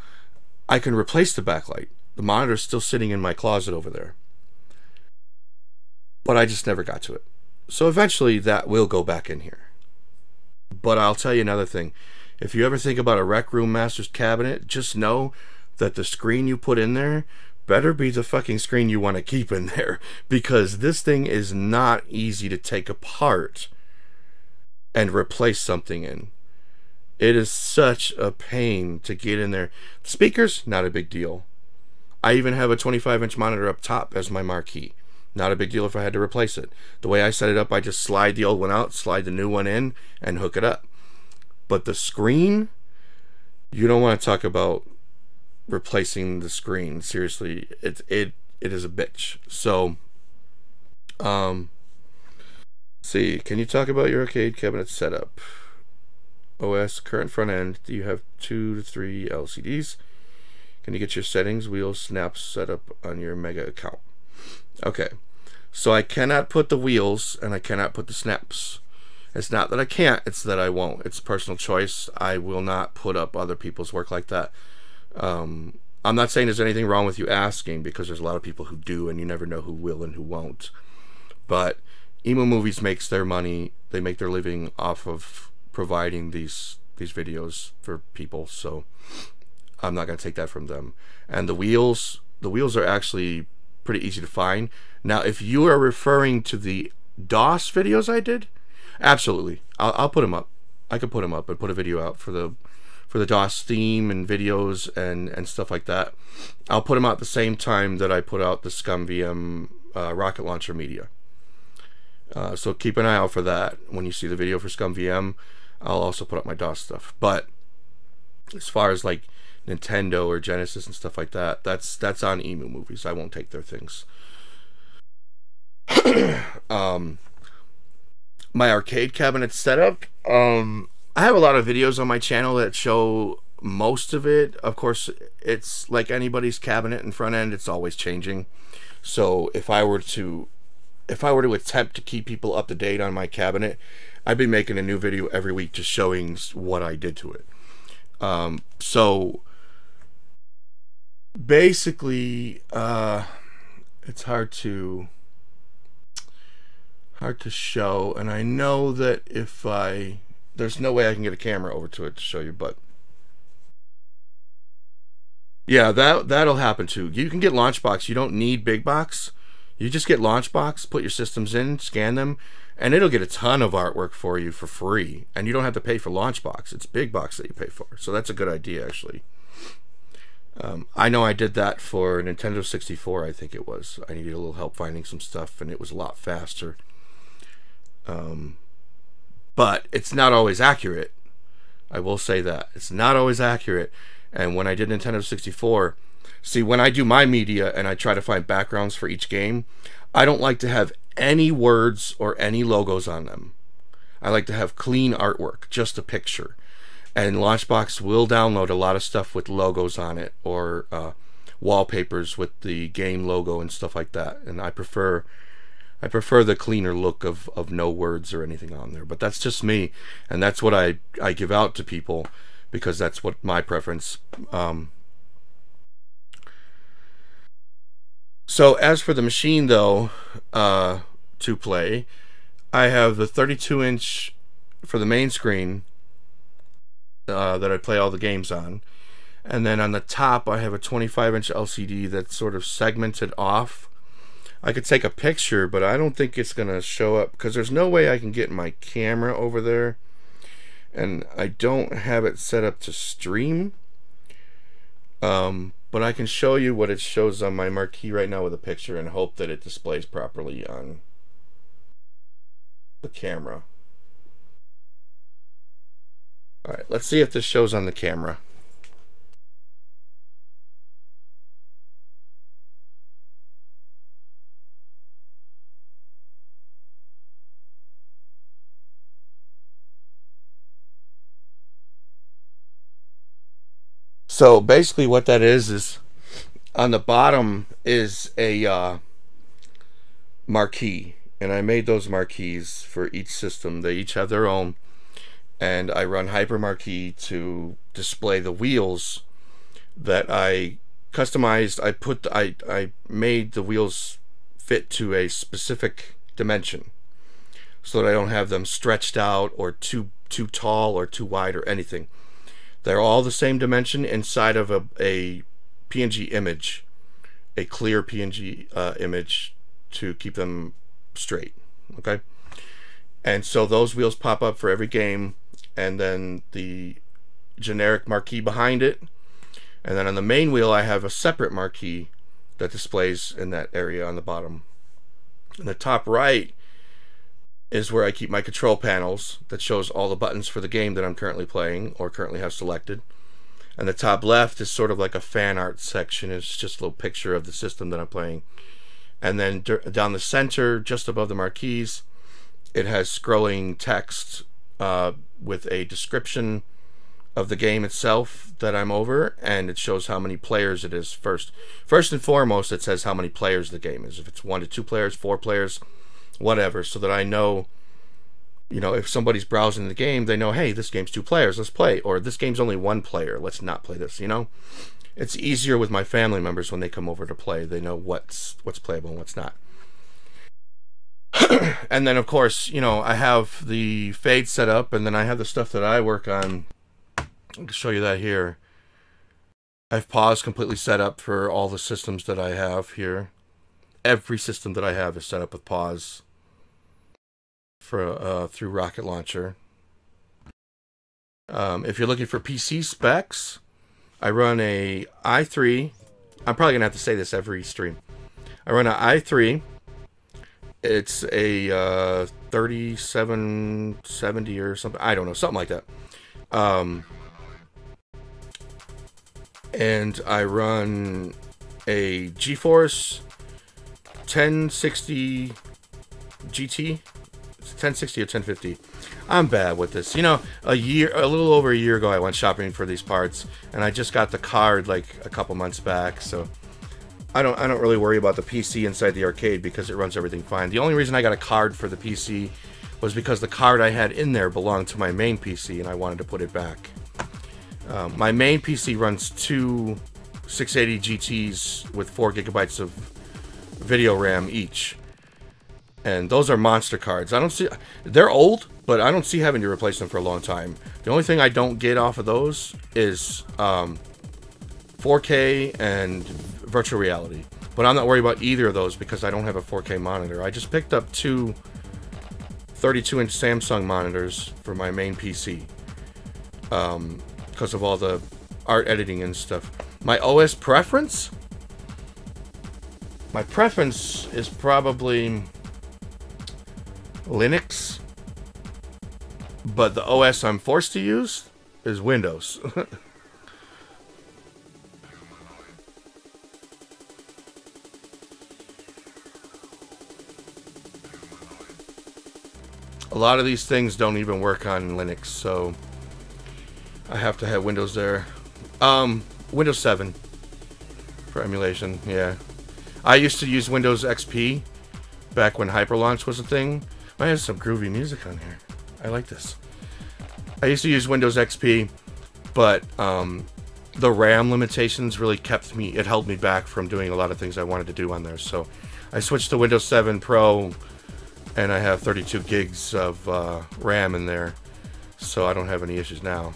I can replace the backlight. The monitor's still sitting in my closet over there. But I just never got to it. So eventually that will go back in here. But I'll tell you another thing. If you ever think about a Rec Room Master's cabinet, just know that the screen you put in there better be the fucking screen you want to keep in there, because this thing is not easy to take apart and replace something in. It is such a pain to get in there. Speakers, not a big deal. I even have a 25-inch monitor up top as my marquee. Not a big deal if I had to replace it. The way I set it up, I just slide the old one out, slide the new one in, and hook it up. But the screen, you don't want to talk about replacing the screen. Seriously, it is a bitch. So, see, can you talk about your arcade cabinet setup? OS, current front end, do you have 2 to 3 LCDs? Can you get your settings, wheel, snaps set up on your Mega account? Okay, so I cannot put the wheels and I cannot put the snaps. It's not that I can't, it's that I won't. It's personal choice. I will not put up other people's work like that. I'm not saying there's anything wrong with you asking, because there's a lot of people who do, and you never know who will and who won't. But Emo Movies makes their money, they make their living off of providing these videos for people, so I'm not gonna take that from them. And the wheels are actually pretty easy to find. Now, if you are referring to the DOS videos I did, absolutely, I'll put them up. I could put them up and put a video out for the DOS theme and videos and stuff like that. I'll put them out the same time that I put out the ScumVM Rocket Launcher media. So keep an eye out for that. When you see the video for ScumVM, I'll also put up my DOS stuff. But as far as like Nintendo or Genesis and stuff like that, that's on Emu Movies. I won't take their things. My arcade cabinet setup. I have a lot of videos on my channel that show most of it. Of course, it's like anybody's cabinet and front end, it's always changing. So if I were to attempt to keep people up to date on my cabinet, I'd be making a new video every week just showing what I did to it. So basically, it's hard to show, and I know that there's no way I can get a camera over to it to show you, but Yeah, that'll happen too. You can get Launchbox. You don't need Big Box. You just get Launchbox, put your systems in, scan them, and it'll get a ton of artwork for you for free. And you don't have to pay for Launchbox. It's Big Box that you pay for. So that's a good idea, actually. I know I did that for Nintendo 64, I think it was. I needed a little help finding some stuff, and it was a lot faster. But it's not always accurate. I will say that. It's not always accurate. And when I did Nintendo 64, see, when I do my media and I try to find backgrounds for each game, I don't like to have any words or any logos on them. I like to have clean artwork, just a picture. And Launchbox will download a lot of stuff with logos on it, or wallpapers with the game logo and stuff like that. And I prefer the cleaner look of no words or anything on there. But that's just me, and that's what I give out to people, because that's what my preference. So as for the machine, though, to play, I have the 32-inch for the main screen that I play all the games on. And then on the top, I have a 25-inch LCD that's sort of segmented off. I could take a picture, but I don't think it's going to show up, because there's no way I can get my camera over there, and I don't have it set up to stream. But I can show you what it shows on my marquee right now with a picture, and hope that it displays properly on the camera. Alright, let's see if this shows on the camera. So basically what that is on the bottom is a marquee, and I made those marquees for each system. They each have their own, and I run HyperMarquee to display the wheels that I customized. I made the wheels fit to a specific dimension so that I don't have them stretched out or too tall or too wide or anything. They're all the same dimension inside of a PNG image, a clear PNG image, to keep them straight, okay? And so those wheels pop up for every game, and then the generic marquee behind it. And then on the main wheel, I have a separate marquee that displays in that area on the bottom. In the top right is where I keep my control panels that shows all the buttons for the game that I'm currently playing or currently have selected. And the top left is sort of like a fan art section. It's just a little picture of the system that I'm playing. And then down the center, just above the marquees, it has scrolling text with a description of the game itself that I'm over, and it shows how many players it is first. First and foremost, it says how many players the game is. If it's 1 to 2 players, 4 players, whatever, so that I know, you know, if somebody's browsing the game, they know, hey, this game's 2 players, let's play, or this game's only 1 player, let's not play this, you know? It's easier with my family members when they come over to play. They know what's playable and what's not. And then, of course, you know, I have the fade set up, and then I have the stuff that I work on. I'll show you that here. I've paused completely set up for all the systems that I have here. Every system that I have is set up with pause for through Rocket Launcher. If you're looking for PC specs, I run a i3. I'm probably gonna have to say this every stream. I run an i3. It's a 3770 or something. I don't know, something like that. And I run a GeForce 1060 GT. It's 1060 or 1050. I'm bad with this. You know, a little over a year ago, I went shopping for these parts, and I just got the card like a couple months back, so I don't really worry about the PC inside the arcade because it runs everything fine. The only reason I got a card for the PC was because the card I had in there belonged to my main PC, and I wanted to put it back. My main PC runs 2 680 GTs with 4 gigabytes of video RAM each, and those are monster cards. I don't see, they're old, but I don't see having to replace them for a long time. The only thing I don't get off of those is 4K and virtual reality. But I'm not worried about either of those because I don't have a 4K monitor. I just picked up two 32-inch Samsung monitors for my main PC because of all the art editing and stuff. My OS preference? My preference is probably Linux, but the OS I'm forced to use is Windows. A lot of these things don't even work on Linux, so I have to have Windows there. Windows 7 for emulation, yeah. I used to use Windows XP back when HyperLaunch was a thing. I have some groovy music on here. I like this. I used to use Windows XP, but the RAM limitations really kept me, it held me back from doing a lot of things I wanted to do on there. So I switched to Windows 7 Pro, and I have 32 gigs of RAM in there, so I don't have any issues now.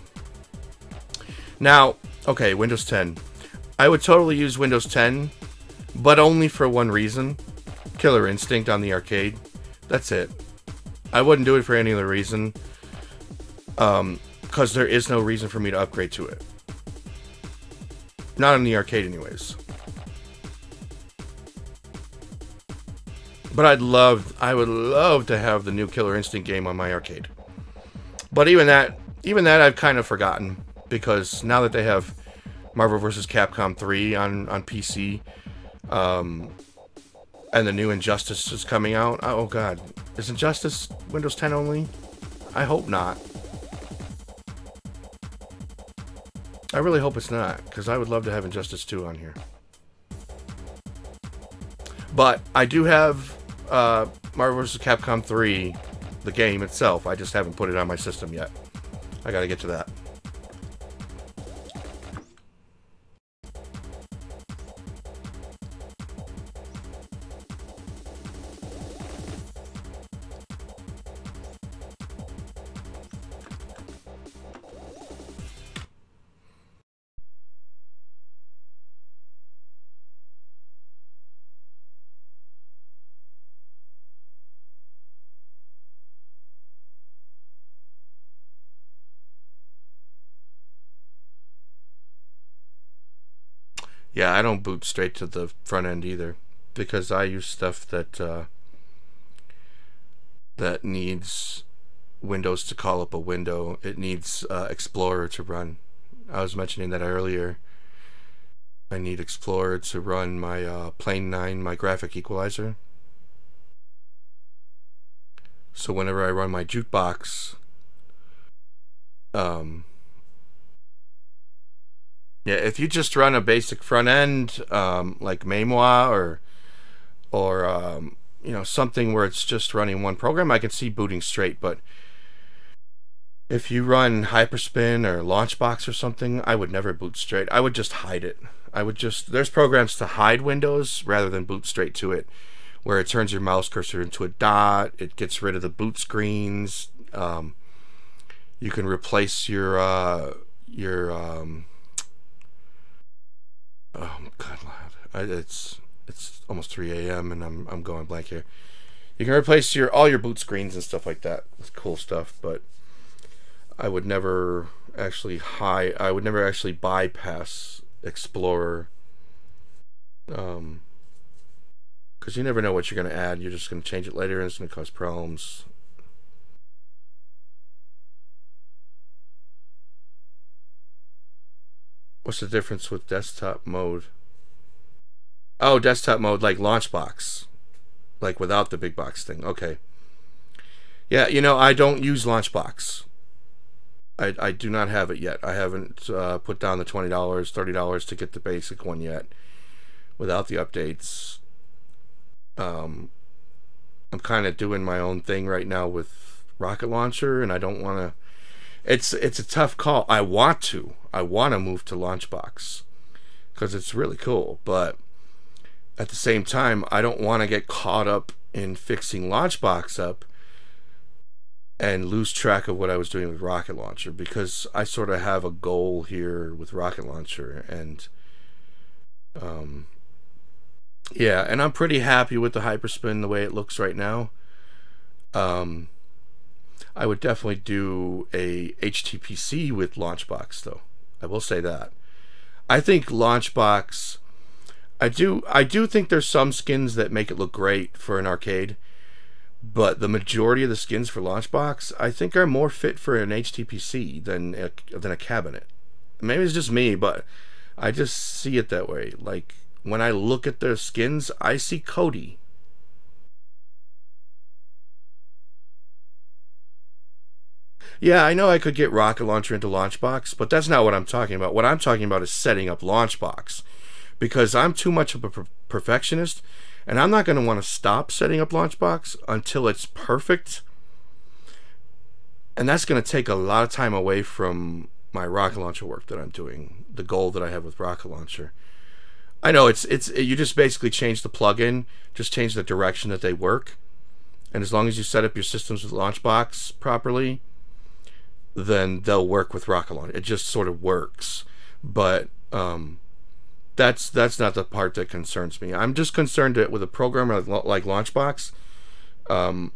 Now, okay, Windows 10. I would totally use Windows 10, but only for one reason. Killer Instinct on the arcade. That's it. I wouldn't do it for any other reason, because there is no reason for me to upgrade to it. Not on the arcade anyways. But I would love to have the new Killer Instinct game on my arcade. But even that I've kind of forgotten, because now that they have Marvel vs. Capcom 3 on PC, and the new Injustice is coming out. Oh god, is Injustice Windows 10 only? I hope not. I really hope it's not, because I would love to have Injustice 2 on here. But I do have Marvel vs. Capcom 3, the game itself. I just haven't put it on my system yet. I gotta get to that. Yeah, I don't boot straight to the front end either, because I use stuff that that needs Windows to call up a window. It needs Explorer to run. I was mentioning that earlier. I need Explorer to run my Plane 9, my graphic equalizer. So whenever I run my jukebox, yeah, if you just run a basic front end, like Memoir or you know, something where it's just running one program, I can see booting straight. But if you run HyperSpin or Launchbox or something, I would never boot straight. I would just hide it. There's programs to hide Windows rather than boot straight to it, where it turns your mouse cursor into a dot. It gets rid of the boot screens. You can replace your oh god, loud! It's almost 3 a.m. and I'm going blank here. You can replace all your boot screens and stuff like that. It's cool stuff, but I would never actually bypass Explorer, because you never know what you're going to add. You're just going to change it later, and it's going to cause problems. What's the difference with desktop mode? Oh, desktop mode, like Launchbox. Like without the big box thing, okay. Yeah, you know, I don't use Launchbox. I do not have it yet. I haven't put down the $20, $30 to get the basic one yet without the updates. I'm kind of doing my own thing right now with Rocket Launcher, and I don't want to... It's a tough call. I want to move to Launchbox because it's really cool, but at the same time, I don't want to get caught up in fixing Launchbox up and lose track of what I was doing with Rocket Launcher, because I sort of have a goal here with Rocket Launcher, and Yeah, and I'm pretty happy with the HyperSpin the way it looks right now. I would definitely do a HTPC with Launchbox, though. I will say that. I think Launchbox... I do think there's some skins that make it look great for an arcade, but the majority of the skins for Launchbox, I think, are more fit for an HTPC than a cabinet. Maybe it's just me, but I just see it that way. Like, when I look at their skins, I see Kodi. Yeah, I know I could get Rocket Launcher into Launchbox, but that's not what I'm talking about. What I'm talking about is setting up Launchbox, because I'm too much of a perfectionist, and I'm not going to want to stop setting up Launchbox until it's perfect, and that's going to take a lot of time away from my Rocket Launcher work that I'm doing, the goal that I have with Rocket Launcher. I know you just basically change the plugin, just change the direction that they work, and as long as you set up your systems with Launchbox properly, then they'll work with Rocket Launcher. It just sort of works, but that's not the part that concerns me. I'm just concerned that with a program like Launchbox, an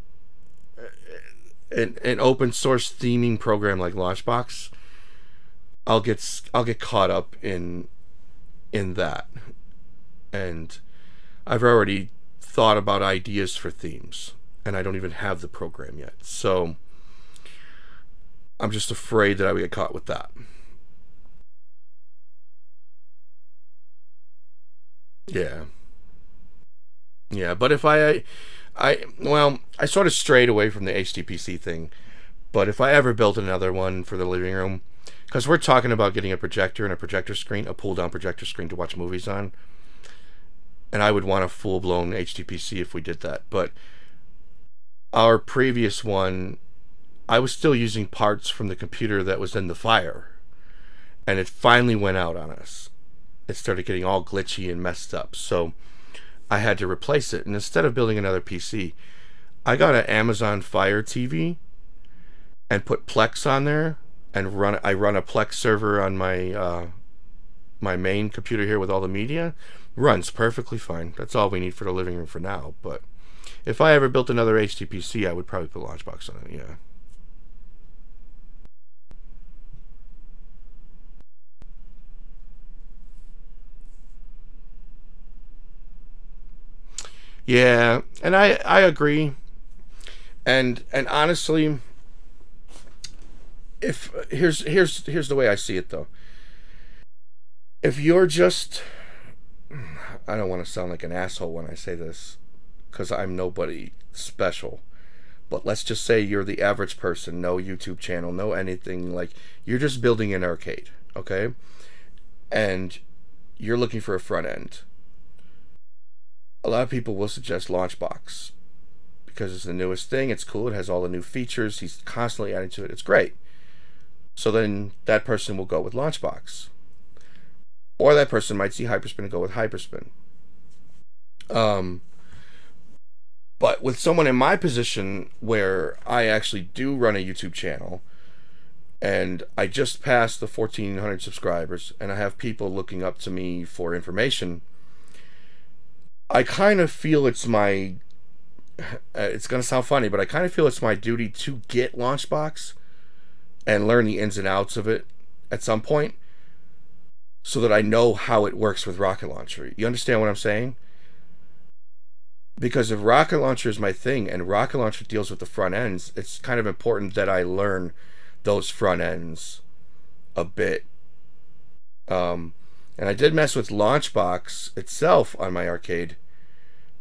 open source theming program like Launchbox, I'll get caught up in that, and I've already thought about ideas for themes, and I don't even have the program yet, so I'm just afraid that I would get caught with that. Yeah. Yeah, but if I sort of strayed away from the HTPC thing, but if I ever built another one for the living room, because we're talking about getting a projector and a projector screen, a pull-down projector screen to watch movies on, and I would want a full-blown HTPC if we did that, but our previous one, I was still using parts from the computer that was in the fire, and it finally went out on us. It started getting all glitchy and messed up, so I had to replace it, and instead of building another PC, I got an Amazon Fire TV and put Plex on there, and I run a Plex server on my my main computer here with all the media. Runs perfectly fine. That's all we need for the living room for now, but if I ever built another HTPC, I would probably put Launchbox on it, yeah. Yeah, and I agree, and honestly, if here's the way I see it though. If you're just, I don't want to sound like an asshole when I say this, because I'm nobody special, but let's just say you're the average person, no YouTube channel, no anything, like you're just building an arcade, okay, and you're looking for a front end. A lot of people will suggest Launchbox because it's the newest thing, it's cool, it has all the new features, he's constantly adding to it, it's great. So then that person will go with Launchbox. Or that person might see HyperSpin and go with HyperSpin. But with someone in my position where I actually do run a YouTube channel and I just passed the 1,400 subscribers and I have people looking up to me for information, I kind of feel it's my, it's going to sound funny, but I kind of feel it's my duty to get Launchbox and learn the ins and outs of it at some point so that I know how it works with Rocket Launcher. You understand what I'm saying? Because if Rocket Launcher is my thing and Rocket Launcher deals with the front ends, it's kind of important that I learn those front ends a bit. And I did mess with Launchbox itself on my arcade,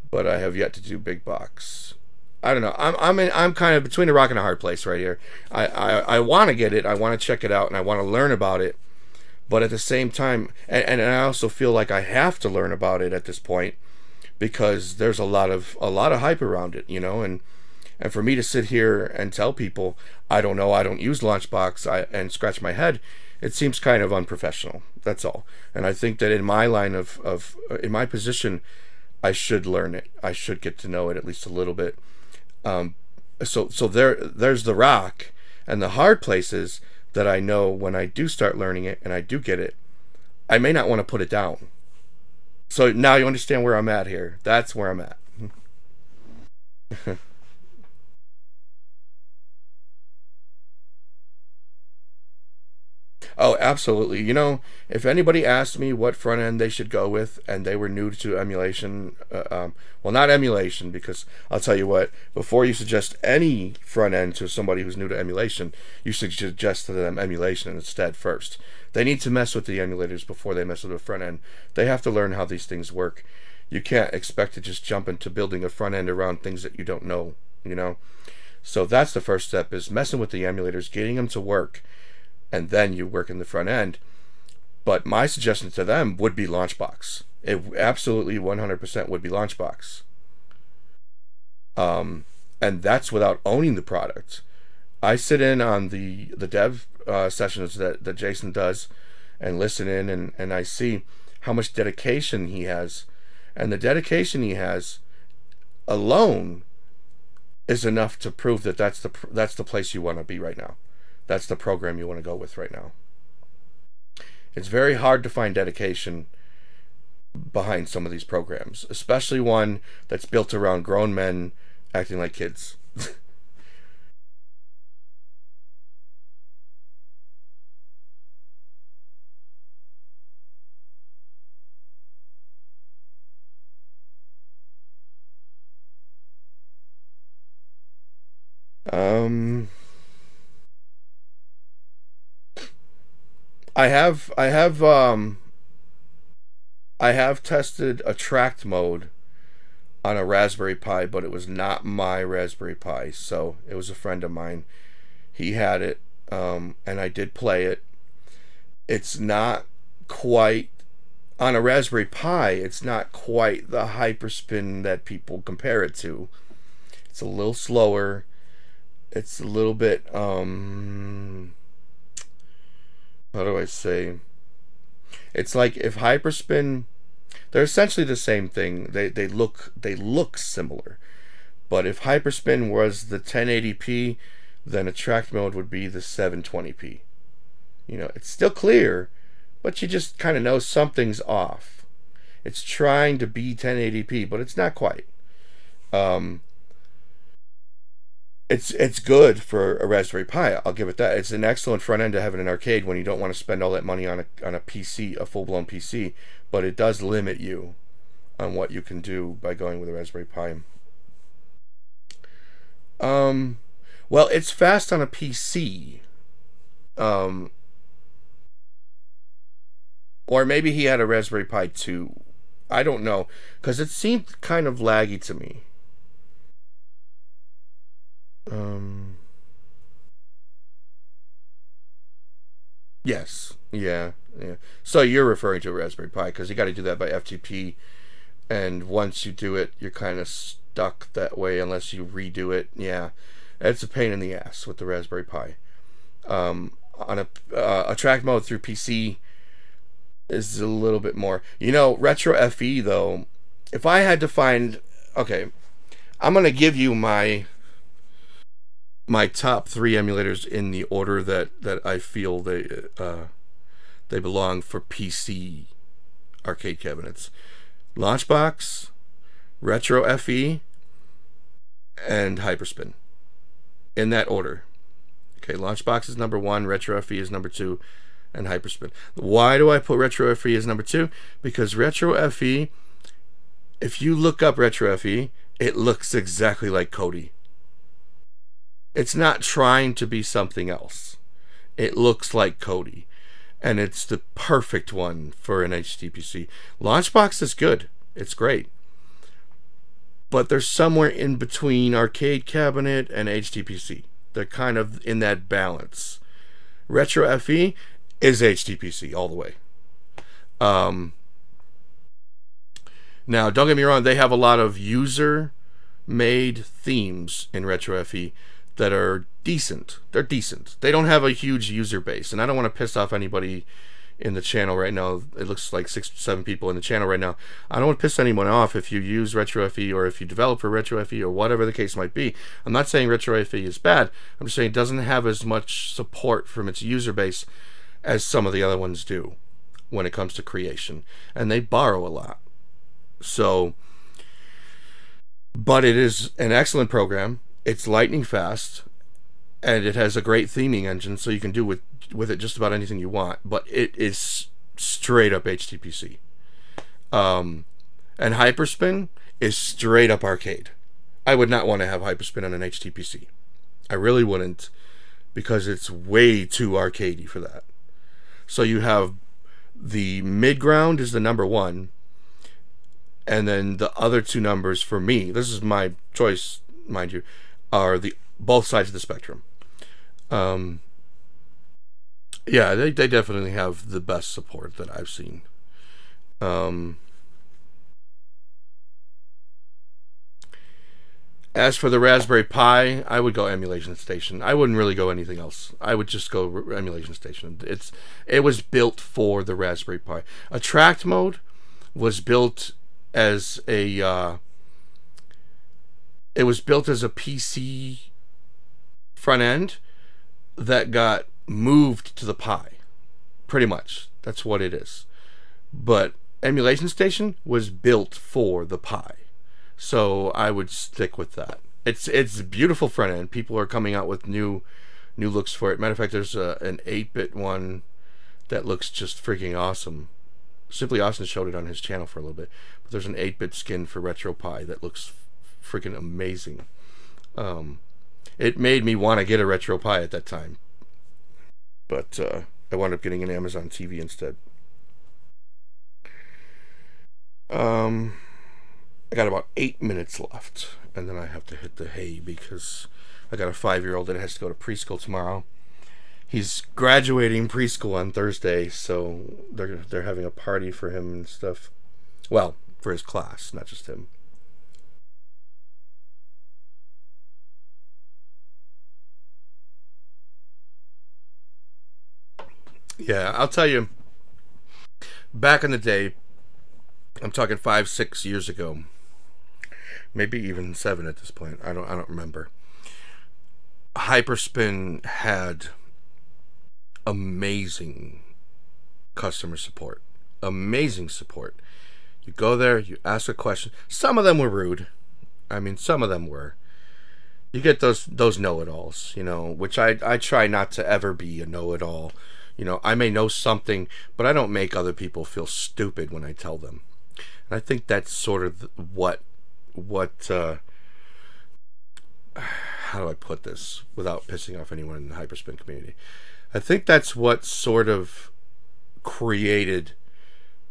but I have yet to do big box. I don't know. I'm kind of between a rock and a hard place right here. I want to get it. I want to check it out, and I want to learn about it. But at the same time, and I also feel like I have to learn about it at this point because there's a lot of hype around it, you know. And for me to sit here and tell people I don't know, I don't use Launchbox, and scratch my head, it seems kind of unprofessional. That's all. And I think that in my line of in my position, I should learn it. I should get to know it at least a little bit. So there's the rock and the hard places that I know when I do start learning it and I do get it, I may not want to put it down. So now you understand where I'm at here. That's where I'm at. Oh, absolutely. You know, if anybody asked me what front end they should go with and they were new to emulation, well, not emulation, because I'll tell you what, before you suggest any front end to somebody who's new to emulation, you should suggest to them emulation instead first. They need to mess with the emulators before they mess with the front end. They have to learn how these things work. You can't expect to just jump into building a front end around things that you don't know, you know? So that's the first step, is messing with the emulators, getting them to work, and then you work in the front end. But my suggestion to them would be Launchbox. It absolutely 100% would be Launchbox. And that's without owning the product. I sit in on the dev sessions that Jason does and listen in, and I see how much dedication he has. And the dedication he has alone is enough to prove that that's the place you want to be right now. That's the program you want to go with right now. It's very hard to find dedication behind some of these programs, especially one that's built around grown men acting like kids. I have tested a tracked mode on a Raspberry Pi, but it was not my Raspberry Pi, so it was a friend of mine. He had it, and I did play it. It's not quite, on a Raspberry Pi, it's not quite the HyperSpin that people compare it to. It's a little slower. It's a little bit, how do I say? It's like if HyperSpin, they're essentially the same thing. They look similar, but if HyperSpin was the 1080p, then a tracked mode would be the 720p. You know, it's still clear, but you just kind of know something's off. It's trying to be 1080p, but it's not quite. It's good for a Raspberry Pi, I'll give it that. It's an excellent front end to have in an arcade when you don't want to spend all that money on a PC, a full-blown PC, but it does limit you on what you can do by going with a Raspberry Pi. Well, it's fast on a PC. Or maybe he had a Raspberry Pi 2. I don't know, because it seemed kind of laggy to me. Yes. Yeah. So you're referring to a Raspberry Pi, because you got to do that by FTP, and once you do it, you're kind of stuck that way unless you redo it. Yeah, it's a pain in the ass with the Raspberry Pi. On a track mode through PC is a little bit more. You know, Retro FE though. If I had to find, okay, I'm gonna give you my top three emulators in the order that I feel they belong for PC arcade cabinets: Launchbox, Retro FE, and HyperSpin. In that order. Okay, Launchbox is number one, Retro FE is number two, and HyperSpin. Why do I put Retro FE as number two? Because Retro FE, if you look up Retro FE, it looks exactly like Kodi. It's not trying to be something else. It looks like Kodi, and it's the perfect one for an HTPC. Launchbox is good. It's great. But they're somewhere in between arcade cabinet and HTPC. They're kind of in that balance. Retro FE is HTPC all the way. Now, don't get me wrong. They have a lot of user-made themes in Retro FE that are decent. They're decent. They don't have a huge user base, and I don't want to piss off anybody in the channel right now. It looks like 6 or 7 people in the channel right now. I don't want to piss anyone off if you use RetroFE or if you develop for RetroFE or whatever the case might be. I'm not saying RetroFE is bad. I'm just saying it doesn't have as much support from its user base as some of the other ones do when it comes to creation, and they borrow a lot. So, but it is an excellent program. It's lightning fast, and it has a great theming engine, so you can do with it just about anything you want. But it is straight up HTPC. And HyperSpin is straight up arcade. I would not want to have HyperSpin on an HTPC. I really wouldn't, because it's way too arcadey for that. So you have the mid-ground is the number one, and then the other two numbers for me, this is my choice, mind you, are the both sides of the spectrum. Yeah, they definitely have the best support that I've seen. As for the Raspberry Pi, I would go Emulation Station. I wouldn't really go anything else. I would just go Emulation Station. It was built for the Raspberry Pi. Attract Mode was built as a it was built as a PC front end that got moved to the Pi. Pretty much, that's what it is. But Emulation Station was built for the Pi. So I would stick with that. It's a beautiful front end. People are coming out with new looks for it. Matter of fact, there's an 8-bit one that looks just freaking awesome. Simply Austin showed it on his channel for a little bit. But there's an 8-bit skin for RetroPie that looks freaking amazing. It made me want to get a RetroPie at that time. But I wound up getting an Amazon TV instead. I got about 8 minutes left, and then I have to hit the hay because I got a 5-year-old that has to go to preschool tomorrow. He's graduating preschool on Thursday, so they're having a party for him and stuff. Well, for his class, not just him. Yeah, I'll tell you, back in the day, I'm talking 5-6 years ago, maybe even 7 at this point. I don't remember. HyperSpin had amazing customer support. Amazing support. You go there, you ask a question. Some of them were rude. I mean, some of them were. You get those know-it-alls, you know, which I try not to ever be a know-it-all. You know, I may know something, but I don't make other people feel stupid when I tell them. And I think that's sort of what how do I put this without pissing off anyone in the HyperSpin community? I think that's what sort of created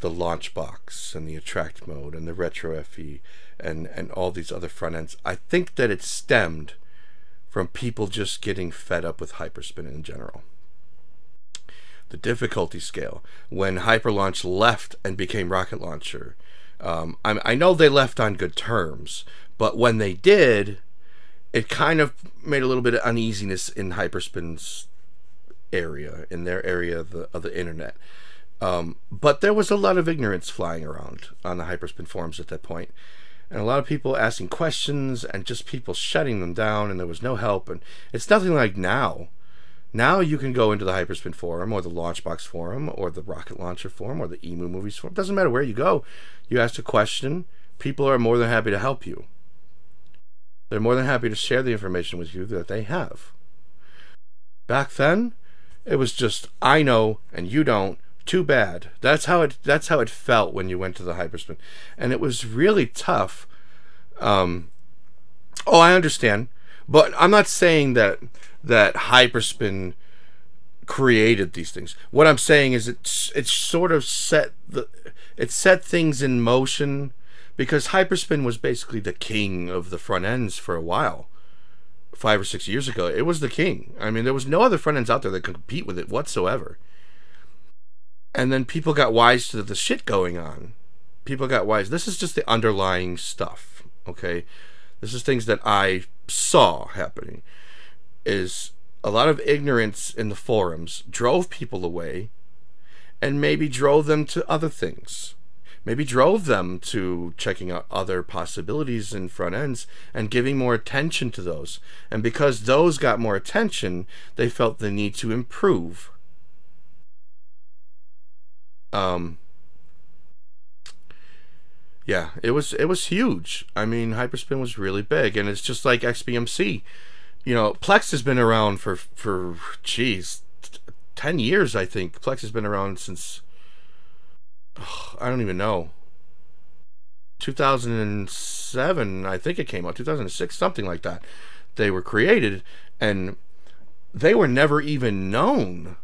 the Launchbox and the Attract Mode and the Retro FE and all these other front ends. I think that it stemmed from people just getting fed up with HyperSpin in general. The difficulty scale. When HyperLaunch left and became Rocket Launcher, I know they left on good terms, but when they did, it kind of made a little bit of uneasiness in HyperSpin's area, in their area of the internet. But there was a lot of ignorance flying around on the HyperSpin forums at that point, and a lot of people asking questions and just people shutting them down, and there was no help. And it's nothing like now. Now you can go into the HyperSpin forum or the Launchbox forum or the Rocket Launcher forum or the Emu Movies forum. It doesn't matter where you go. You ask a question. People are more than happy to help you. They're more than happy to share the information with you that they have. Back then, it was just, I know and you don't. Too bad. That's how it felt when you went to the HyperSpin. And it was really tough. Oh, I understand. But I'm not saying that HyperSpin created these things. What I'm saying is it sort of set things in motion, because HyperSpin was basically the king of the front ends for a while. 5 or 6 years ago, it was the king. I mean, there was no other front ends out there that could compete with it whatsoever. And then people got wise to the shit going on. People got wise. This is just the underlying stuff, okay? This is things that I saw happening. Is a lot of ignorance in the forums drove people away, and maybe drove them to other things. Maybe drove them to checking out other possibilities in front ends and giving more attention to those. And because those got more attention, they felt the need to improve. Yeah, it was huge. I mean, HyperSpin was really big, and it's just like XBMC. You know, Plex has been around for geez, 10 years, I think. Plex has been around since, oh, I don't even know, 2007, I think it came out, 2006, something like that. They were created, and they were never even known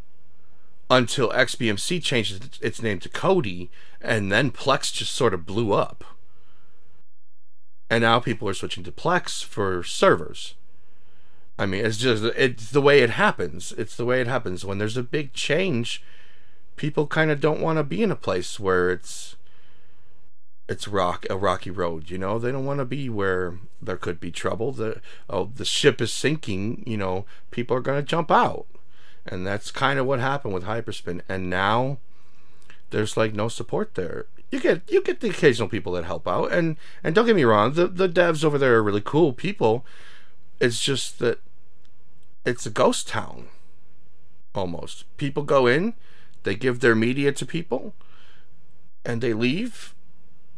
until XBMC changed its name to Kodi, and then Plex just sort of blew up. And now people are switching to Plex for servers. I mean, it's the way it happens. It's the way it happens. When there's a big change, people kind of don't want to be in a place where it's a rocky road, you know? They don't want to be where there could be trouble. The ship is sinking, you know, people are going to jump out. And that's kind of what happened with HyperSpin. And now there's like no support there. You get the occasional people that help out, and don't get me wrong, the devs over there are really cool people. It's just that it's a ghost town almost. People go in, they give their media to people, and they leave,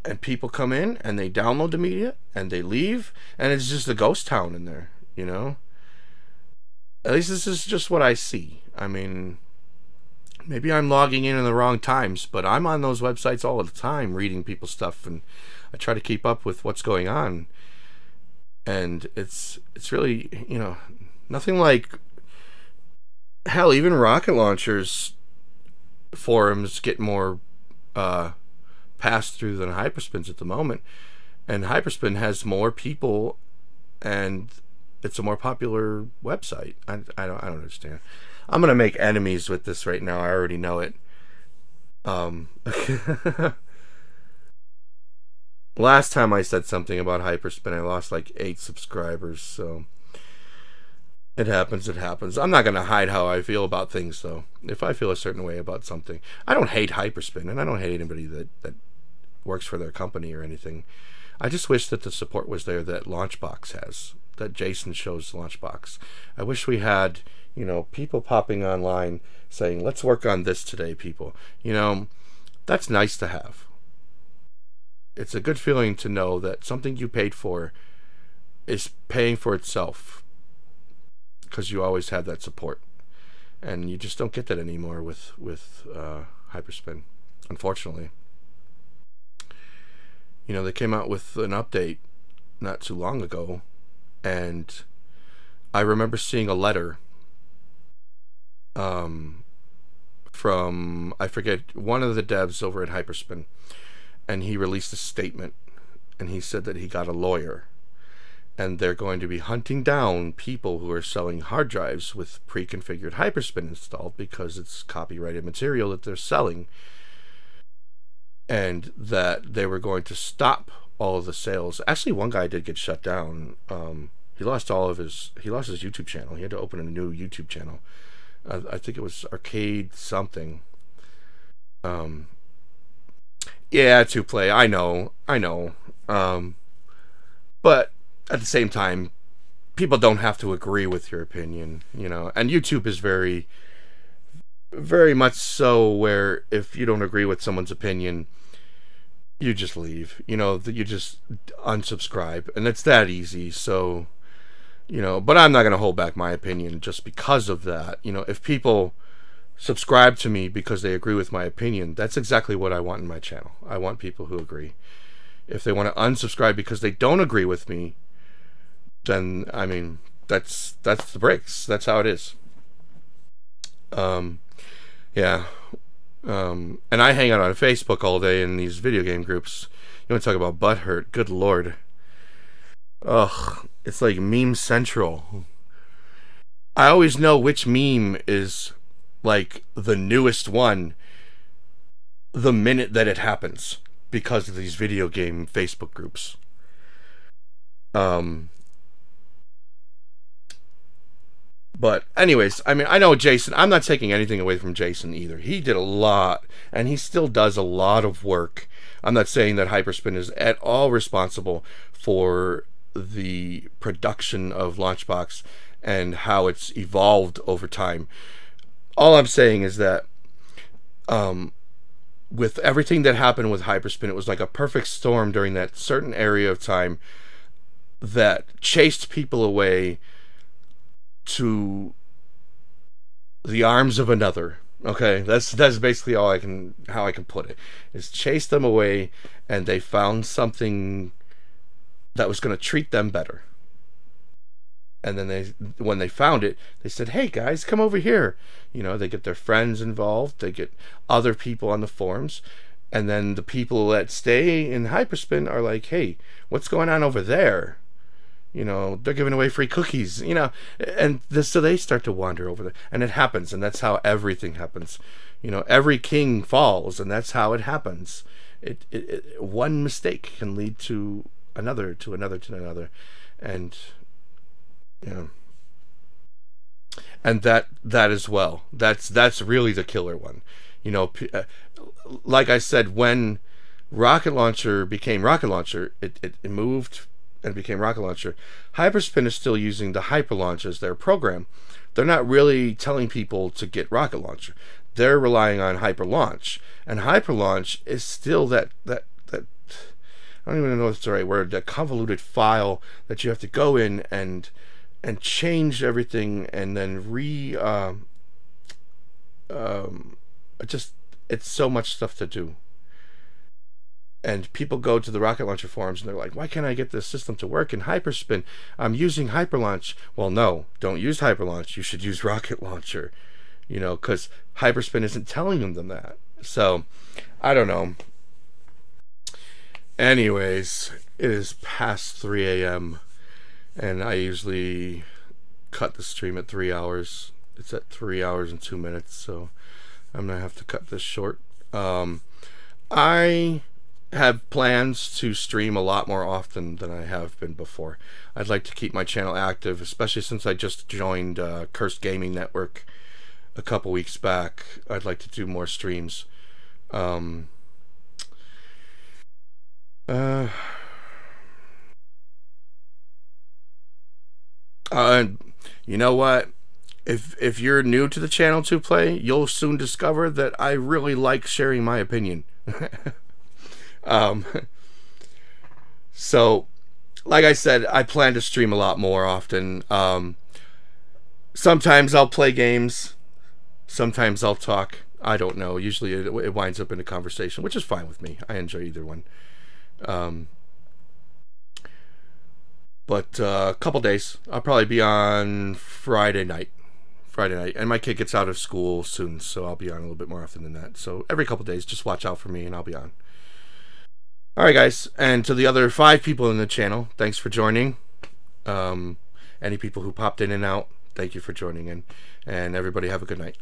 and people come in and they download the media and they leave, and it's just a ghost town in there, you know? At least this is just what I see. I mean, maybe I'm logging in the wrong times, but I'm on those websites all the time reading people's stuff, and I try to keep up with what's going on. And it's really, you know, nothing like, hell, even Rocket Launcher's forums get more passed through than HyperSpin's at the moment, and HyperSpin has more people, and it's a more popular website. I don't understand. I'm gonna make enemies with this right now. I already know it. Last time I said something about HyperSpin, I lost like 8 subscribers, so it happens, it happens. I'm not going to hide how I feel about things, though. If I feel a certain way about something, I don't hate HyperSpin, and I don't hate anybody that works for their company or anything. I just wish that the support was there that Launchbox has, that Jason shows Launchbox. I wish we had, you know, people popping online saying, let's work on this today, people. You know, that's nice to have. It's a good feeling to know that something you paid for is paying for itself, because you always have that support, and you just don't get that anymore with HyperSpin, unfortunately. You know, they came out with an update not too long ago, and I remember seeing a letter from, I forget, one of the devs over at HyperSpin. And he released a statement, and he said that he got a lawyer, and they're going to be hunting down people who are selling hard drives with pre-configured HyperSpin installed, because it's copyrighted material that they're selling, and that they were going to stop all of the sales. Actually, one guy did get shut down. He lost his YouTube channel. He had to open a new YouTube channel. I think it was Arcade something. Yeah, to play. I know. But at the same time, people don't have to agree with your opinion, you know. And YouTube is very, very much so where if you don't agree with someone's opinion, you just leave. You know, you just unsubscribe, and it's that easy. So, you know, but I'm not going to hold back my opinion just because of that. You know, if people subscribe to me because they agree with my opinion, that's exactly what I want in my channel. I want people who agree. If they want to unsubscribe because they don't agree with me, then, I mean, that's the breaks. That's how it is. And I hang out on Facebook all day in these video game groups. You want to talk about butthurt? Good Lord. Ugh. It's like meme central. I always know which meme is like the newest one the minute that it happens, because of these video game Facebook groups. But anyways, I mean, I know Jason, I'm not taking anything away from Jason either. He did a lot, and he still does a lot of work. I'm not saying that HyperSpin is at all responsible for the production of Launchbox and how it's evolved over time. All I'm saying is that with everything that happened with HyperSpin, it was like a perfect storm during that certain area of time that chased people away to the arms of another. Okay, that's basically all I can, how I can put it, is chase them away, and they found something that was going to treat them better. And then they, when they found it, they said, "Hey guys, come over here." You know, they get their friends involved, they get other people on the forums, and then the people that stay in HyperSpin are like, "Hey, what's going on over there? You know, they're giving away free cookies, you know," and so they start to wander over there, and it happens, and that's how everything happens. You know, every king falls, and that's how it happens. It one mistake can lead to another, to another, to another, and you know, and that as well. That's really the killer one. You know, like I said, when Rocket Launcher became Rocket Launcher, it moved and became Rocket Launcher. HyperSpin is still using the HyperLaunch as their program. They're not really telling people to get Rocket Launcher. They're relying on HyperLaunch. And HyperLaunch is still that I don't even know if it's the right word, that convoluted file that you have to go in and change everything, and then it's so much stuff to do. And people go to the Rocket Launcher forums and they're like, "Why can't I get this system to work in HyperSpin? I'm using HyperLaunch." Well, no, don't use HyperLaunch. You should use Rocket Launcher, you know, because HyperSpin isn't telling them that. So, I don't know. Anyways, it is past 3 a.m. and I usually cut the stream at 3 hours. It's at 3 hours and 2 minutes, so I'm gonna have to cut this short. I have plans to stream a lot more often than I have been before. I'd like to keep my channel active, especially since I just joined Cursed Gaming Network a couple weeks back. I'd like to do more streams. You know what? If you're new to the channel to play, you'll soon discover that I really like sharing my opinion. So, like I said, I plan to stream a lot more often. Sometimes I'll play games. Sometimes I'll talk. I don't know. Usually it winds up in a conversation, which is fine with me. I enjoy either one. But a couple days. I'll probably be on Friday night. And my kid gets out of school soon, so I'll be on a little bit more often than that. So every couple days, just watch out for me and I'll be on. Alright guys, and to the other 5 people in the channel, thanks for joining. Any people who popped in and out, thank you for joining in. And everybody have a good night.